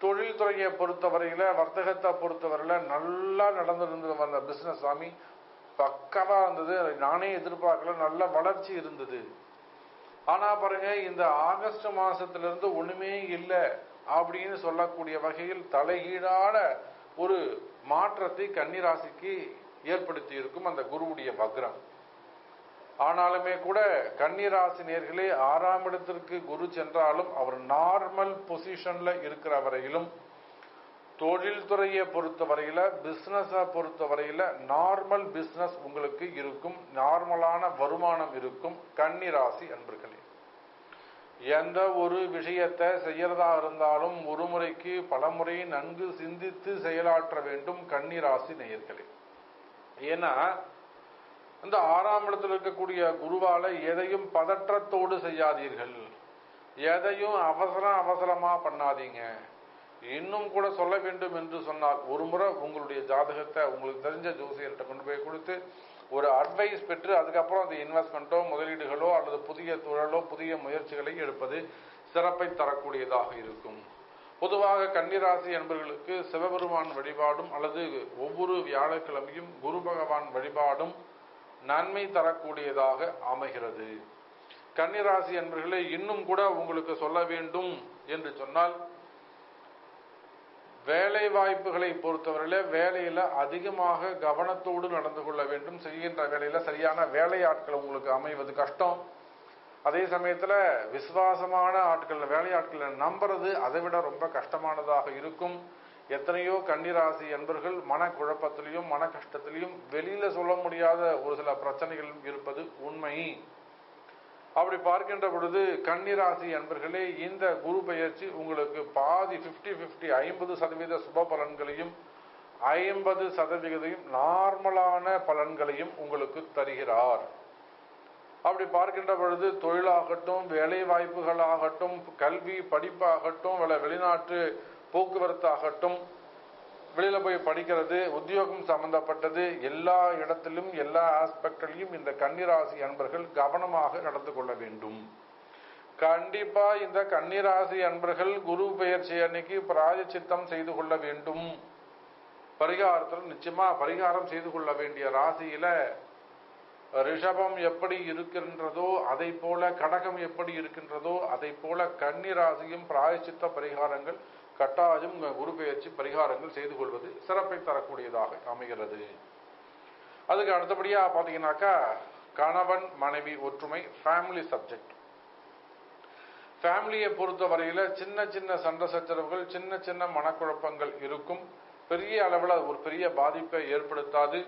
தொழில் துறையை பொறுத்தவரையில, வர்த்தகத்தை பொறுத்தவரையில நல்லா நடந்திருந்து வந்த பிசினஸ் சாமி பக்கவா இருந்தது, நானே எதிர்பார்க்கல, நல்ல வளர்ச்சி இருந்தது. ஆனா பாருங்க இந்த ஆகஸ்ட் மாசத்துல இருந்து ஒண்ணுமே இல்லை அப்படின்னு சொல்லக்கூடிய வகையில் தலைகீழான ஒரு மாற்றத்தை கன்னிராசிக்கு ஏற்படுத்தி இருக்கும் அந்த குருவுடைய வக்ரம். ஆனாலுமே கூட கன்னிராசி நேர்களே 6ஆம் இடத்திற்கு குரு சென்றாலும் அவர் நார்மல் பொசிஷன்ல இருக்கிற வரையிலும் தொழில் துறையை பொறுத்தவரையில, பிஸ்னஸை பொறுத்தவரையில நார்மல் பிஸ்னஸ் உங்களுக்கு இருக்கும், நார்மலான வருமானம் இருக்கும் கன்னிராசி அன்பர்களே. எந்த ஒரு விஷயத்தை செய்யறதா இருந்தாலும் ஒரு முறைக்கு பல முறை நன்கு சிந்தித்து செயலாற்ற வேண்டும் கன்னிராசி நேயர்களே. ஏன்னா இந்த 6ஆம் இடத்தில் இருக்கக்கூடிய குருவால எதையும் பதற்றத்தோடு செய்யாதீர்கள், எதையும் அவசரமா பண்ணாதீங்க, இன்னும் கூட சொல்ல வேண்டும் என்று சொன்னால் ஒரு முறை உங்களுடைய ஜாதகத்தை உங்களுக்கு தெரிஞ்ச ஜோசியர்கிட்ட கொண்டு போய் கொடுத்து ஒரு அட்வைஸ் பெற்று அதுக்கப்புறம் அந்த இன்வெஸ்ட்மெண்ட்டோ முதலீடுகளோ அல்லது புதிய தொழிலோ புதிய முயற்சிகளை எடுப்பது சிறப்பை தரக்கூடியதாக இருக்கும். பொதுவாக கன்னிராசி என்பவர்களுக்கு சிவபெருமான் வழிபாடும் அல்லது ஒவ்வொரு வியாழக்கிழமையும் குரு பகவான் வழிபாடும் நன்மை தரக்கூடியதாக அமைகிறது. கன்னிராசி என்பவர்களே இன்னும் கூட உங்களுக்கு சொல்ல வேண்டும் என்று சொன்னால் வேலை வாய்ப்புகளை பொறுத்தவரையில வேலையில அதிகமாக கவனத்தோடு நடந்து கொள்ள வேண்டும். செய்கின்ற வேலையில சரியான வேலை ஆட்கள் உங்களுக்கு அமைவது கஷ்டம். அதே சமயத்துல விசுவாசமான ஆட்கள் வேலையாட்களை நம்புறது அதை விட ரொம்ப கஷ்டமானதாக இருக்கும். எத்தனையோ கன்னிராசி என்பர்கள் மனக்குழப்பத்திலையும் மன கஷ்டத்திலையும் வெளியில சொல்ல முடியாத ஒரு சில பிரச்சனைகளும் இருப்பது உண்மை. அப்படி பார்க்கின்ற பொழுது கன்னிராசி அன்பர்களே இந்த குரு பயிற்சி உங்களுக்கு பாதி 50-50 50% சுப பலன்களையும் 50% நார்மலான பலன்களையும் உங்களுக்கு தருகிறார். அப்படி பார்க்கின்ற பொழுது தொழிலாகட்டும் வேலை வாய்ப்புகளாகட்டும் கல்வி படிப்பாகட்டும் வெளிநாட்டு போக்குவரத்து ஆகட்டும் வெளியில போய் படிக்கிறது உத்தியோகம் சம்பந்தப்பட்டது எல்லா இடத்திலும் எல்லா ஆஸ்பெக்டிலையும் இந்த கன்னிராசி அன்பர்கள் கவனமாக நடந்து கொள்ள வேண்டும். கண்டிப்பா இந்த கன்னிராசி அன்பர்கள் குரு பெயர்ச்சி அன்னைக்கு பிராயச்சித்தம் செய்து கொள்ள வேண்டும். பரிகாரத்தில் நிச்சயமா பரிகாரம் செய்து கொள்ள வேண்டிய ராசியில ரிஷபம் எப்படி இருக்கின்றதோ அதை போல கடகம் எப்படி இருக்கின்றதோ அதை போல கன்னிராசியும் பிராயச்சித்த பரிகாரங்கள் கட்டாயம் குரு பெயர்ச்சி பரிகாரங்கள் செய்து கொள்வது சிறப்பை தரக்கூடியதாக அமைகிறது. அதுக்கு அடுத்தபடியா பாத்தீங்கன்னாக்கா கணவன் மனைவி ஒற்றுமை ஃபேமிலி சப்ஜெக்ட். ஃபேமிலியை பொறுத்த வரையில சின்ன சின்ன சண்டை சச்சரவுகள் சின்ன சின்ன மனக்குழப்பங்கள் இருக்கும். பெரிய அளவில் ஒரு பெரிய பாதிப்பை ஏற்படுத்தாது.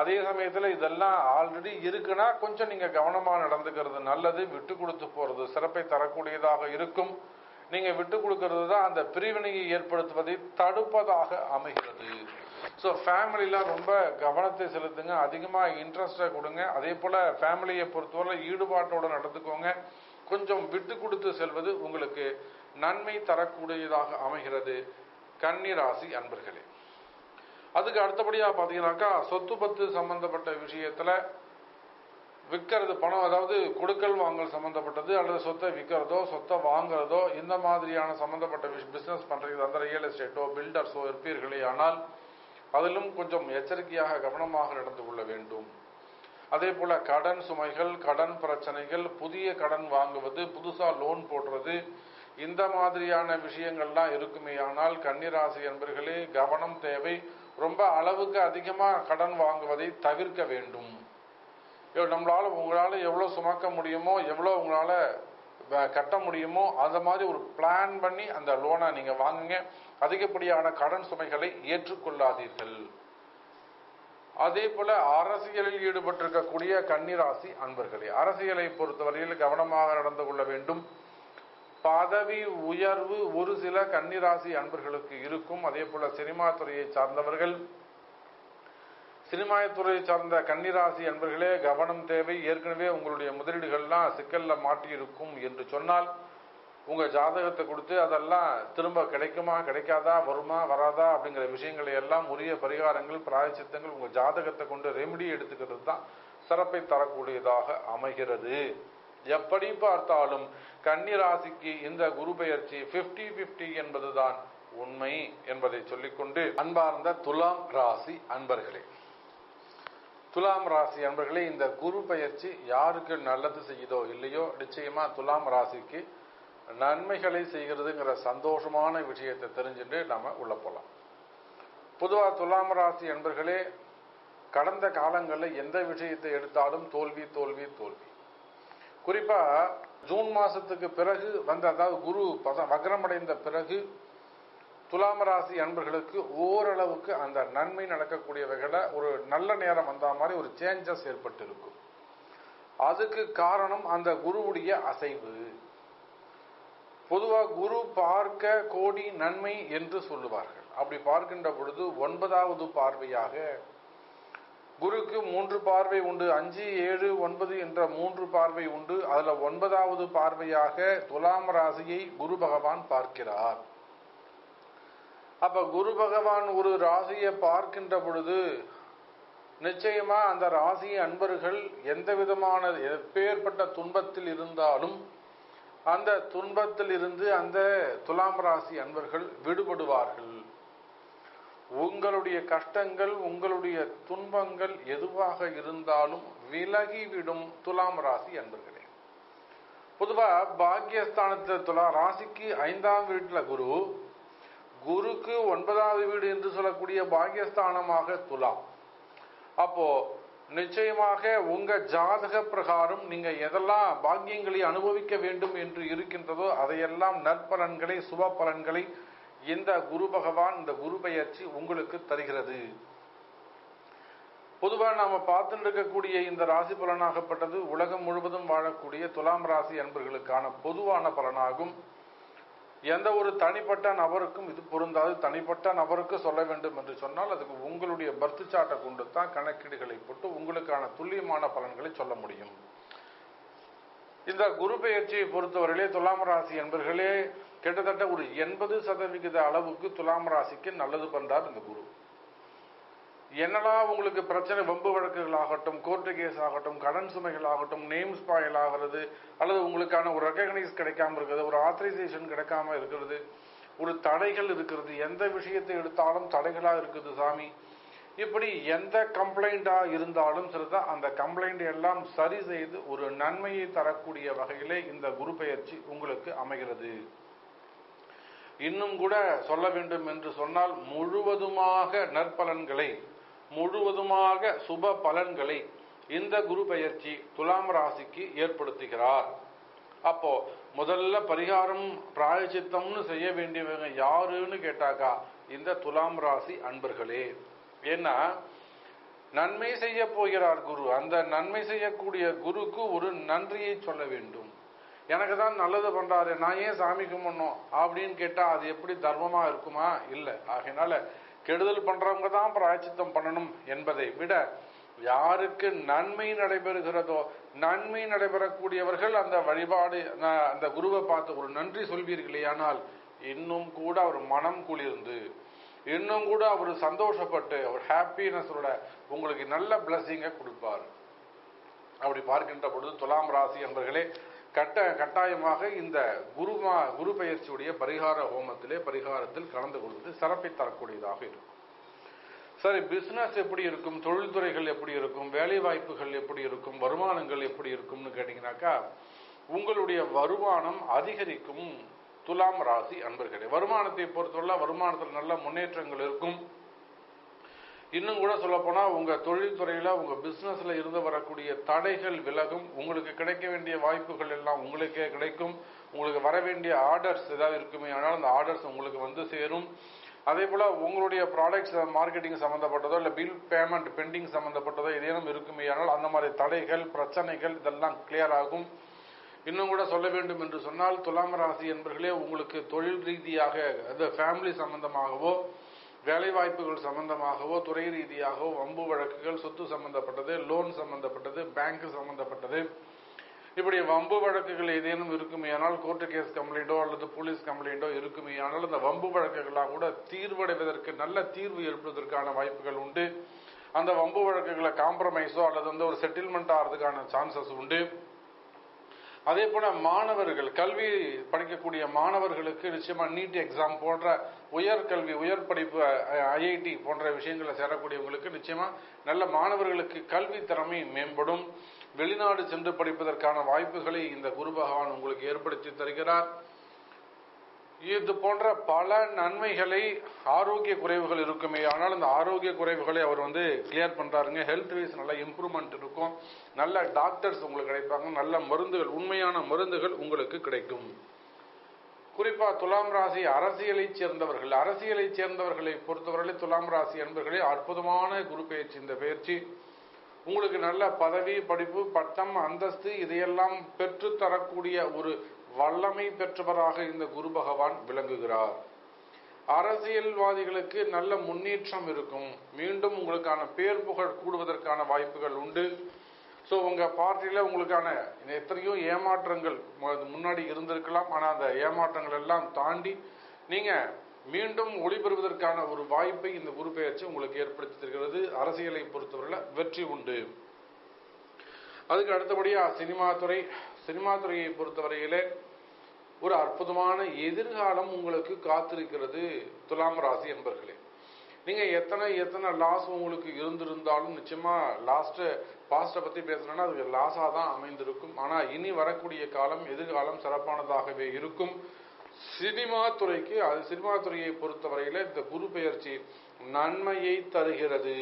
அதே சமயத்துல இதெல்லாம் ஆல்ரெடி இருக்குன்னா கொஞ்சம் நீங்க கவனமா நடந்துக்கிறது நல்லது. விட்டு கொடுத்து போறது சிறப்பை தரக்கூடியதாக இருக்கும். நீங்க விட்டு கொடுக்கறது தான் அந்த பிரிவினையை ஏற்படுத்துவதை தடுப்பதாக அமைகிறது. ஸோ ஃபேமிலியில ரொம்ப கவனத்தை செலுத்துங்க, அதிகமா இன்ட்ரெஸ்டா கொடுங்க. அதே போல ஃபேமிலியை பொறுத்தவரை ஈடுபாட்டோட நடந்துக்கோங்க. கொஞ்சம் விட்டு கொடுத்து செல்வது உங்களுக்கு நன்மை தரக்கூடியதாக அமைகிறது கன்னிராசி அன்பர்களே. அதுக்கு அடுத்தபடியா பாத்தீங்கன்னாக்கா சொத்து பத்து சம்பந்தப்பட்ட விஷயத்துல விற்கிறது பணம் அதாவது கொடுக்கல் வாங்கல் சம்பந்தப்பட்டது அல்லது சொத்தை விற்கிறதோ சொத்தை வாங்குறதோ இந்த மாதிரியான சம்பந்தப்பட்ட பிஸ்னஸ் பண்றது அந்த ரியல் எஸ்டேட்டோ பில்டர்ஸோ இருப்பீர்களே ஆனால் அதிலும் கொஞ்சம் எச்சரிக்கையாக கவனமாக நடந்து கொள்ள வேண்டும். அதே போல கடன் சுமைகள் கடன் பிரச்சனைகள் புதிய கடன் வாங்குவது புதுசா லோன் போடுறது இந்த மாதிரியான விஷயங்கள்லாம் இருக்குமே ஆனால் கன்னிராசி என்பர்களே கவனம் தேவை. ரொம்ப அளவுக்கு அதிகமாக கடன் வாங்குவதை தவிர்க்க வேண்டும். நம்மளால உங்களால எவ்வளோ சுமக்க முடியுமோ எவ்வளோ உங்களால கட்ட முடியுமோ அந்த மாதிரி ஒரு பிளான் பண்ணி அந்த லோனை நீங்க வாங்குங்க. அதிகப்படியான கடன் சுமைகளை ஏற்றுக்கொள்ளாதீர்கள். அதே போல அரசியலில் ஈடுபட்டிருக்கக்கூடிய கன்னிராசி அன்பர்களே அரசியலை பொறுத்தவரையில் கவனமாக நடந்து கொள்ள வேண்டும். பதவி உயர்வு ஒரு சில கன்னிராசி அன்பர்களுக்கு இருக்கும். அதே போல சினிமா துறையை சார்ந்தவர்கள் சினிமா துறையை சார்ந்த கன்னிராசி அன்பர்களே கவனம் தேவை. ஏற்கனவே உங்களுடைய முதலீடுகள்லாம் சிக்கல்ல மாட்டியிருக்கும் என்று சொன்னால் உங்க ஜாதகத்தை கொடுத்து அதெல்லாம் திரும்ப கிடைக்குமா கிடைக்காதா வருமா வராதா அப்படிங்கிற விஷயங்களை எல்லாம் உரிய பரிகாரங்கள் பிராயச்சித்தங்கள் உங்க ஜாதகத்தை கொண்டு ரெமிடி எடுத்துக்கிறது தான் சிறப்பை தரக்கூடியதாக அமைகிறது. எப்படி பார்த்தாலும் கன்னிராசிக்கு இந்த குரு பெயர்ச்சி 50-50 என்பதுதான் உண்மை என்பதை சொல்லிக்கொண்டு அன்பார்ந்த துலாம் ராசி அன்பர்களே துலாம் ராசி அன்பர்களே இந்த குரு பெயர்ச்சி யாருக்கு நல்லது செய்யுதோ இல்லையோ நிச்சயமா துலாம் ராசிக்கு நன்மைகளை செய்கிறதுங்கிற சந்தோஷமான விஷயத்தை தெரிஞ்சுட்டு நாம உள்ள போலாம். பொதுவா துலாம் ராசி அன்பர்களே கடந்த காலங்களில் எந்த விஷயத்தை எடுத்தாலும் தோல்வி தோல்வி தோல்வி. குறிப்பா ஜூன் மாசத்துக்கு பிறகு அதாவது குரு வக்ரமடைந்த பிறகு துலாம் ராசி அன்பர்களுக்கு ஓரளவுக்கு அந்த நன்மை நடக்கக்கூடிய வகையில ஒரு நல்ல நேரம் வந்த மாதிரி ஒரு சேஞ்சஸ் ஏற்பட்டு இருக்கும். அதுக்கு காரணம் அந்த குருவுடைய அசைவு. பொதுவா குரு பார்க்க கோடி நன்மை என்று சொல்லுவார்கள். அப்படி பார்க்கின்ற பொழுது 9வது பார்வையாக குருக்கு 3 பார்வை உண்டு. 5, 7, 9 என்ற 3 பார்வை உண்டு. அதுல 9வது பார்வையாக துலாம் ராசியை குரு பகவான் பார்க்கிறார். அப்ப குரு பகவான் ஒரு ராசியை பார்க்கின்ற பொழுது நிச்சயமா அந்த ராசி அன்பர்கள் எந்த விதமான எப்பேற்பட்ட துன்பத்தில் இருந்தாலும் அந்த துன்பத்தில் இருந்து அந்த துலாம் ராசி அன்பர்கள் விடுபடுவார்கள். உங்களுடைய கஷ்டங்கள் உங்களுடைய துன்பங்கள் எதுவாக இருந்தாலும் விலகிவிடும் துலாம் ராசி அன்பர்களே. பொதுவா பாக்கியஸ்தானத்தில் துலா ராசிக்கு 5ஆம் வீட்டுல குருக்கு 9ஆவது வீடு என்று சொல்லக்கூடிய பாக்கியஸ்தானமாக துலாம். அப்போ நிச்சயமாக உங்க ஜாதக பிரகாரம் நீங்க எதெல்லாம் பாக்கியங்களை அனுபவிக்க வேண்டும் என்று இருக்கின்றதோ அதையெல்லாம் நற்பலன்களை சுப பலன்களை இந்த குரு பகவான் இந்த குரு பெயர்ச்சி உங்களுக்கு தருகிறது. பொதுவாக நாம பார்த்துட்டு இருக்கக்கூடிய இந்த ராசி பலனாகப்பட்டது உலகம் முழுவதும் வாழக்கூடிய துலாம் ராசி அன்பர்களுக்கான பொதுவான பலனாகும். எந்த ஒரு தனிப்பட்ட நபருக்கும் இது பொருந்தாது. தனிப்பட்ட நபருக்கு சொல்ல வேண்டும் என்று சொன்னால் அதுக்கு உங்களுடைய பர்த் சார்ட்டை கொண்டு தான் கணக்கீடுகளை போட்டு உங்களுக்கான துல்லியமான பலன்களை சொல்ல முடியும். இந்த குரு பெயர்ச்சியை பொறுத்தவரையிலே துலாம் ராசி என்பர்களே கிட்டத்தட்ட ஒரு 80% அளவுக்கு துலாம் ராசிக்கு நல்லது பண்றார் இந்த குரு. என்னெல்லாம் உங்களுக்கு பிரச்சனை வம்பு வழக்குகள் ஆகட்டும், கோர்ட்டு கேஸ் ஆகட்டும், கடன் சுமைகள் ஆகட்டும், நேம் ஸ்பாயில் ஆகிறது அல்லது உங்களுக்கான ஒரு ரெக்கக்னைஸ் கிடைக்காம இருக்கிறது, ஒரு ஆத்தரைசேஷன் கிடைக்காம இருக்கிறது, ஒரு தடைகள் இருக்கிறது, எந்த விஷயத்தை எடுத்தாலும் தடைகளாக இருக்குது சாமி, இப்படி எந்த கம்ப்ளைண்டாக இருந்தாலும் சரிதான் அந்த கம்ப்ளைண்ட் எல்லாம் சரி செய்து ஒரு நன்மையை தரக்கூடிய வகையிலே இந்த குரு பெயர்ச்சி உங்களுக்கு அமைகிறது. இன்னும் கூட சொல்ல வேண்டும் என்று சொன்னால் முழுவதுமாக நற்பலன்களை முழுவதுமாக சுப பலன்களை இந்த குரு பெயர்ச்சி துலாம் ராசிக்கு ஏற்படுத்துகிறார். அப்போ முதல்ல பரிகாரம் பிராயச்சித்தம்னு செய்ய வேண்டியவங்க யாருன்னு கேட்டாக்கா இந்த துலாம் ராசி அன்பர்களே. ஏன்னா நன்மை செய்ய போகிறார் குரு. அந்த நன்மை செய்யக்கூடிய குருக்கு ஒரு நன்றியை சொல்ல வேண்டும். எனக்கு தான் நல்லது பண்றாரு, நான் ஏன் சாமி கும்பிடணும் அப்படின்னு கேட்டா அது எப்படி தர்மமா இருக்குமா? இல்லை. ஆகையினால கெடுதல் பண்றவங்க தான் பிராயச்சித்தம் பண்ணணும் என்பதை விட யாருக்கு நன்மை நடைபெறுகிறதோ நன்மை நடைபெறக்கூடியவர்கள் அந்த வழிபாடு அந்த குருவை பார்த்து ஒரு நன்றி சொல்வீர்களே, ஆனால் இன்னும் கூட அவர் மனம் குளிர்ந்து இன்னும் கூட அவர் சந்தோஷப்பட்டு அவர் ஹாப்பினஸோட உங்களுக்கு நல்ல பிளஸிங்கை கொடுப்பார். அப்படி பார்க்கின்ற பொழுது துலாம் ராசி என்பர்களே கட்டாயமாக இந்த குரு பெயர்ச்சியுடைய பரிகார ஹோமத்திலே பரிகாரத்தில் கலந்து கொள்வது சிறப்பை தரக்கூடியதாக இருக்கும். சரி, பிசினஸ் எப்படி இருக்கும், தொழில்துறைகள் எப்படி இருக்கும், வேலை வாய்ப்புகள் எப்படி இருக்கும், வருமானங்கள் எப்படி இருக்கும்னு கேட்டீங்கன்னாக்கா உங்களுடைய வருமானம் அதிகரிக்கும் துலாம் ராசி அன்பர்களே. வருமானத்தை பொறுத்தவரை வருமானத்தில் நல்ல முன்னேற்றங்கள் இருக்கும். இன்னும் கூட சொல்ல போனா உங்க தொழில்துறையில உங்க பிசினஸ்ல இருந்து வரக்கூடிய தடைகள் விலகும். உங்களுக்கு கிடைக்க வேண்டிய வாய்ப்புகள் எல்லாம் உங்களுக்கே கிடைக்கும். உங்களுக்கு வர வேண்டிய ஆர்டர்ஸ் ஏதாவது இருக்குமே ஆனால் அந்த ஆர்டர்ஸ் உங்களுக்கு வந்து சேரும். அதே போல உங்களுடைய ப்ராடக்ட்ஸ் மார்க்கெட்டிங் சம்பந்தப்பட்டதோ இல்லை பில் பேமெண்ட் பெண்டிங் சம்பந்தப்பட்டதோ ஏதேனும் இருக்குமே ஆனால் அந்த மாதிரி தடைகள் பிரச்சனைகள் இதெல்லாம் கிளியர் ஆகும். இன்னும் கூட சொல்ல வேண்டும் என்று சொன்னால் துலாம் ராசி என்பர்களே உங்களுக்கு தொழில் ரீதியாக அது ஃபேமிலி சம்பந்தமாகவோ வேலை வாய்ப்புகள் சம்பந்தமாகவோ துறை ரீதியாகவோ வம்பு வழக்குகள், சொத்து சம்பந்தப்பட்டது, லோன் சம்பந்தப்பட்டது, பேங்க் சம்பந்தப்பட்டது, இப்படி வம்பு வழக்குகள் ஏதேனும் இருக்குமையானால் கோர்ட்டு கேஸ் கம்ப்ளைண்டோ அல்லது போலீஸ் கம்ப்ளைண்டோ இருக்குமையானால் அந்த வம்பு வழக்குகளாக கூட தீர்வடைவதற்கு நல்ல தீர்வு ஏற்படுவதற்கான வாய்ப்புகள் உண்டு. அந்த வம்பு வழக்குகளை காம்ப்ரமைஸோ அல்லது ஒரு செட்டில்மெண்ட் ஆகிறதுக்கான சான்சஸ் உண்டு. அதே போல மாணவர்கள் கல்வி படிக்கக்கூடிய மாணவர்களுக்கு நிச்சயமா நீட் எக்ஸாம் போன்ற உயர்கல்வி உயர் படிப்பு ஐஐடி போன்ற விஷயங்களை சேரக்கூடியவங்களுக்கு நிச்சயமா நல்ல மாணவர்களுக்கு கல்வி திறமை மேம்படும். வெளிநாடு சென்று படிப்பதற்கான வாய்ப்புகளை இந்த குரு பகவான் உங்களுக்கு ஏற்படுத்தி தருகிறார். இது போன்ற பல நன்மைகளை ஆரோக்கிய குறைவுகள் இருக்குமே ஆனால் அந்த ஆரோக்கிய குறைவுகளை அவர் கிளியர் பண்றாருங்க. ஹெல்த் வைஸ் நல்ல இம்ப்ரூவ்மெண்ட் இருக்கும். நல்ல டாக்டர்ஸ் உங்களுக்கு கிடைப்பாங்க. நல்ல மருந்துகள் உண்மையான மருந்துகள் உங்களுக்கு கிடைக்கும். குறிப்பா துலாம் ராசி அரசியலை சேர்ந்தவர்களை பொறுத்தவரை துலாம் ராசி என்பர்களே அற்புதமான குரு பெயர்ச்சி. இந்த பெயர்ச்சி உங்களுக்கு நல்ல பதவி படிப்பு பட்டம் அந்தஸ்து இதையெல்லாம் பெற்று தரக்கூடிய ஒரு வல்லமை பெற்றவராக இந்த குரு பகவான் விளங்குகிறார். அரசியல்வாதிகளுக்கு நல்ல முன்னேற்றம் இருக்கும். மீண்டும் உங்களுக்கான பேர் புகழ் கூடுவதற்கான வாய்ப்புகள் உண்டு. ஸோ உங்க பார்ட்டியில உங்களுக்கான எத்தனையோ ஏமாற்றங்கள் முன்னாடி இருந்திருக்கலாம். ஆனால் அந்த ஏமாற்றங்கள் எல்லாம் தாண்டி நீங்க மீண்டும் ஒளிபெறுவதற்கான ஒரு வாய்ப்பை இந்த குரு பெயர்ச்சி உங்களுக்கு ஏற்படுத்தி தருகிறது. அரசியலை பொறுத்தவரையில் வெற்றி உண்டு. அதுக்கு அடுத்தபடியாக சினிமாத்துறை. சினிமாத்துறையை பொறுத்தவரையிலே ஒரு அற்புதமான எதிர்காலம் உங்களுக்கு காத்திருக்கிறது துலாம் ராசி என்பர்களே. நீங்கள் எத்தனை லாஸ் உங்களுக்கு இருந்திருந்தாலும் நிச்சயமாக பாஸ்ட்டை பற்றி பேசுகிறேன்னா அது லாஸாக தான் அமைந்திருக்கும். ஆனால் இனி வரக்கூடிய காலம் எதிர்காலம் சிறப்பானதாகவே இருக்கும். சினிமாத்துறையை பொறுத்தவரையில் இந்த குரு பெயர்ச்சி நன்மையை தருகிறது.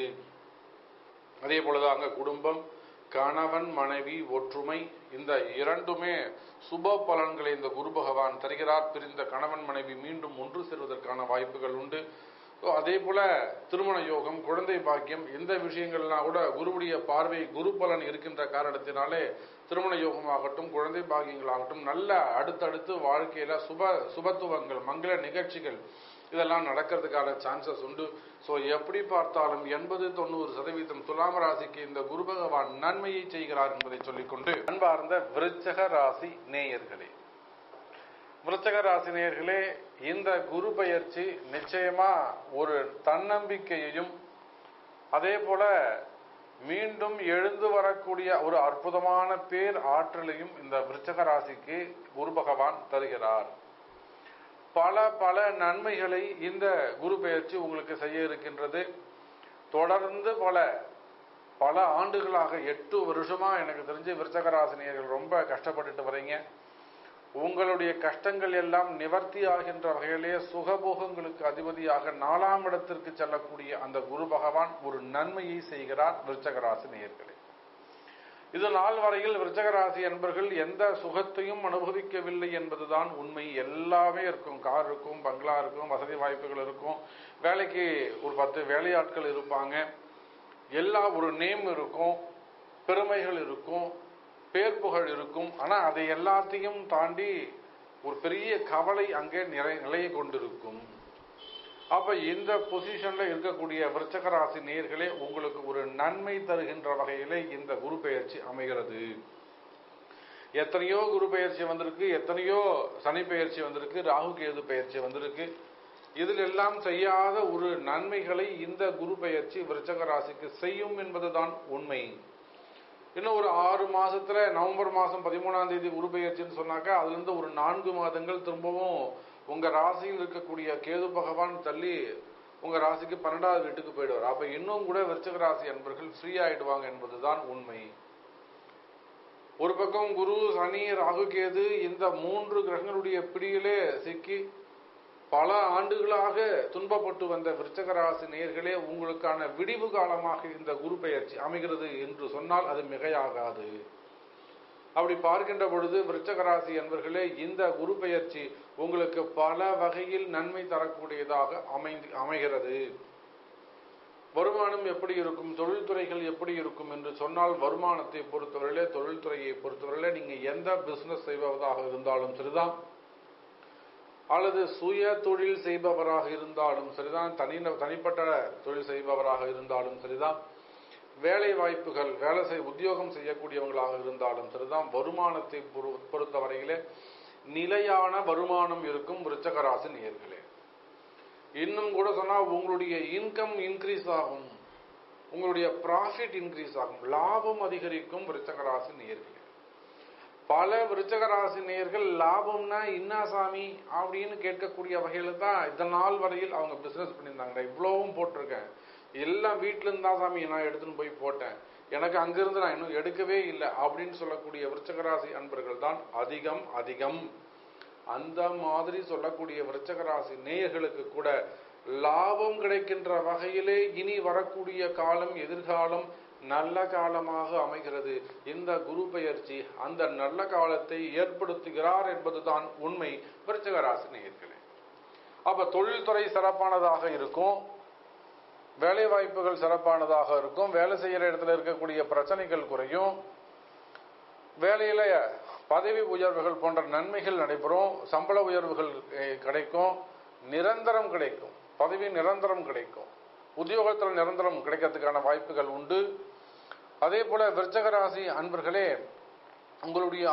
அதே போலதாங்க குடும்பம், கணவன் மனைவி ஒற்றுமை இந்த இரண்டுமே சுப பலன்களை இந்த குரு பகவான் தருகிறார். பிரிந்த கணவன் மனைவி மீண்டும் ஒன்று சேர்வதற்கான வாய்ப்புகள் உண்டு. அதே போல திருமண யோகம், குழந்தை பாக்கியம் இந்த விஷயங்கள்லாம் கூட குருவுடைய பார்வை குரு பலன் இருக்கின்ற காரணத்தினாலே திருமண யோகமாகட்டும் குழந்தை பாக்கியங்களாகட்டும் நல்ல அடுத்தடுத்து வாழ்க்கையில சுபத்துவங்கள் மங்கள நிகழ்ச்சிகள் இதெல்லாம் நடக்கிறதுக்கான சான்சஸ் உண்டு. ஸோ எப்படி பார்த்தாலும் 80-90% துலாம் ராசிக்கு இந்த குரு பகவான் நன்மையை செய்கிறார் என்பதை சொல்லிக்கொண்டு அன்பார்ந்த விருச்சக ராசி நேயர்களே, விருச்சக ராசி நேயர்களே, இந்த குரு பெயர்ச்சி நிச்சயமா ஒரு தன்னம்பிக்கையையும் அதே போல மீண்டும் எழுந்து வரக்கூடிய ஒரு அற்புதமான பேர் ஆற்றலையும் இந்த விருச்சக ராசிக்கு குரு பகவான் தருகிறார். பல நன்மைகளை இந்த குரு பெயர்ச்சி உங்களுக்கு செய்ய இருக்கின்றது. தொடர்ந்து பல ஆண்டுகளாக 8 வருஷமா எனக்கு தெரிஞ்சு விருச்சக ராசி நேயர்கள் ரொம்ப கஷ்டப்பட்டுட்டு வரீங்க. உங்களுடைய கஷ்டங்கள் எல்லாம் நிவர்த்தி ஆகின்ற வகையிலே சுகபோகங்களுக்கு அதிபதியாக 4ஆம் இடத்திற்கு செல்லக்கூடிய அந்த குரு பகவான் ஒரு நன்மையை செய்கிறார் விருச்சக ராசி நேயர்களே. இது நாள் வரையில் விருச்சக ராசி என்பர்கள் எந்த சுகத்தையும் அனுபவிக்கவில்லை என்பதுதான் உண்மை. எல்லாமே இருக்கும், கார் இருக்கும், பங்களா இருக்கும், வசதி வாய்ப்புகள் இருக்கும், வேலைக்கு ஒரு 10 வேலையாட்கள் இருப்பாங்க, எல்லா ஒரு நேம் இருக்கும், பெருமைகள் இருக்கும், பேர் புகழ் இருக்கும். ஆனால் அதை எல்லாத்தையும் தாண்டி ஒரு பெரிய கவலை அங்கே நிலையை கொண்டிருக்கும். அப்போ இந்த பொசிஷனில் இருக்கக்கூடிய விருச்சக ராசி நேயர்களே உங்களுக்கு ஒரு நன்மை தருகின்ற வகையிலே இந்த குரு பெயர்ச்சி அமைகிறது. எத்தனையோ குரு பெயர்ச்சி வந்திருக்கு, எத்தனையோ சனி பெயர்ச்சி வந்திருக்கு, ராகு கேது பெயர்ச்சி வந்திருக்கு. இதில் எல்லாம் செய்யாத ஒரு நன்மைகளை இந்த குரு பெயர்ச்சி விருச்சக ராசிக்கு செய்யும் என்பதுதான் உண்மை. இன்னும் ஒரு 6 மாசத்துல நவம்பர் மாதம் 13ஆம் தேதி குரு பெயர்ச்சின்னு சொன்னாக்கா அதுலேருந்து ஒரு 4 மாதங்கள் திரும்பவும் உங்க ராசியில் இருக்கக்கூடிய கேது பகவான் தள்ளி உங்க ராசிக்கு 12ஆவது வீட்டுக்கு போயிடுவார். அப்ப இன்னும் கூட விருச்சக ராசி அன்பர்கள் ஃப்ரீ ஆயிடுவாங்க என்பதுதான் உண்மை. ஒரு பக்கம் குரு, சனி, ராகு, கேது இந்த 3 கிரகங்களுடைய பிடியிலே சிக்கி பல ஆண்டுகளாக துன்பப்பட்டு வந்த விருச்சக ராசி நேயர்களே உங்களுக்கான விடிவு காலமாக இந்த குரு பெயர்ச்சி அமைகிறது என்று சொன்னால் அது மிகையாகாது. அப்படி பார்க்கின்ற பொழுது விருச்சக ராசி என்பர்களே இந்த குரு பெயர்ச்சி உங்களுக்கு பல வகையில் நன்மை தரக்கூடியதாக அமைகிறது. வருமானம் எப்படி இருக்கும், தொழில்துறைகள் எப்படி இருக்கும் என்று சொன்னால் வருமானத்தை பொறுத்தவரையிலே, தொழில்துறையை பொறுத்தவரையிலே நீங்கள் எந்த பிஸ்னஸ் செய்வதாக இருந்தாலும் சரிதான், அல்லது சுய தொழில் செய்பவராக இருந்தாலும் சரிதான், தனிப்பட்ட தொழில் செய்பவராக இருந்தாலும் சரிதான், வேலை வாய்ப்புகள் உத்தியோகம் செய்யக்கூடியவங்களாக இருந்தாலும் சரிதான், வருமானத்தை பொறுத்தவரையிலே நிலையான வருமானம் இருக்கும் விருச்சக ராசி நேயர்களே. இன்னும் கூட சொன்னால் உங்களுடைய இன்கம் இன்க்ரீஸ் ஆகும், உங்களுடைய ப்ராஃபிட் இன்க்ரீஸ் ஆகும், லாபம் அதிகரிக்கும் விருச்சக ராசி நேயர்களே. பல விருச்சக ராசி நேயர்கள் லாபம்னா இன்னாசாமி அப்படின்னு கேட்கக்கூடிய வகையில தான் இதனால் வரையில் அவங்க பிஸ்னஸ் பண்ணியிருந்தாங்கடா, இவ்வளவும் போட்டிருக்கேன், எல்லாம் வீட்டிலேருந்து தான் சாமி நான் எடுத்துன்னு போய் போட்டேன், எனக்கு அங்கிருந்து நான் இன்னும் எடுக்கவே இல்லை அப்படின்னு சொல்லக்கூடிய விருச்சக ராசி அன்பர்கள் தான் அதிகம். அந்த மாதிரி சொல்லக்கூடிய விருச்சக ராசி நேயர்களுக்கு கூட லாபம் கிடைக்கின்ற வகையிலே இனி வரக்கூடிய காலம் எதிர்காலம் நல்ல காலமாக அமைகிறது. இந்த குரு பெயர்ச்சி அந்த நல்ல காலத்தை ஏற்படுத்துகிறார் என்பதுதான் உண்மை விருச்சக ராசி நேயர்களே. அப்ப தொழில்துறை சிறப்பானதாக இருக்கும், வேலை வாய்ப்புகள் சிறப்பானதாக இருக்கும், வேலை செய்யற இடத்துல இருக்கக்கூடிய பிரச்சனைகள் குறையும், வேலையில பதவி உயர்வுகள் போன்ற நன்மைகள் நடைபெறும், சம்பள உயர்வுகள் கிடைக்கும், நிரந்தரம் கிடைக்கும், பதவி நிரந்தரம் கிடைக்கும், உத்தியோகத்தில் நிரந்தரம் கிடைக்கிறதுக்கான வாய்ப்புகள் உண்டு. அதே போல விருச்சக ராசி அன்பர்களே உங்களுடைய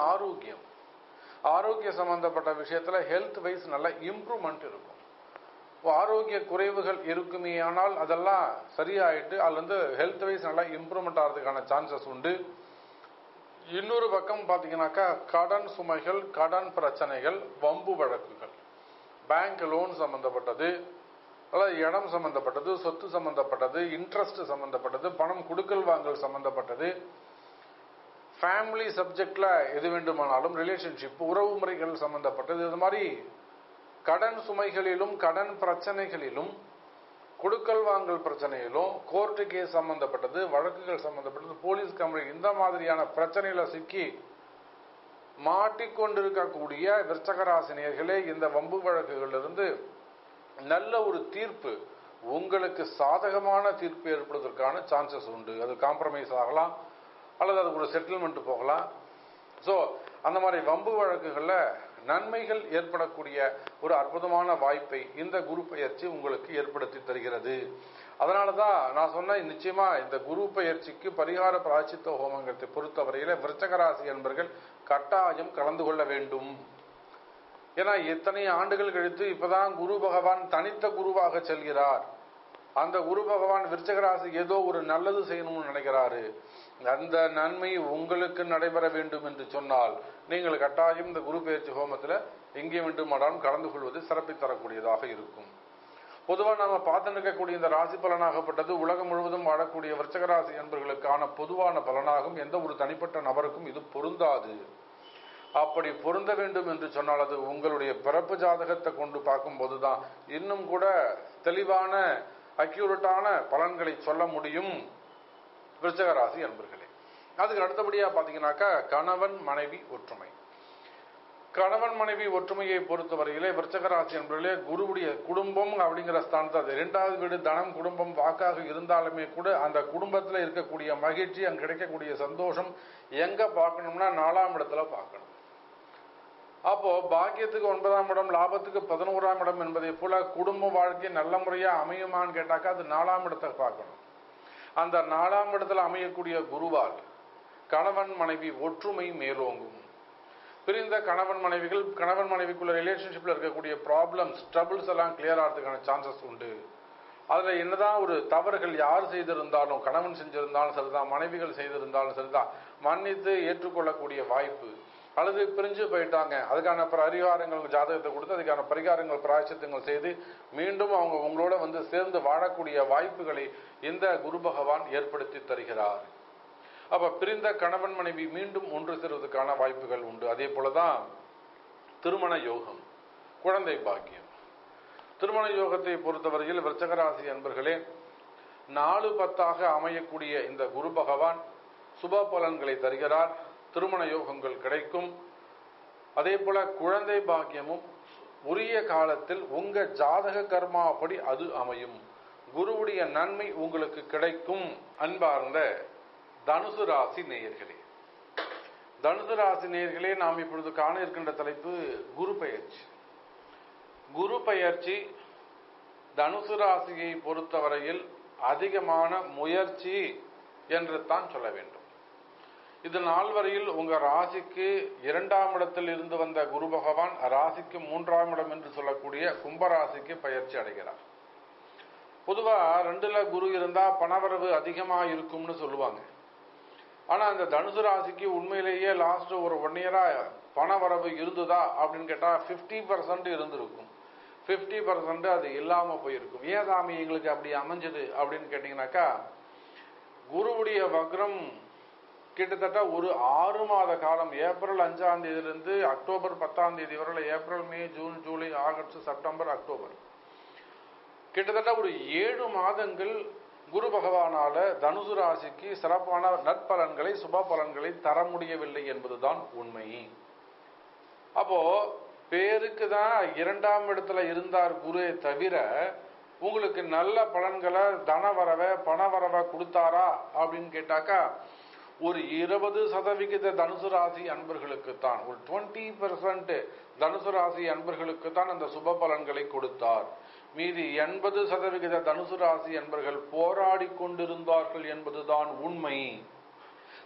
ஆரோக்கியம் சம்பந்தப்பட்ட விஷயத்துல ஹெல்த் வைஸ் நல்ல இம்ப்ரூவ்மெண்ட் இருக்கும். ஆரோக்கிய குறைவுகள் இருக்குமேயானால் அதெல்லாம் சரியாயிட்டு அதுல இருந்து ஹெல்த் வைஸ் நல்லா இம்ப்ரூவ்மெண்ட் ஆகிறதுக்கான சான்சஸ் உண்டு. இன்னொரு பக்கம் பார்த்தீங்கன்னாக்கா கடன் சுமைகள், கடன் பிரச்சனைகள், வம்பு வழக்குகள், பேங்க் லோன் சம்பந்தப்பட்டது, அதாவது இடம் சம்பந்தப்பட்டது, சொத்து சம்பந்தப்பட்டது, இன்ட்ரெஸ்ட் சம்பந்தப்பட்டது, பணம் கொடுக்கல் வாங்கல் சம்பந்தப்பட்டது, ஃபேமிலி சப்ஜெக்டில் எது வேண்டுமானாலும் ரிலேஷன்ஷிப், உறவு முறைகள் சம்பந்தப்பட்டது, இது மாதிரி கடன் சுமைகளிலும் கடன் பிரச்சனைகளிலும் கொடுக்கல் வாங்கல் பிரச்சனையிலும் கோர்ட்டு கேஸ் சம்பந்தப்பட்டது, வழக்குகள் சம்பந்தப்பட்டது, போலீஸ் கம்பெனி, இந்த மாதிரியான பிரச்சனைகளை சிக்கி மாட்டிக்கொண்டிருக்கக்கூடிய விருச்சகராசினியர்களே இந்த வம்பு வழக்குகளிலிருந்து நல்ல ஒரு தீர்ப்பு, உங்களுக்கு சாதகமான தீர்ப்பு ஏற்படுவதற்கான சான்சஸ் உண்டு. அது காம்ப்ரமைஸ் ஆகலாம் அல்லது அதுக்கு ஒரு செட்டில்மெண்ட் போகலாம். ஸோ அந்த மாதிரி வம்பு வழக்குகளில் நன்மைகள் ஏற்படக்கூடிய ஒரு அற்புதமான வாய்ப்பை இந்த குரு பயிற்சி உங்களுக்கு ஏற்படுத்தி தருகிறது. அதனால தான் நான் சொன்னேன், நிச்சயமாக இந்த குரு பயிற்சிக்கு பரிகார பிராயச்சித்த ஹோமங்களை பொறுத்தவரையில் விருச்சகராசி என்பர்கள் கட்டாயம் கலந்து கொள்ள வேண்டும். ஏன்னா எத்தனை ஆண்டுகள் கழித்து இப்போதான் குரு பகவான் தனித்த குருவாக செல்கிறார். அந்த குரு பகவான் விருச்சகராசி ஏதோ ஒரு நல்லது செய்யணும்னு நினைக்கிறாரு. அந்த நன்மை உங்களுக்கு நடைபெற வேண்டும் என்று சொன்னால் நீங்கள் கட்டாயம் இந்த குரு பயிற்சி ஹோமத்தில் எங்கே வேண்டுமானாலும் கலந்து கொள்வது சிறப்பை தரக்கூடியதாக இருக்கும். பொதுவாக நாம் பார்த்து நிற்கக்கூடிய இந்த ராசி பலனாகப்பட்டது உலகம் முழுவதும் வாழக்கூடிய விருச்சகராசி என்பர்களுக்கான பொதுவான பலனாகும். எந்த ஒரு தனிப்பட்ட நபருக்கும் இது பொருந்தாது. அப்படி பொருந்த வேண்டும் என்று சொன்னால் அது உங்களுடைய பிறப்பு ஜாதகத்தை கொண்டு பார்க்கும்போது தான் இன்னும் கூட தெளிவான அக்யூரேட்டான பலன்களை சொல்ல முடியும் விருச்சகராசி அன்பர்களே. அதுக்கு அடுத்தபடியாக பார்த்தீங்கன்னாக்கா கணவன் மனைவி ஒற்றுமை. கணவன் மனைவி ஒற்றுமையை பொறுத்தவரையிலே விருச்சகராசி அன்பர்களே குருவுடைய குடும்பம் அப்படிங்கிற ஸ்தானத்தை, அது இரண்டாவது வீடு தனம் குடும்பம் வாக்காக இருந்தாலுமே கூட அந்த குடும்பத்தில் இருக்கக்கூடிய மகிழ்ச்சி, அங்கே கிடைக்கக்கூடிய சந்தோஷம் எங்கே பார்க்கணும்னா நாலாம் இடத்துல பார்க்கணும். அப்போ பாக்கியத்துக்கு 9ஆம் இடம், லாபத்துக்கு 11ஆம் இடம் என்பதை போல குடும்ப வாழ்க்கை நல்ல முறையா அமையுமான்னு கேட்டாக்கா அது 4ஆம் இடத்தை பார்க்கணும். அந்த 4ஆம் இடத்துல அமையக்கூடிய குருவால் கணவன் மனைவி ஒற்றுமை மேலோங்கும். பிரிந்த கணவன் மனைவிகள், கணவன் மனைவிக்குள்ள ரிலேஷன்ஷிப்ல இருக்கக்கூடிய ப்ராப்ளம்ஸ், ட்ரபிள்ஸ் எல்லாம் கிளியர் ஆகிறதுக்கான சான்சஸ் உண்டு. அதுல என்னதான் ஒரு தவறுகள் யார் செய்திருந்தாலும், கணவன் செஞ்சிருந்தாலும் சரிதான், மனைவிகள் செய்திருந்தாலும் சரிதான், மன்னித்து ஏற்றுக்கொள்ளக்கூடிய வாய்ப்பு. அல்லது பிரிஞ்சு போயிட்டாங்க, அதுக்கான பரிகாரங்கள் ஜாதகத்தை கொடுத்து அதுக்கான பரிகாரங்கள் பிராயச்சித்தங்கள் செய்து மீண்டும் அவங்க உங்களோட வந்து சேர்ந்து வாழக்கூடிய வாய்ப்புகளை இந்த குரு பகவான் ஏற்படுத்தி தருகிறார். அப்போ பிரிந்த கணவன் மனைவி மீண்டும் ஒன்று சேருவதற்கான வாய்ப்புகள் உண்டு. அதே போலதான் திருமண யோகம், குழந்தை பாக்கியம். திருமண யோகத்தை பொறுத்தவரையில் விருச்சகராசி அன்பர்களே 4-10ஆக அமையக்கூடிய இந்த குரு பகவான் சுப பலன்களை தருகிறார். திருமண யோகங்கள் கிடைக்கும். அதே போல குழந்தை பாக்கியமும் உரிய காலத்தில் உங்க ஜாதக கர்மாப்படி அது அமையும். குருவுடைய நன்மை உங்களுக்கு கிடைக்கும். அன்பார்ந்த தனுசு ராசி நேயர்களே, தனுசு ராசி நேயர்களே, நாம் இப்பொழுது காண இருக்கின்ற தலைப்பு குரு பயிற்சி. குரு பயிற்சி தனுசு ராசியை பொறுத்தவரையில் அதிகமான முயற்சி என்று தான் சொல்ல வேண்டும். இது நாள் வரையில் உங்க ராசிக்கு 2ஆம் இடத்தில் இருந்து வந்த குரு பகவான் ராசிக்கு 3ஆம் இடம் என்று சொல்லக்கூடிய கும்பராசிக்கு பயிற்சி அடைகிறார். பொதுவா 2ல குரு இருந்தா பணவரவு அதிகமா இருக்கும்னு சொல்லுவாங்க. ஆனா அந்த தனுசு ராசிக்கு உண்மையிலேயே லாஸ்ட் ஒரு 1 இயரா பணவரவு இருந்ததா அப்படின்னு கேட்டா 50% இருந்திருக்கும், 50% அது இல்லாம போயிருக்கும். ஏன் சாமி எங்களுக்கு அப்படி அமைஞ்சது அப்படின்னு கேட்டீங்கன்னாக்கா, குருவுடைய வக்ரம் கிட்டத்தட்ட ஒரு 6 மாத காலம், ஏப்ரல் 5ஆம் தேதியிலிருந்து அக்டோபர் 10ஆம் தேதி வரை, April May June July August September October, கிட்டத்தட்ட ஒரு 7 மாதங்கள் குரு பகவானால தனுசு ராசிக்கு சிறப்பான நற்பலன்களை சுப பலன்களை தர முடியவில்லை என்பதுதான் உண்மை. அப்போ பேருக்கு தான் 2ஆம் இடத்துல இருந்தார் குருவே தவிர உங்களுக்கு நல்ல பலன்களை தனவரவை பணவரவை கொடுத்தாரா அப்படின்னு கேட்டாக்கா ஒரு 20% தனுசு ராசி அன்பர்களுக்குத்தான், ஒரு 20% தனுசு ராசி அன்பர்களுக்கு தான் அந்த சுப பலன்களை கொடுத்தார். மீதி 80% தனுசு ராசி அன்பர்கள் போராடி கொண்டிருந்தார்கள் என்பதுதான் உண்மை.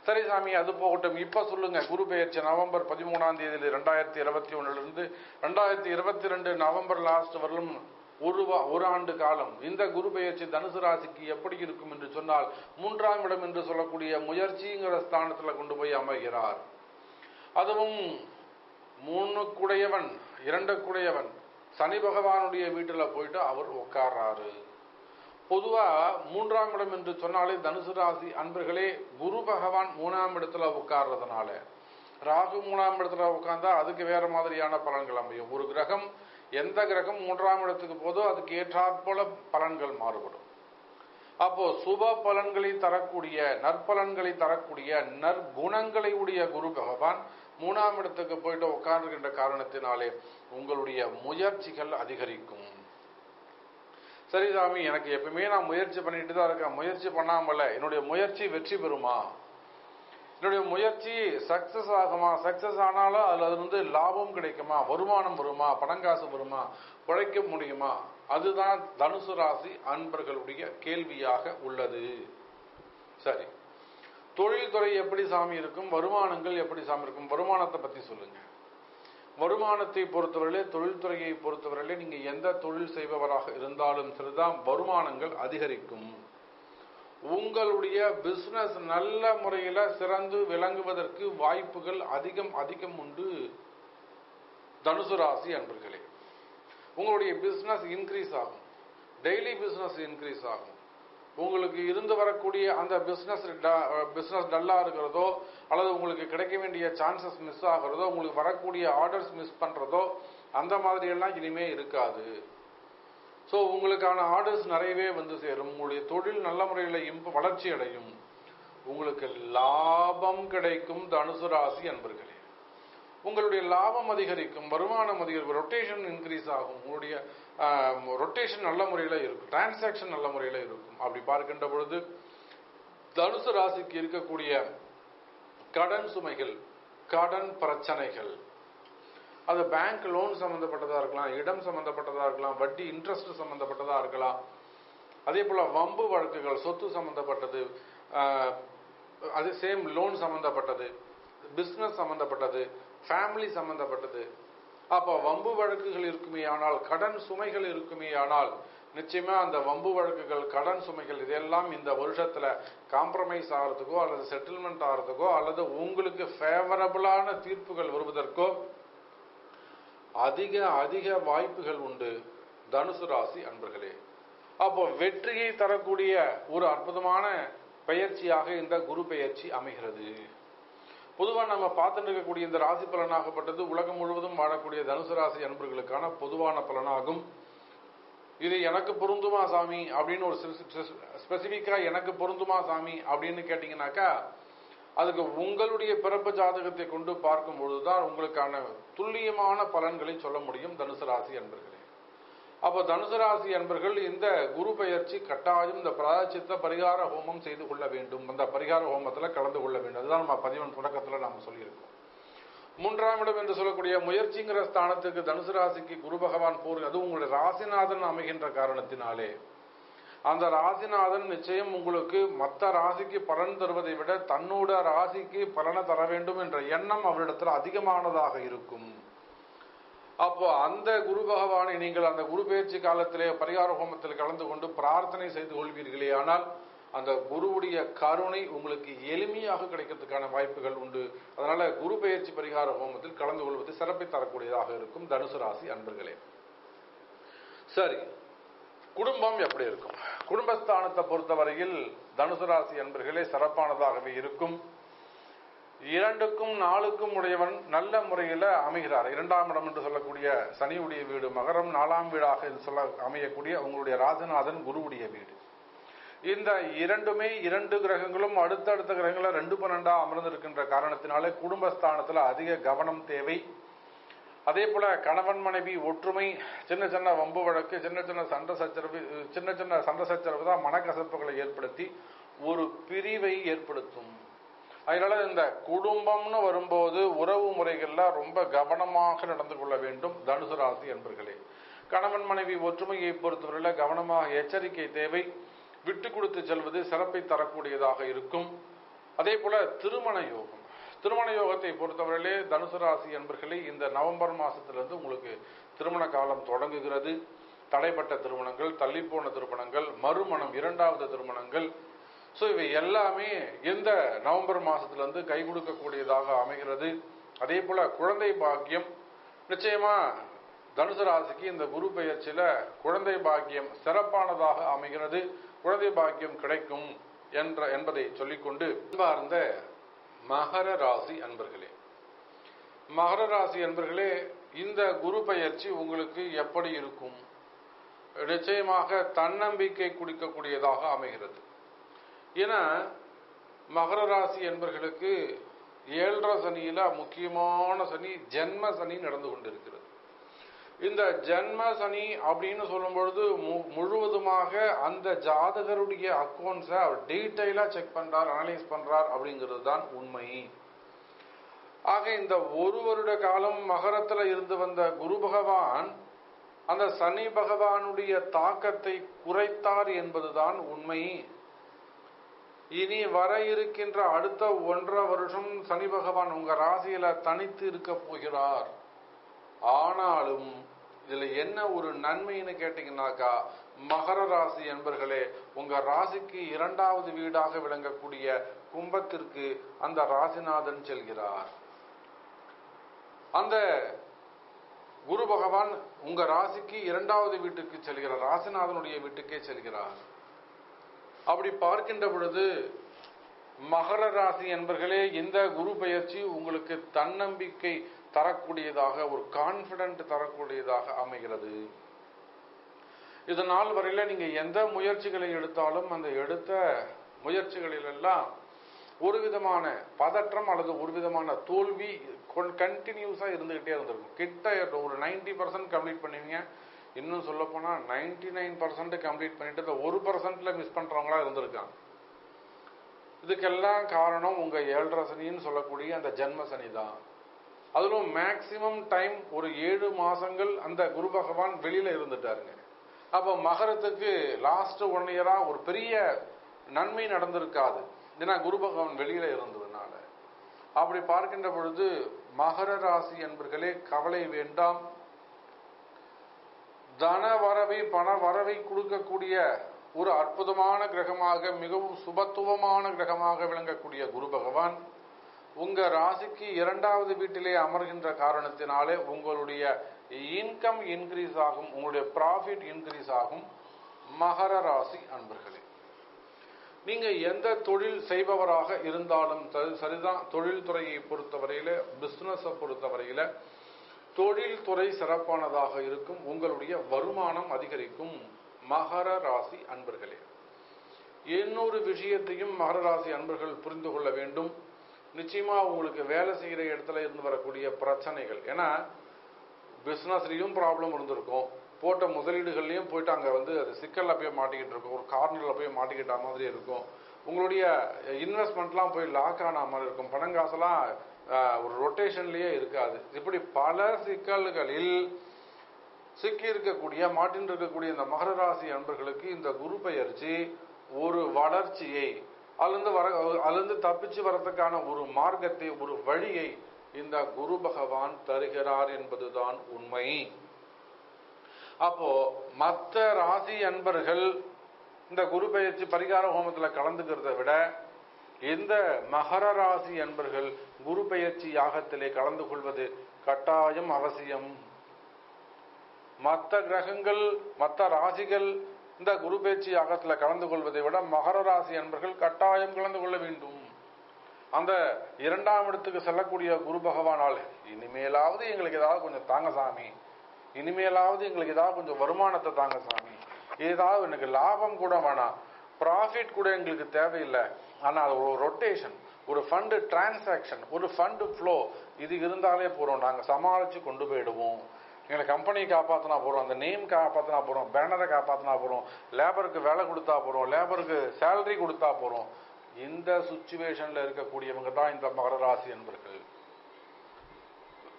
சரி சாமி, அது போகட்டும். இப்ப சொல்லுங்க, குரு பெயர்ச்சி நவம்பர் 13ஆம் தேதி 2021 இருந்து 2022 நவம்பர் லாஸ்ட் வரலும் ஒரு ஆண்டு காலம் இந்த குரு பெயர்ச்சி தனுசு ராசிக்கு எப்படி இருக்கும் என்று சொன்னால் மூன்றாம் இடம் என்று சொல்லக்கூடிய முயற்சிங்கிற ஸ்தானத்துல கொண்டு போய் அமைகிறார். அதுவும் மூணுக்குடையவன் இரண்டுக்குடையவன் சனி பகவானுடைய வீட்டுல போயிட்டு அவர் உட்கார்றாரு. பொதுவா மூன்றாம் இடம் என்று சொன்னாலே தனுசு ராசி அன்பர்களே குரு பகவான் மூணாம் இடத்துல உட்கார்றதுனால ராகு மூணாம் இடத்துல உட்கார்ந்தா அதுக்கு வேற மாதிரியான பலன்கள் அமையும். ஒரு கிரகம் எந்த கிரகம் மூன்றாம் இடத்துக்கு போதோ அதுக்கு ஏற்றாற்போல பலன்கள் மாறுபடும். அப்போ சுப பலன்களை தரக்கூடிய நற்பலன்களை தரக்கூடிய நற்குணங்களை உடைய குரு பகவான் மூணாம் இடத்துக்கு போயிட்டு உட்கார்கின்ற காரணத்தினாலே உங்களுடைய முயற்சிகள் அதிகரிக்கும். சரி சாமி, எனக்கு எப்பவுமே நான் முயற்சி பண்ணிட்டு தான் இருக்கேன், முயற்சி பண்ணாமல என்னுடைய முயற்சி வெற்றி பெறுமா, என்னுடைய முயற்சி சக்சஸ் ஆகுமா, சக்சஸ் ஆனாலும் அதுல லாபம் கிடைக்குமா, வருமானம் வருமா, பணங்காசு வருமா, உழைக்க முடியுமா, அதுதான் தனுசு ராசி அன்பர்களுடைய கேள்வியாக உள்ளது. சரி, தொழில்துறை எப்படி சாமி இருக்கும், வருமானங்கள் எப்படி சாமி இருக்கும், வருமானத்தை பத்தி சொல்லுங்க. வருமானத்தை பொறுத்தவரையிலே தொழில்துறையை பொறுத்தவரையிலே நீங்க எந்த தொழில் செய்பவராக இருந்தாலும் சரிதான் வருமானங்கள் அதிகரிக்கும். உங்களுடைய பிசினஸ் நல்ல முறையில சிறந்து விளங்குவதற்கு வாய்ப்புகள் அதிகம் அதிகம் உண்டு. தனுசு ராசி அன்பர்களே உங்களுடைய பிசினஸ் இன்க்ரீஸ் ஆகும், டெய்லி பிசினஸ் இன்க்ரீஸ் ஆகும். உங்களுக்கு இருந்து வரக்கூடிய அந்த பிசினஸ் டல்லா இருக்கிறதோ அல்லது உங்களுக்கு கிடைக்க வேண்டிய சான்சஸ் மிஸ் ஆகிறதோ உங்களுக்கு வரக்கூடிய ஆர்டர்ஸ் மிஸ் பண்றதோ அந்த மாதிரி எல்லாம் இனிமே இருக்காது. ஸோ உங்களுக்கான ஆர்டர்ஸ் நிறையவே வந்து சேரும். உங்களுடைய தொழில் நல்ல முறையில் வளர்ச்சி அடையும், உங்களுக்கு லாபம் கிடைக்கும். தனுசு ராசி அன்பர்களே உங்களுடைய லாபம் அதிகரிக்கும், வருமானம் அதிகரிக்கும், ரொட்டேஷன் இன்க்ரீஸ் ஆகும். உங்களுடைய ரொட்டேஷன் நல்ல முறையில் இருக்கும், டிரான்சாக்ஷன் நல்ல முறையில் இருக்கும். அப்படி பார்க்கின்ற பொழுது தனுசு ராசிக்கு இருக்கக்கூடிய கடன் சுமைகள் கடன் பிரச்சனைகள் அது பேங்க் லோன் சம்பந்தப்பட்டதா இருக்கலாம், இடம் சம்பந்தப்பட்டதா இருக்கலாம், வட்டி இன்ட்ரெஸ்ட் சம்பந்தப்பட்டதா இருக்கலாம், அதே போல வம்பு வழக்குகள் சொத்து சம்பந்தப்பட்டது, அது சேம் லோன் சம்பந்தப்பட்டது, பிசினஸ் சம்பந்தப்பட்டது, ஃபேமிலி சம்பந்தப்பட்டது. அப்போ வம்பு வழக்குகள் இருக்குமே ஆனால் கடன் சுமைகள் இருக்குமே ஆனால் நிச்சயமா அந்த வம்பு வழக்குகள் கடன் சுமைகள் இதெல்லாம் இந்த வருஷத்துல காம்ப்ரமைஸ் ஆகிறதுக்கோ அல்லது செட்டில்மெண்ட் ஆகிறதுக்கோ அல்லது உங்களுக்கு ஃபேவரபிளான தீர்ப்புகள் வருவதற்கோ அதிக அதிக வாய்ப்புகள் உண்டு. தனுசு ராசி அன்பர்களே அப்போ வெற்றியை தரக்கூடிய ஒரு அற்புதமான பெயர்ச்சியாக இந்த குரு பெயர்ச்சி அமைகிறது. பொதுவாக நம்ம பார்த்துட்டு இருக்கக்கூடிய இந்த ராசி பலனாகப்பட்டது உலகம் முழுவதும் வாழக்கூடிய தனுசு ராசி அன்பர்களுக்கான பொதுவான பலனாகும். இது எனக்கு பொருந்துமா சாமி அப்படின்னு ஒரு ஸ்பெசிபிக்கா எனக்கு பொருந்துமா சாமி அப்படின்னு கேட்டீங்கன்னாக்கா அதுக்கு உங்களுடைய பிறப்பு ஜாதகத்தை கொண்டு பார்க்கும் பொழுதுதான் உங்களுக்கான துல்லியமான பலன்களை சொல்ல முடியும் தனுசு ராசி அன்பர்களே. அப்போ தனுசு ராசி அன்பர்கள் இந்த குரு பெயர்ச்சி கட்டாயம் இந்த பிராயச்சித்த பரிகார ஹோமம் செய்து கொள்ள வேண்டும், அந்த பரிகார ஹோமத்தில் கலந்து கொள்ள வேண்டும். அதுதான் நம்ம பதிவின் தொடக்கத்தில் நாம் சொல்லியிருக்கோம். மூன்றாம் இடம் என்று சொல்லக்கூடிய முயற்சிங்கிற ஸ்தானத்துக்கு தனுசு ராசிக்கு குரு பகவான் போர், அது உங்களுடைய ராசிநாதன் அமைகின்ற காரணத்தினாலே அந்த ராசிநாதன் நிச்சயம் உங்களுக்கு மற்ற ராசிக்கு பலன் தருவதை விட தன்னோட ராசிக்கு பலனை தர வேண்டும் என்ற எண்ணம் அவரிடத்துல அதிகமானதாக இருக்கும். அப்போ அந்த குரு பகவானை நீங்கள் அந்த குரு பெயர்ச்சி காலத்திலே பரிகார ஹோமத்தில் கலந்து கொண்டு பிரார்த்தனை செய்து கொள்வீர்களே ஆனால் அந்த குருவுடைய கருணை உங்களுக்கு எளிமையாக கிடைக்கிறதுக்கான வாய்ப்புகள் உண்டு. அதனால குரு பெயர்ச்சி பரிகார ஹோமத்தில் கலந்து கொள்வது சிறப்பை தரக்கூடியதாக இருக்கும் தனுசு ராசி அன்பர்களே. சரி, குடும்பம் எப்படி இருக்கும், குடும்பஸ்தானத்தை பொறுத்தவரையில் தனுசு ராசி அன்பர்களே சிறப்பானதாகவே இருக்கும். 2க்கும் 4க்கும் உடையவன் நல்ல முறையில அமைகிறார். 2ஆம் இடம் என்று சொல்லக்கூடிய சனியுடைய வீடு மகரம், 4ஆம் வீடாக சொல்ல அமையக்கூடிய உங்களுடைய ராஜநாதன் குருவுடைய வீடு. இந்த 2 கிரகங்களும் அடுத்தடுத்த கிரகங்கள 2-12 அமர்ந்திருக்கின்ற காரணத்தினாலே குடும்பஸ்தானத்துல அதிக கவனம் தேவை. அதே போல கணவன் மனைவி ஒற்றுமை, சின்ன சின்ன வம்பு வழக்கு, சின்ன சின்ன சண்டை சச்சரவு தான் மனக்கசப்புகளை ஏற்படுத்தி ஒரு பிரிவை ஏற்படுத்தும். அதனால இந்த குடும்பம்னு வரும்போது உறவு முறைகள்ல ரொம்ப கவனமாக நடந்து கொள்ள வேண்டும் தனுசு ராசி அன்பர்களே. கணவன் மனைவி ஒற்றுமையை பொறுத்தவரையில கவனமாக எச்சரிக்கை தேவை, விட்டு கொடுத்து செல்வது சிறப்பை தரக்கூடியதாக இருக்கும். அதே போல திருமண யோகத்தை பொறுத்தவரையிலே தனுசு ராசி அன்பர்களே இந்த நவம்பர் மாசத்திலிருந்து உங்களுக்கு திருமண காலம் தொடங்குகிறது. தடைப்பட்ட திருமணங்கள், தள்ளிப்போன திருமணங்கள், மறுமணம், இரண்டாவது திருமணங்கள், ஸோ இவை எல்லாமே இந்த நவம்பர் மாதத்துலேருந்து கை கொடுக்கக்கூடியதாக அமைகிறது. அதே போல் குழந்தை பாக்கியம், நிச்சயமாக தனுசு ராசிக்கு இந்த குரு பெயர்ச்சியில் குழந்தை பாக்கியம் சிறப்பானதாக அமைகிறது. குழந்தை பாக்கியம் கிடைக்கும் என்பதை சொல்லிக்கொண்டு சார்ந்த மகர ராசி அன்பர்களே, மகர ராசி அன்பர்களே, இந்த குரு பெயர்ச்சி உங்களுக்கு எப்படி இருக்கும்? நிச்சயமாக தன்னம்பிக்கை குடிக்கக்கூடியதாக அமைகிறது. ஏன்னா மகர ராசி அன்பர்களுக்கு 7th சனியில் முக்கியமான சனி ஜென்ம சனி நடந்து கொண்டிருக்கிறது. இந்த ஜென்ம சனி அப்படின்னு சொல்லும்பொழுது முழுவதுமாக அந்த ஜாதகருடைய அக்கௌண்ட்ஸை அவர் டீட்டெயிலாக செக் பண்ணுறார், அனலைஸ் பண்ணுறார் அப்படிங்கிறது தான் உண்மை. ஆக இந்த ஒரு வருட காலம் மகரத்தில் இருந்து வந்த குரு பகவான் அந்த சனி பகவானுடைய தாக்கத்தை குறைத்தார் என்பதுதான் உண்மை. இனி வர இருக்கின்ற அடுத்த 1.5 வருஷம் சனி பகவான் உங்க ராசியில தனித்து இருக்க போகிறார். ஆனாலும் இதுல என்ன ஒரு நன்மைன்னு கேட்டீங்கன்னாக்கா, மகர ராசி என்பர்களே, உங்க ராசிக்கு 2வது வீடாக விளங்கக்கூடிய கும்பத்திற்கு அந்த ராசிநாதன் செல்கிறார். அந்த குரு பகவான் உங்க ராசிக்கு 2வது வீட்டுக்கு செல்கிறார், ராசிநாதனுடைய வீட்டுக்கே செல்கிறார். அப்படி பார்க்கின்ற பொழுது மகர ராசி என்பர்களே, இந்த குரு பெயர்ச்சி உங்களுக்கு தன்னம்பிக்கை தரக்கூடியதாக, ஒரு கான்ஃபிடென்ட் தரக்கூடியதாக அமைகிறது. இதனால் வரையில நீங்க எந்த முயற்சிகளை எடுத்தாலும் அந்த எடுத்த முயற்சிகளிலெல்லாம் ஒரு விதமான பதற்றம் அல்லது ஒரு விதமான தோல்வி கண்டினியூஸா இருந்துகிட்டே இருந்திருக்கும். கிட்ட ஒரு 90% கம்ப்ளீட் பண்ணுவீங்க, இன்னும் சொல்ல போனா 99% கம்ப்ளீட் பண்ணிட்டு இந்த 1% மிஸ் பண்றவங்களா இருந்திருக்காங்க. இதுக்கெல்லாம் காரணம் உங்க 7th சனின்னு சொல்லக்கூடிய அந்த ஜென்ம சனி தான். அதிலும் மேக்சிமம் டைம் ஒரு 7 மாசங்கள் அந்த குரு பகவான் வெளியில இருந்துட்டாருங்க. அப்போ மகரத்துக்கு லாஸ்ட் 1 இயரா ஒரு பெரிய நன்மை நடந்திருக்காது, ஏன்னா குரு பகவான் வெளியில இருந்ததுனால. அப்படி பார்க்கின்ற பொழுது மகர ராசி என்பர்களே, கவலை வேண்டாம். தன வரவை, பண வரவை கொடுக்கக்கூடிய ஒரு அற்புதமான கிரகமாக, மிகவும் சுபத்துவமான கிரகமாக விளங்கக்கூடிய குரு பகவான் உங்க ராசிக்கு 2வது வீட்டிலே அமர்கின்ற காரணத்தினாலே உங்களுடைய இன்கம் இன்க்ரீஸ் ஆகும், உங்களுடைய ப்ராஃபிட் இன்க்ரீஸ் ஆகும். மகர ராசி அன்பர்களே, நீங்க எந்த தொழில் செய்பவராக இருந்தாலும் சரிதான், தொழில்துறையை பொறுத்தவரையில, பிஸ்னஸை பொறுத்தவரையில தொழில்துறை சிறப்பானதாக இருக்கும், உங்களுடைய வருமானம் அதிகரிக்கும். மகர ராசி அன்பர்களே, இன்னொரு விஷயத்தையும் மகர ராசி அன்பர்கள் புரிந்து கொள்ள வேண்டும். நிச்சயமா உங்களுக்கு வேலை செய்கிற இடத்துல இருந்து வரக்கூடிய பிரச்சனைகள், ஏன்னா பிஸ்னஸ்லையும் ப்ராப்ளம் இருந்திருக்கும், போட்ட முதலீடுகள்லையும் போயிட்டு அங்கே வந்து அது சிக்கலில் போய் மாட்டிக்கிட்டு இருக்கும், ஒரு கார்னரில் போய் மாட்டிக்கிட்ட மாதிரி இருக்கும், உங்களுடைய இன்வெஸ்ட்மெண்ட்லாம் போய் லாக் ஆன மாதிரி இருக்கும், பணங்காசெல்லாம் ஒரு ரொட்டேஷன்லேயே இருக்காது. இப்படி பல சிக்கல்களில் சிக்கி இருக்கக்கூடிய, மாட்டின் இருக்கக்கூடிய இந்த மகர ராசி அன்பர்களுக்கு இந்த குரு பெயர்ச்சி ஒரு வளர்ச்சியை, அதிலிருந்து தப்பிச்சு வரதுக்கான ஒரு மார்க்கத்தை, ஒரு வழியை இந்த குரு பகவான் தருகிறார் என்பதுதான் உண்மை. அப்போ மற்ற ராசி அன்பர்கள் இந்த குரு பெயர்ச்சி பரிகார ஹோமத்தில் கலந்துக்கிறத விட இந்த மகர ராசி அன்பர்கள் குரு பெயர்ச்சி யாகத்திலே கலந்து கொள்வது கட்டாயம் அவசியம். மற்ற கிரகங்கள், மற்ற ராசிகள் இந்த குரு பெயர்ச்சி யாகத்தில் கலந்து கொள்வதை விட மகர ராசி அன்பர்கள் கட்டாயம் கலந்து கொள்ள வேண்டும். அந்த 2வது இடத்துக்கு செல்லக்கூடிய குரு பகவானால் இனிமேலாவது எங்களுக்கு ஏதாவது கொஞ்சம் தாங்க சாமி, இனிமேலாவது எங்களுக்கு ஏதாவது கொஞ்சம் வருமானத்தை தாங்க சாமி, ஏதாவது எனக்கு லாபம் கூட வேணாம், ப்ராஃபிட் கூட எங்களுக்கு தேவையில்லை, ஆனால் ஒரு ரொட்டேஷன், ஒரு ஃபண்டு டிரான்சாக்ஷன், ஒரு ஃபண்டு ஃப்ளோ இது இருந்தாலே போகிறோம், நாங்கள் சமாளித்து கொண்டு போயிடுவோம், எங்களை கம்பெனியை காப்பாற்றினா போகிறோம், அந்த நேம் காப்பாற்றினா போகிறோம், பேனரை காப்பாற்றினா போகிறோம், லேபருக்கு வேலை கொடுத்தா போகிறோம், லேபருக்கு சேலரி கொடுத்தா போகிறோம். இந்த சுச்சுவேஷனில் இருக்கக்கூடியவங்க தான் இந்த மகர ராசி என்பர்கள்.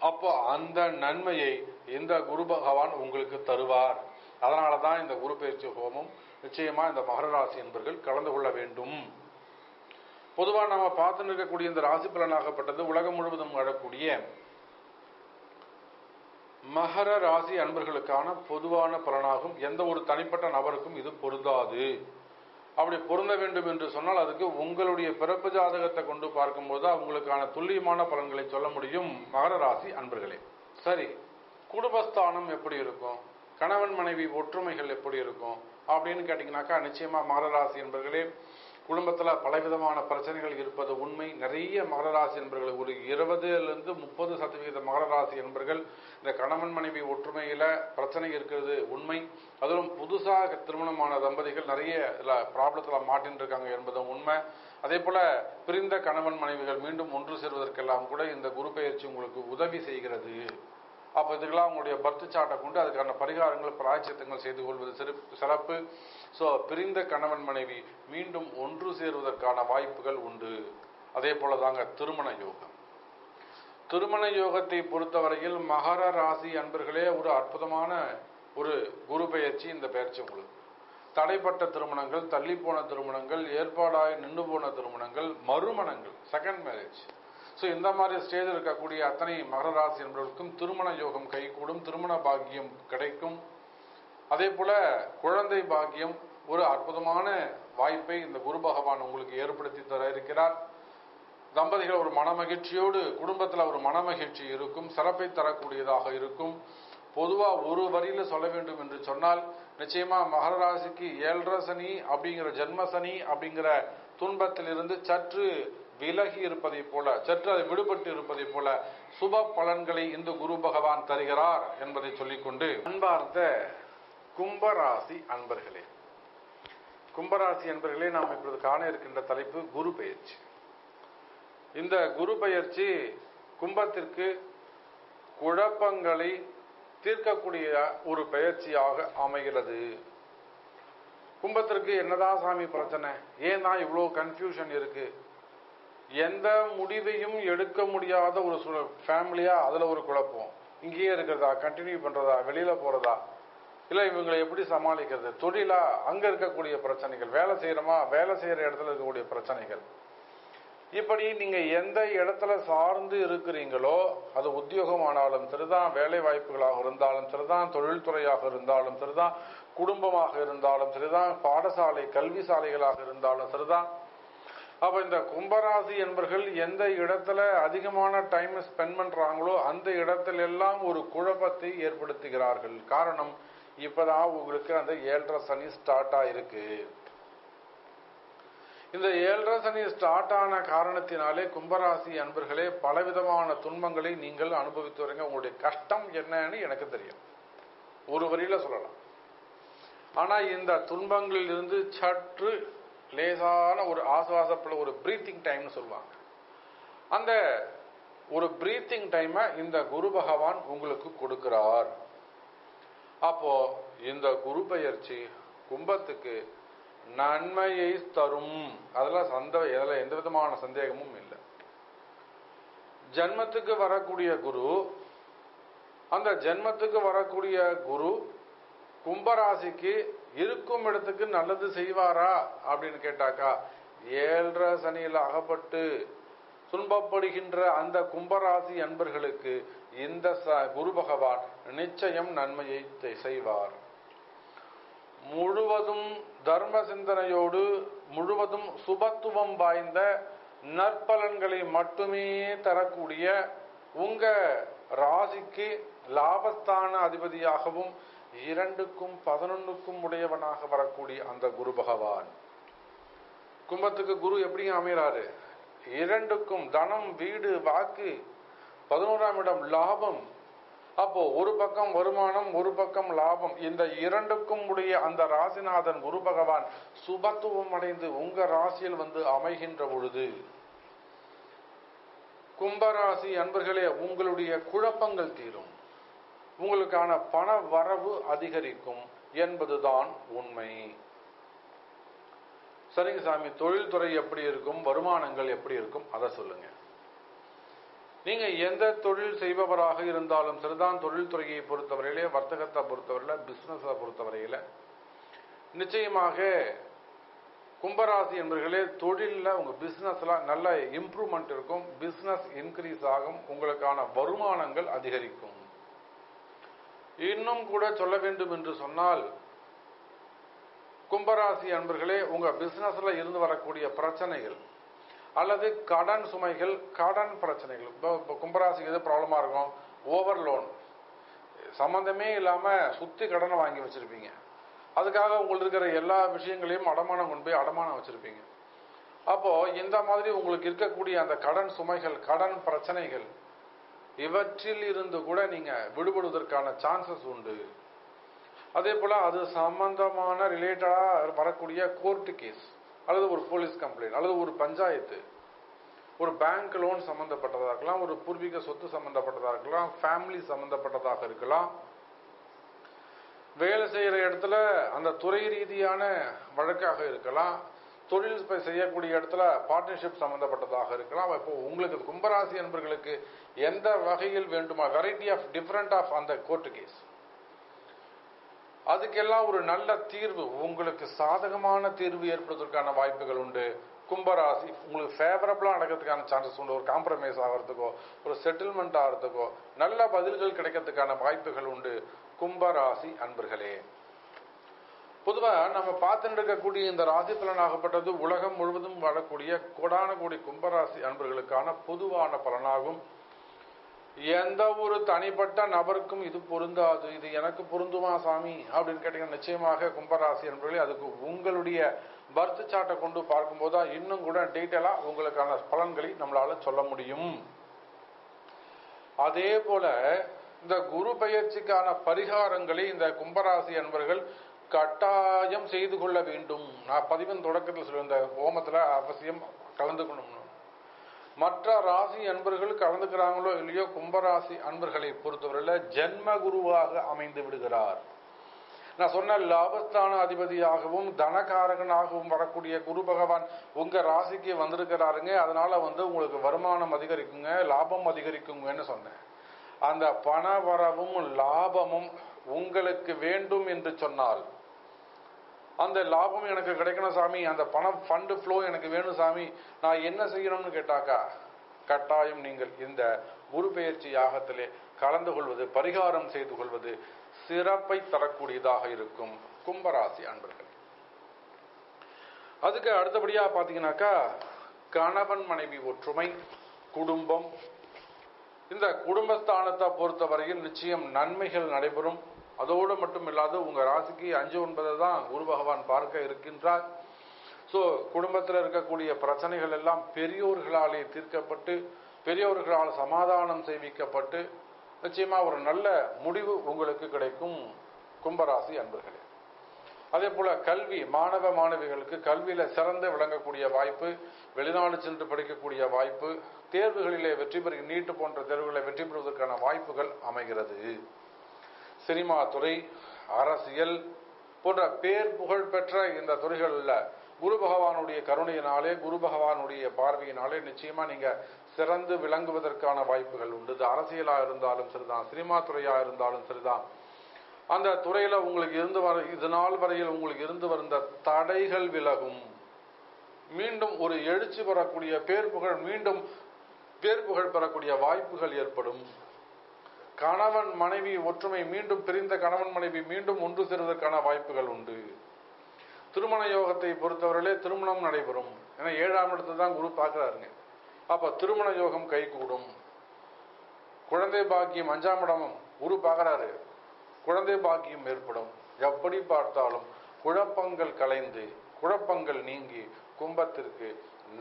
அப்போ அந்த நன்மையை இந்த குரு பகவான் உங்களுக்கு தருவார். அதனால தான் இந்த குரு பெயர்ச்சி ஹோமம் நிச்சயமா இந்த மகர ராசி என்பர்கள் கலந்து கொள்ள வேண்டும். பொதுவாக நாம பார்த்து இருக்கக்கூடிய இந்த ராசி பலனாகப்பட்டது உலகம் முழுவதும் வாழக்கூடிய மகர ராசி அன்பர்களுக்கான பொதுவான பலனாகும். எந்த ஒரு தனிப்பட்ட நபருக்கும் இது பொருந்தாது. அப்படி பொருந்த வேண்டும் என்று சொன்னால் அதுக்கு உங்களுடைய பிறப்பு ஜாதகத்தை கொண்டு பார்க்கும்போது அவங்களுக்கான துல்லியமான பலன்களை சொல்ல முடியும் மகர ராசி அன்பர்களே. சரி, குடும்பஸ்தானம் எப்படி இருக்கும், கணவன் மனைவி ஒற்றுமைகள் எப்படி இருக்கும் அப்படின்னு கேட்டிங்கனாக்கா, நிச்சயமாக மகர ராசி அன்பர்களே குடும்பத்தில் பலவிதமான பிரச்சனைகள் இருப்பது உண்மை. நிறைய மகர ராசி என்பர்கள், ஒரு 20% to 30% மகர ராசி என்பர்கள் இந்த கணவன் மனைவி ஒற்றுமையில் பிரச்சனை இருக்கிறது உண்மை. அதிலும் புதுசாக திருமணமான தம்பதிகள் நிறைய இதில் ப்ராப்ளத்தில் மாட்டின்ட்டுருக்காங்க என்பதும் உண்மை. அதே போல் பிரிந்த கணவன் மனைவிகள் மீண்டும் ஒன்று சேர்வதற்கெல்லாம் கூட இந்த குரு பெயர்ச்சி உங்களுக்கு உதவி செய்கிறது. அப்போ இதுக்கெல்லாம் உங்களுடைய பர்த் சாட்டை கொண்டு அதுக்கான பரிகாரங்கள் பிராயச்சித்தங்கள் செய்து கொள்வது சிறப்பு. ஸோ பிரிந்த கணவன் மனைவி மீண்டும் ஒன்று சேருவதற்கான வாய்ப்புகள் உண்டு. அதே போல தாங்க திருமண யோகம். திருமண யோகத்தை பொறுத்தவரையில் மகர ராசி அன்பர்களே ஒரு அற்புதமான ஒரு குரு பெயர்ச்சி. இந்த பெயர்ச்சி உங்களுக்கு தடைப்பட்ட திருமணங்கள், தள்ளிப்போன திருமணங்கள், ஏற்பாடாக நின்று போன திருமணங்கள், மறுமணங்கள், செகண்ட் மேரேஜ், ஸோ இந்த மாதிரி ஸ்டேஜில் இருக்கக்கூடிய அத்தனை மகர ராசி என்பவர்களுக்கும் திருமண யோகம் கைகூடும், திருமண பாக்கியம் கிடைக்கும். அதே போல் குழந்தை பாக்கியம் ஒரு அற்புதமான வாய்ப்பை இந்த குரு பகவான் உங்களுக்கு ஏற்படுத்தி தர இருக்கிறார். தம்பதிகள் ஒரு மனமகிழ்ச்சியோடு, குடும்பத்தில் ஒரு மனமகிழ்ச்சி இருக்கும், சிறப்பை தரக்கூடியதாக இருக்கும். பொதுவாக ஒரு வரியில் சொல்ல வேண்டும் என்று சொன்னால், நிச்சயமாக மகர ராசிக்கு 7.5 சனி அப்படிங்கிற ஜென்மசனி அப்படிங்கிற துன்பத்திலிருந்து சற்று விலகி இருப்பதை போல, சற்று அது விடுபட்டு இருப்பதை போல சுப பலன்களை இந்த குரு பகவான் தருகிறார் என்பதை சொல்லிக்கொண்டு, அன்பார்ந்த கும்பராசி அன்பர்களே, கும்பராசி அன்பர்களே, நாம் இப்பொழுது காண இருக்கின்ற தலைப்பு குரு பெயர்ச்சி. இந்த குரு பெயர்ச்சி கும்பத்திற்கு குழப்பங்களை தீர்க்கக்கூடிய ஒரு பெயர்ச்சியாக அமைகிறது. கும்பத்திற்கு என்னதான் சாமி பிரச்சனை, ஏன் தான் இவ்வளோ கன்ஃபியூஷன் இருக்கு, எந்த முடிவையும் எடுக்க முடியாத ஒரு ஃபேமிலியா, அதில் ஒரு குழப்பம், இங்கேயே இருக்கிறதா, கண்டினியூ பண்ணுறதா, வெளியில் போகிறதா, இல்லை இவங்களை எப்படி சமாளிக்கிறது, தொழிலா, அங்கே இருக்கக்கூடிய பிரச்சனைகள், வேலை செய்கிறோமா, வேலை செய்கிற இடத்துல இருக்கக்கூடிய பிரச்சனைகள், இப்படி நீங்கள் எந்த இடத்துல சார்ந்து இருக்கிறீங்களோ, அது உத்தியோகமானாலும் சரிதான், வேலை வாய்ப்புகளாக இருந்தாலும் சரிதான், தொழில்துறையாக இருந்தாலும் சரிதான், குடும்பமாக இருந்தாலும் சரிதான், பாடசாலை கல்வி சாலைகளாக இருந்தாலும் சரிதான், அப்போ இந்த கும்பராசி என்பர்கள் எந்த இடத்துல அதிகமான டைம் ஸ்பெண்ட் பண்ணுறாங்களோ அந்த இடத்துல எல்லாம் ஒரு குழப்பத்தை ஏற்படுத்துகிறார்கள். காரணம், இப்போதான் உங்களுக்கு அந்த 7.5 சனி ஸ்டார்ட் ஆயிருக்கு. இந்த 7.5 சனி ஸ்டார்ட் ஆன காரணத்தினாலே கும்பராசி அன்பர்களே பலவிதமான துன்பங்களை நீங்கள் அனுபவித்து வரீங்க. உங்களுடைய கஷ்டம் என்னன்னு எனக்கு தெரியும், ஒரு வரியில் சொல்லலாம். ஆனால் இந்த துன்பங்களிலிருந்து சற்று லேசான ஒரு ஆசுவாசப்பட ஒரு பிரீத்திங் டைம்னு சொல்லுவாங்க. அந்த ஒரு பிரீத்திங் டைமை இந்த குரு பகவான் உங்களுக்கு கொடுக்கிறார். அப்போ இந்த குரு பெயர்ச்சி கும்பத்துக்கு நன்மையை தரும், அதில் எந்த விதமான சந்தேகமும் இல்லை. ஜென்மத்துக்கு வரக்கூடிய குரு, அந்த ஜென்மத்துக்கு வரக்கூடிய குரு கும்பராசிக்கு இருக்கும் இடத்துக்கு நல்லது செய்வாரா அப்படின்னு கேட்டாக்கா, 7.5 சனியில் அகப்பட்டு துன்பப்படுகின்ற அந்த கும்பராசி அன்பர்களுக்கு இந்த குரு பகவான் நிச்சயம் நன்மையை செய்வார். முழுவதும் தர்ம சிந்தனையோடு, முழுவதும் சுபத்துவம் வாய்ந்த நற்பலன்களை மட்டுமே தரக்கூடிய உங்க ராசிக்கு லாபஸ்தான அதிபதியாகவும் 2க்கும் 11க்கும் உடையவனாக வரக்கூடிய அந்த குரு பகவான். கும்பத்துக்கு குரு எப்படி அமைகிறாரு? 2க்கும் தனம், வீடு, வாக்கு, 11ஆம் இடம் லாபம். அப்போ ஒரு பக்கம் வருமானம், ஒரு பக்கம் லாபம். இந்த 2க்கும் உடைய அந்த ராசிநாதன் குரு பகவான் சுபத்துவம் அடைந்து உங்க ராசியில் வந்து அமைகின்ற பொழுது கும்பராசி அன்பர்களே உங்களுடைய குழப்பங்கள் தீரும், உங்களுக்கான பண வரவு அதிகரிக்கும் என்பதுதான் உண்மை. சரிங்க சாமி, தொழில்துறை எப்படி இருக்கும், வருமானங்கள் எப்படி இருக்கும், அதை சொல்லுங்க. நீங்க எந்த தொழில் செய்பவராக இருந்தாலும் சரிதான், தொழில்துறையை பொறுத்தவரையில, வர்த்தகத்தை பொறுத்தவரையில, பிசினஸை பொறுத்தவரையில, நிச்சயமாக கும்பராசி என்பர்களே தொழிலில் உங்கள் பிஸ்னஸ்ல நல்ல இம்ப்ரூவ்மெண்ட் இருக்கும், பிஸ்னஸ் இன்க்ரீஸ் ஆகும், உங்களுக்கான வருமானங்கள் அதிகரிக்கும். இன்னும் கூட சொல்ல வேண்டும் என்று சொன்னால், கும்பராசி அன்பர்களே, உங்க பிசினஸ்ல இருந்து வரக்கூடிய பிரச்சனைகள் அல்லது கடன் சுமைகள், கடன் பிரச்சனைகள், இப்போ கும்பராசிக்கு எது ப்ராப்ளமா இருக்கும், ஓவர் லோன், சம்பந்தமே இல்லாம சுத்தி கடனை வாங்கி வச்சிருப்பீங்க. அதுக்காக உங்களுக்கு இருக்கிற எல்லா விஷயங்களையும் அடமானம் கொண்டு போய் அடமானம் வச்சிருப்பீங்க. அப்போ இந்த மாதிரி உங்களுக்கு இருக்கக்கூடிய அந்த கடன் சுமைகள், கடன் பிரச்சனைகள், இவற்றில் இருந்து கூட நீங்க விடுபடுவதற்கான சான்சஸ் உண்டு. அதே போல அது சம்பந்தமான ரிலேட்டடா வரக்கூடிய கோர்ட்டு கேஸ் அல்லது ஒரு போலீஸ் கம்ப்ளைண்ட் அல்லது ஒரு பஞ்சாயத்து, ஒரு பேங்க் லோன் சம்பந்தப்பட்டதாக இருக்கலாம், ஒரு பூர்வீக சொத்து சம்பந்தப்பட்டதாக இருக்கலாம், ஃபேமிலி சம்பந்தப்பட்டதாக இருக்கலாம், வேலை செய்யற இடத்துல அந்த துறை ரீதியான வழக்காக இருக்கலாம், தொழில் செய்யக்கூடிய இடத்துல பார்ட்னர்ஷிப் சம்பந்தப்பட்டதாக இருக்கலாம். இப்போ உங்களுக்கு கும்பராசி அன்பர்களுக்கு எந்த வகையில் வேண்டுமா, வெரைட்டி ஆஃப் டிஃபரண்ட் ஆஃப் அந்த கோர்ட்டு கேஸ், அதுக்கெல்லாம் ஒரு நல்ல தீர்வு, உங்களுக்கு சாதகமான தீர்வு ஏற்படுவதற்கான வாய்ப்புகள் உண்டு. கும்பராசி உங்களுக்கு ஃபேவரபிளா நடக்கிறதுக்கான சான்சஸ் உண்டு. ஒரு காம்ப்ரமைஸ் ஆகிறதுக்கோ, ஒரு செட்டில்மெண்ட் ஆகிறதுக்கோ நல்ல பதில்கள் கிடைக்கிறதுக்கான வாய்ப்புகள் உண்டு கும்பராசி அன்பர்களே. பொதுவா நம்ம பார்த்துட்டு இருக்கக்கூடிய இந்த ராசி பலனாகப்பட்டது உலகம் முழுவதும் வாழக்கூடிய கோடான கோடி கும்பராசி அன்பர்களுக்கான பொதுவான பலனாகும். எந்த ஒரு தனிப்பட்ட நபருக்கும் இது பொருந்தாது. இது எனக்கு பொருந்துமா சாமி அப்படின்னு கேட்டீங்கன்னா, நிச்சயமாக கும்பராசி என்பவர்களே அதுக்கு உங்களுடைய பர்த் சார்ட்டை கொண்டு பார்க்கும்போது தான் இன்னும் கூட டீட்டெயிலா உங்களுக்கான பலன்களை நம்மளால சொல்ல முடியும். அதே போல இந்த குரு பயிற்சிக்கான பரிகாரங்களை இந்த கும்பராசி என்பவர்கள் கட்டாயம் செய்து கொள்ள வேண்டும். நான் பதிவின் தொடக்கத்தில் சொல்ல இந்த ஹோமத்துல அவசியம் கலந்து கொள்ளணும். மற்ற ராசி அன்பர்கள் கலந்துக்கிறாங்களோ இல்லையோ, கும்பராசி அன்பர்களை பொறுத்தவரையில ஜென்ம குருவாக அமைந்து விடுகிறார். நான் சொன்ன லாபஸ்தான அதிபதியாகவும் தனகாரகனாகவும் வரக்கூடிய குரு பகவான் உங்க ராசிக்கு வந்திருக்கிறாருங்க. அதனால உங்களுக்கு வருமானம் அதிகரிக்குங்க, லாபம் அதிகரிக்குங்கன்னு சொன்னேன். அந்த பண வரவும் லாபமும் உங்களுக்கு வேண்டும் என்று சொன்னால், அந்த லாபம் எனக்கு கிடைக்கணும் சாமி, அந்த பணம் ஃபண்டு ஃப்ளோ எனக்கு வேணும் சாமி, நான் என்ன செய்யணும்னு கேட்டாக்கா, கட்டாயம் நீங்கள் இந்த குரு பெயர்ச்சி யாகத்திலே கலந்து கொள்வது, பரிகாரம் செய்து கொள்வது சிறப்பை தரக்கூடியதாக இருக்கும் கும்பராசி அன்பர்கள். அதுக்கு அடுத்தபடியா பாத்தீங்கன்னாக்கா, கணவன் மனைவி ஒற்றுமை, குடும்பம், இந்த குடும்பஸ்தானத்தை பொறுத்தவரையில் நிச்சயம் நன்மைகள் நடைபெறும். அதோடு மட்டும் இல்லாது உங்க ராசிக்கு 5-9 தான் குரு பகவான் பார்க்க இருக்கின்றார். ஸோ குடும்பத்தில் இருக்கக்கூடிய பிரச்சனைகள் எல்லாம் பெரியோர்களாலே தீர்க்கப்பட்டு, பெரியோர்களால் சமாதானம் செய்விக்கப்பட்டு, நிச்சயமா ஒரு நல்ல முடிவு உங்களுக்கு கிடைக்கும் கும்பராசி அன்பர்களே. அதே போல கல்வி, மாணவ மாணவிகளுக்கு கல்வியில சிறந்து விளங்கக்கூடிய வாய்ப்பு, வெளிநாடு சென்று படிக்கக்கூடிய வாய்ப்பு, தேர்வுகளிலே வெற்றி பெறும், நீட்டு போன்ற தேர்வுகளை வெற்றி பெறுவதற்கான வாய்ப்புகள் அமைகிறது. சினிமா துறை, அரசியல் போன்ற பேர் புகழ் பெற்ற இந்த துறைகளில் குரு பகவானுடைய கருணையினாலே, குரு பகவானுடைய பார்வையினாலே நிச்சயமா நீங்க சிறந்து விளங்குவதற்கான வாய்ப்புகள் உண்டு. அரசியலா இருந்தாலும் சரிதான், சினிமா துறையா இருந்தாலும் சரிதான், அந்த துறையில உங்களுக்கு இது நாள் வரையில் உங்களுக்கு இருந்து வந்த தடைகள் விலகும். மீண்டும் ஒரு எழுச்சி பெறக்கூடிய பேர் புகழ் பெறக்கூடிய வாய்ப்புகள் ஏற்படும். கணவன் மனைவி ஒற்றுமை, மீண்டும் பிரிந்த கணவன் மனைவி மீண்டும் ஒன்று சேருவதற்கான வாய்ப்புகள் உண்டு. திருமண யோகத்தை பொறுத்தவரையிலே திருமணம் நடைபெறும். ஏன்னா 7ஆம் இடத்துல தான் குரு பார்க்கிறாருங்க. அப்ப திருமண யோகம் கை கூடும். குழந்தை பாக்கியம் 5ஆம் இடமும் குரு பார்க்கிறாரு, குழந்தை பாக்கியம் ஏற்படும். எப்படி பார்த்தாலும் குழப்பங்கள் கலைந்து, குழப்பங்கள் நீங்கி கும்பத்திற்கு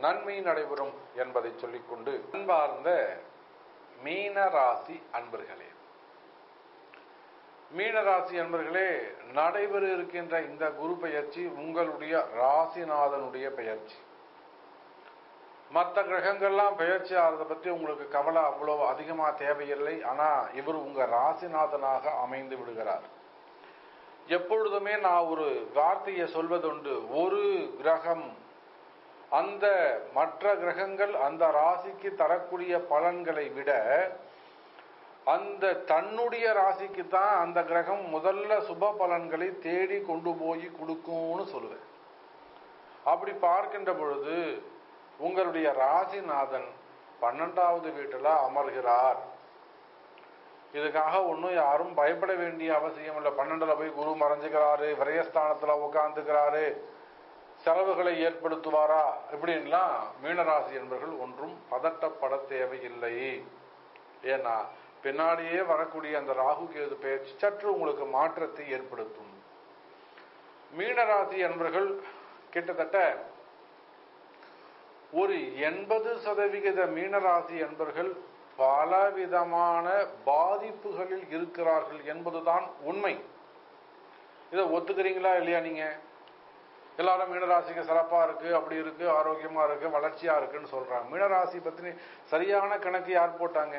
நன்மை நடைபெறும் என்பதை சொல்லிக்கொண்டு, அன்பார்ந்த மீனராசி அன்பர்களே, மீனராசி அன்பர்களே, நடைபெற இருக்கின்ற இந்த குரு பெயர்ச்சி உங்களுடைய ராசிநாதனுடைய பெயர்ச்சி. மற்ற கிரகங்கள்லாம் பெயர்ச்சி ஆகிறத பற்றி உங்களுக்கு கவலை அவ்வளவு அதிகமா தேவையில்லை. ஆனா இவர் உங்க ராசிநாதனாக அமைந்து விடுகிறார். எப்பொழுதுமே நான் ஒரு வார்த்தையை சொல்வதுண்டு, ஒரு கிரகம் அந்த மற்ற கிரகங்கள் அந்த ராசிக்கு தரக்கூடிய பலன்களை விட அந்த தன்னுடைய ராசிக்கு தான் அந்த கிரகம் முதல்ல சுப பலன்களை தேடி கொண்டு போய் கொடுக்கும்னு சொல்லுவேன். அப்படி பார்க்கின்ற பொழுது உங்களுடைய ராசிநாதன் 12வது வீட்டில் அமர்கிறார். இதுக்காக ஒன்னும் யாரும் பயப்பட வேண்டிய அவசியம் இல்லை. 12 போய் குரு மறைஞ்சுக்கிறாரு, விரயஸ்தானத்துல உட்கார்ந்துக்கிறாரு, செலவுகளை ஏற்படுத்துவாரா இப்படின்லாம் மீனராசி என்பர்கள் ஒன்றும் பதட்டப்பட தேவையில்லை. ஏன்னா பின்னாடியே வரக்கூடிய அந்த ராகு கேது பெயர்ச்சி சற்று உங்களுக்கு மாற்றத்தை ஏற்படுத்தும். மீனராசி என்பர்கள் கிட்டத்தட்ட ஒரு 80% மீனராசி என்பர்கள் பலவிதமான பாதிப்புகளில் இருக்கிறார்கள் என்பதுதான் உண்மை. இதை ஒத்துக்கிறீங்களா இல்லையா? நீங்க எல்லாரும் மீனராசிக்கு சிறப்பா இருக்கு, அப்படி இருக்கு, ஆரோக்கியமா இருக்கு, வளர்ச்சியா இருக்குன்னு சொல்றாங்க. மீனராசி பத்தின சரியான கணக்கு யார் போட்டாங்க?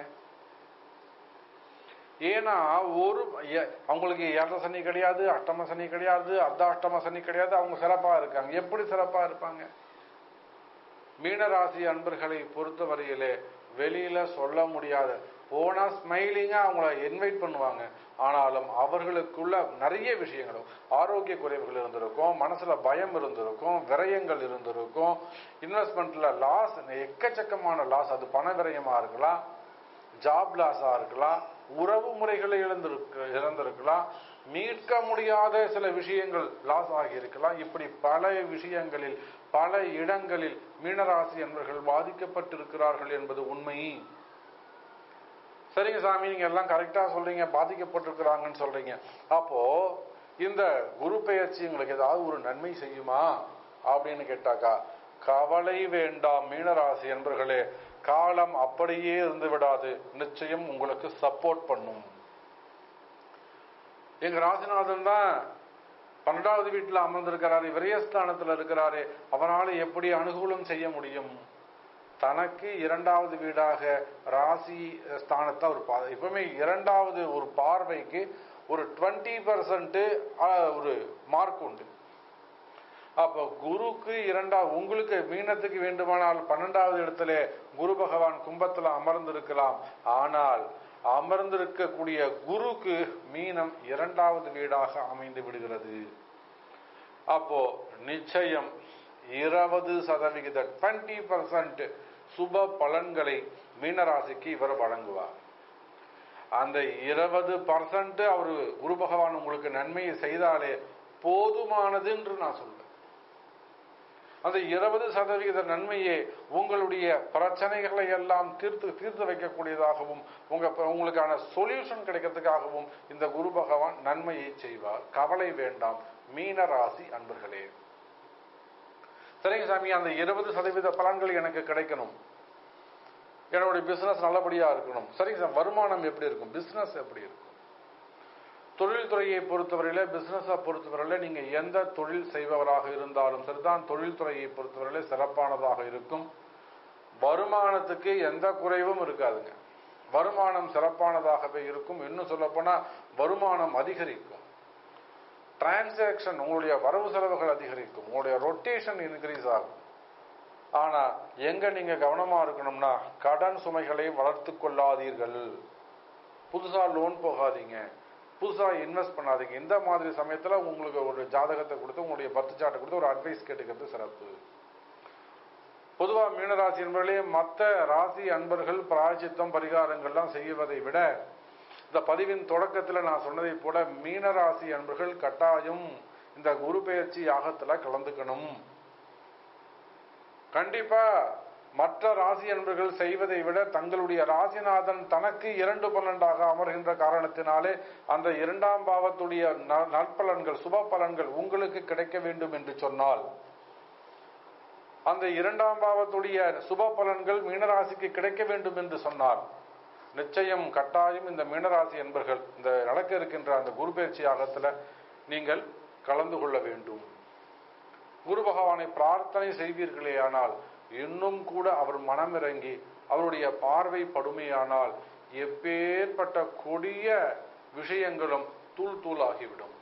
ஏன்னா ஒரு அவங்களுக்கு ஏழரை சனி கிடையாது, அஷ்டம சனி கிடையாது, அர்த்தாஷ்டம சனி கிடையாது, அவங்க சிறப்பா இருக்காங்க. எப்படி சிறப்பா இருப்பாங்க? மீனராசி அன்பர்களை பொறுத்தவரையிலே வெளியில சொல்ல முடியாத போனா ஸ்மைலிங்கா அவங்கள இன்வைட் பண்ணுவாங்க. ஆனாலும் அவர்களுக்குள்ள நிறைய விஷயங்களும் ஆரோக்கிய குறைவுகள் இருந்திருக்கும், மனசுல பயம் இருந்திருக்கும், விரயங்கள் இருந்திருக்கும், இன்வெஸ்ட்மெண்ட்ல லாஸ், எக்கச்சக்கமான லாஸ். அது பண விரயமா இருக்கலாம், ஜாப் லாஸா இருக்கலாம், உறவு முறைகளை இழந்திருக்கலாம், மீட்க முடியாத சில விஷயங்கள் லாஸ் ஆகியிருக்கலாம். இப்படி பல விஷயங்களில் பல இடங்களில் மீனராசி என்பர்கள் பாதிக்கப்பட்டிருக்கிறார்கள் என்பது உண்மை. சரிங்க சாமி, நீங்க எல்லாம் கரெக்டா சொல்றீங்க, பாதிக்கப்பட்டிருக்கிறாங்கன்னு சொல்றீங்க. அப்போ இந்த குரு பெயர்ச்சி உங்களுக்கு ஏதாவது ஒரு நன்மை செய்யுமா அப்படின்னு கேட்டாக்கா, கவலை வேண்டாம் மீனராசி என்பர்களே. காலம் அப்படியே இருந்து விடாது, நிச்சயம் உங்களுக்கு சப்போர்ட் பண்ணும். எங்க ராசிநாதன் தான் 12வது வீட்டுல அமர்ந்திருக்கிறாரு, விரயஸ்தானத்துல இருக்கிறாரு. அவரால் எப்படி அனுகூலம் செய்ய முடியும்? தனக்கு 2வது வீடாக ராசி ஸ்தானத்தை ஒரு எப்பவுமே 2வது ஒரு பார்வைக்கு ஒரு 20% ஒரு மார்க் உண்டு. அப்போ குருக்கு உங்களுக்கு மீனத்துக்கு வேண்டுமானால் 12வது இடத்துல குரு பகவான் கும்பத்துல அமர்ந்திருக்கலாம். ஆனால் அமர்ந்திருக்கக்கூடிய குருக்கு மீனம் 2வது வீடாக அமைந்து விடுகிறது. அப்போ நிச்சயம் 20% 20% சுப பலன்களை மீனராசிக்கு இவர் வழங்குவார். அந்த 20% அவரு குரு பகவான் உங்களுக்கு நன்மையை செய்தாலே போதுமானது என்று நான் சொல்றேன். அந்த 20% நன்மையே உங்களுடைய பிரச்சனைகளை எல்லாம் தீர்த்து வைக்கக்கூடியதாகவும் உங்களுக்கான சொல்யூஷன் கிடைக்கிறதுக்காகவும் இந்த குரு பகவான் நன்மையை செய்வார். கவலை வேண்டாம் மீனராசி அன்பர்களே. சரிங்க சாமி, அந்த 20% பலன்கள் எனக்கு கிடைக்கணும், என்னுடைய பிசினஸ் நல்லபடியா இருக்கணும். சரிங்க சாமி, வருமானம் எப்படி இருக்கும், பிசினஸ் எப்படி இருக்கும்? தொழில் துறையை பொறுத்தவரையில, பிசினஸை பொறுத்தவரையில, நீங்க எந்த தொழில் செய்பவராக இருந்தாலும் சரிதான் தொழில்துறையை பொறுத்தவரையில சிறப்பானதாக இருக்கும். வருமானத்துக்கு எந்த குறைவும் இருக்காதுங்க, வருமானம் சிறப்பானதாகவே இருக்கும். இன்னும் சொல்ல போனா வருமானம் அதிகரிக்கும், டிரான்சாக்ஷன் உங்களுடைய வரவு செலவுகள் அதிகரிக்கும், உங்களுடைய ரொட்டேஷன் இன்க்ரீஸ் ஆகும். ஆனா எங்க நீங்க கவனமா இருக்கணும்னா, கடன் சுமைகளை வளர்த்து கொள்ளாதீர்கள், புதுசா லோன் போகாதீங்க, புதுசா இன்வெஸ்ட் பண்ணாதீங்க. இந்த மாதிரி சமயத்துல உங்களுக்கு ஒரு ஜாதகத்தை கொடுத்து உங்களுடைய பர்த் சார்ட்டை கொடுத்து ஒரு அட்வைஸ் கேட்டுக்கிறது சிறப்பு. பொதுவா மீனராசி என்பர்களே, மற்ற ராசி அன்பர்கள் பிராயச்சித்தம் பரிகாரங்கள்லாம் செய்வதை விட இந்த பதிவின் தொடக்கத்துல நான் சொன்னதை போல மீனராசி அன்பர்கள் கட்டாயம் இந்த குரு பெயர்ச்சி யாகத்துல கலந்துக்கணும். கண்டிப்பா மற்ற ராசி அன்பர்கள் செய்வதை விட தங்களுடைய ராசிநாதன் தனக்கு 2 பன்னெண்டாக அமர்கின்ற காரணத்தினாலே அந்த 2ஆம் பாவத்துடைய நற்பலன்கள் சுப பலன்கள் உங்களுக்கு கிடைக்க வேண்டும் என்று சொன்னால், அந்த 2ஆம் பாவத்துடைய சுப பலன்கள் மீனராசிக்கு கிடைக்க வேண்டும் என்று சொன்னால், நிச்சயம் கட்டாயம் இந்த மீனராசி அன்பர்கள் இந்த நடக்க இருக்கின்ற அந்த குரு பெயர்ச்சி யாகத்துல நீங்கள் கலந்து கொள்ள வேண்டும். குரு பகவானை பிரார்த்தனை செய்வீர்களே, ஆனால் இன்னும் கூட அவர் மனமிறங்கி அவருடைய பார்வை படுமையானால் எப்பேற்பட்ட கொடிய விஷயங்களும் தூள் தூளாகிவிடும்,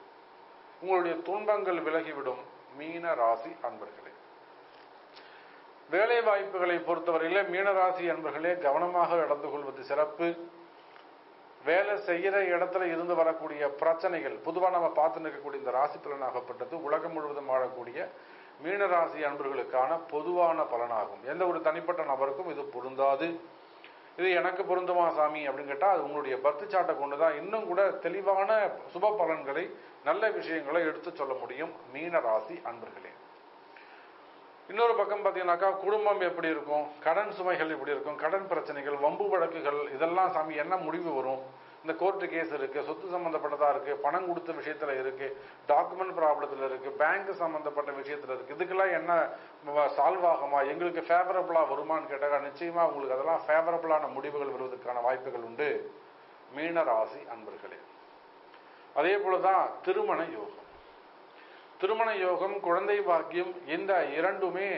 உங்களுடைய துன்பங்கள் விலகிவிடும். மீன ராசி அன்பர்களே, வேலை வாய்ப்புகளை பொறுத்தவரையிலே மீனராசி அன்பர்களே கவனமாக நடந்து கொள்வது சிறப்பு. வேலை செய்யற இடத்துல இருந்து வரக்கூடிய பிரச்சனைகள், பொதுவாக நம்ம பார்த்து நிற்கக்கூடிய இந்த ராசி பலனாகப்பட்டது உலகம் முழுவதும் வாழக்கூடிய மீனராசி அன்பர்களுக்கான பொதுவான பலனாகும். எந்த ஒரு தனிப்பட்ட நபருக்கும் இது பொருந்தாது. இது எனக்கு பொருந்துமா சாமி அப்படின்னு கேட்டால் அது உங்களுடைய பர்த்து சாட்டை கொண்டு தான் இன்னும் கூட தெளிவான சுப பலன்களை நல்ல விஷயங்களை எடுத்து சொல்ல முடியும் மீன ராசி அன்பர்களே. இன்னொரு பக்கம் பார்த்தீங்கன்னாக்கா குடும்பம் எப்படி இருக்கும், கடன் சுமைகள் எப்படி இருக்கும், கடன் பிரச்சனைகள், வம்பு வழக்குகள், இதெல்லாம் சாமி என்ன முடிவு வரும், இந்த கோர்ட்டு கேஸ் இருக்குது, சொத்து சம்மந்தப்பட்டதாக இருக்குது, பணம் கொடுத்த விஷயத்தில் இருக்குது, டாக்குமெண்ட் ப்ராப்ளத்தில் இருக்குது, பேங்க் சம்மந்தப்பட்ட விஷயத்தில் இருக்குது, இதுக்கெல்லாம் என்ன சால்வ் ஆகுமா, எங்களுக்கு ஃபேவரபுளாக வருமானு கேட்டால் நிச்சயமாக உங்களுக்கு அதெல்லாம் ஃபேவரபுளான முடிவுகள் வருவதற்கான வாய்ப்புகள் உண்டு மீன ராசி அன்பர்களே. அதே போல தான் திருமண யோகம், திருமண யோகம், குழந்தை பாக்கியம், இந்த இரண்டுமே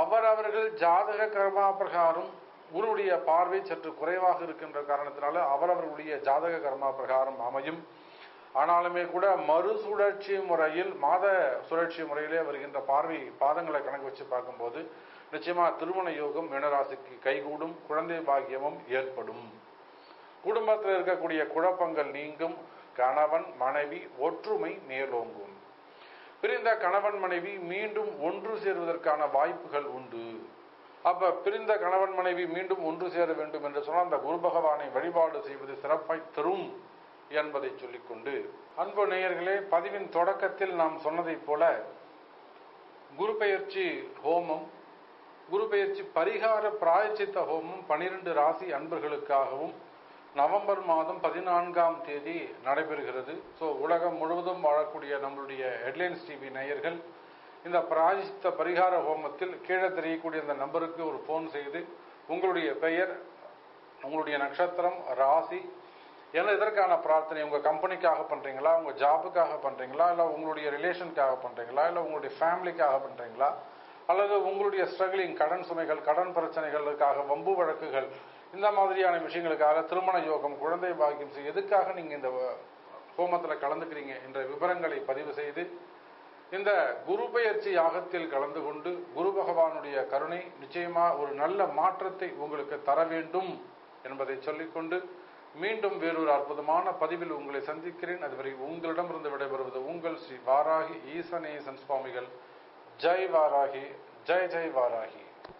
அவரவர்கள் ஜாதக கர்மா பிரகாரம் குருவுடைய பார்வை சற்று குறைவாக இருக்கின்ற காரணத்தினால அவரவர்களுடைய ஜாதக கர்மா பிரகாரம் அமையும். ஆனாலுமே கூட மறுசுழற்சி முறையில், மாத சுழற்சி முறையிலே வருகின்ற பார்வை பாதங்களை கணக்கு வச்சு பார்க்கும்போது நிச்சயமா திருமண யோகம் மீனராசிக்கு கைகூடும், குழந்தை பாக்கியமும் ஏற்படும், குடும்பத்தில் இருக்கக்கூடிய குழப்பங்கள் நீங்கும், கணவன் மனைவி ஒற்றுமை மேலோங்கும், பிரிந்த கணவன் மனைவி மீண்டும் ஒன்று சேர்வதற்கான வாய்ப்புகள் உண்டு. அப்ப பிரிந்த கணவன் மனைவி மீண்டும் ஒன்று சேர வேண்டும் என்று சொன்னால் அந்த குரு பகவானை வழிபாடு செய்வது சிறப்பாய் தரும் என்பதை சொல்லிக்கொண்டு, அன்பு நேயர்களே, பதிவின் தொடக்கத்தில் நாம் சொன்னதை போல குரு பெயர்ச்சி ஹோமம், குரு பெயர்ச்சி பரிகார பிராயச்சித்த ஹோமம் 12 ராசி அன்பர்களுக்காகவும் நவம்பர் மாதம் 14ஆம் தேதி நடைபெறுகிறது. ஸோ உலகம் முழுவதும் வாழக்கூடிய நம்மளுடைய ஹெட்லைன்ஸ் டிவி நேயர்கள் இந்த பிராயச்சித்த பரிகார ஹோமத்தில் கீழே தெரியக்கூடிய இந்த நம்பருக்கு ஒரு ஃபோன் செய்து உங்களுடைய பெயர், உங்களுடைய நட்சத்திரம், ராசி, ஏன்னா இதற்கான பிரார்த்தனை உங்கள் கம்பெனிக்காக பண்ணுறீங்களா, உங்கள் ஜாபுக்காக பண்ணுறீங்களா, இல்லை உங்களுடைய ரிலேஷனுக்காக பண்ணுறீங்களா, இல்லை உங்களுடைய ஃபேமிலிக்காக பண்ணுறீங்களா, அல்லது உங்களுடைய ஸ்ட்ரகிளிங் கடன் சுமைகள், கடன் பிரச்சனைகளுக்காக, வம்பு வழக்குகள், இந்த மாதிரியான விஷயங்களுக்காக, திருமண யோகம், குழந்தை பாக்கியம், எதுக்காக நீங்கள் இந்த ஹோமத்தில் கலந்துக்கிறீங்க என்ற விவரங்களை பதிவு செய்து இந்த குரு பெயர்ச்சி யாகத்தில் கலந்து கொண்டு குரு பகவானுடைய கருணை நிச்சயமா ஒரு நல்ல மாற்றத்தை உங்களுக்கு தர வேண்டும் என்பதை சொல்லிக்கொண்டு மீண்டும் வேறொரு அற்புதமான பதிவில் உங்களை சந்திக்கிறேன். அதுவரை உங்களிடமிருந்து விடைபெறுவது உங்கள் ஸ்ரீ வாராகி ஈசனேசன் சுவாமிகள். ஜெய் வாராகி, ஜெய் ஜெய் வாராகி.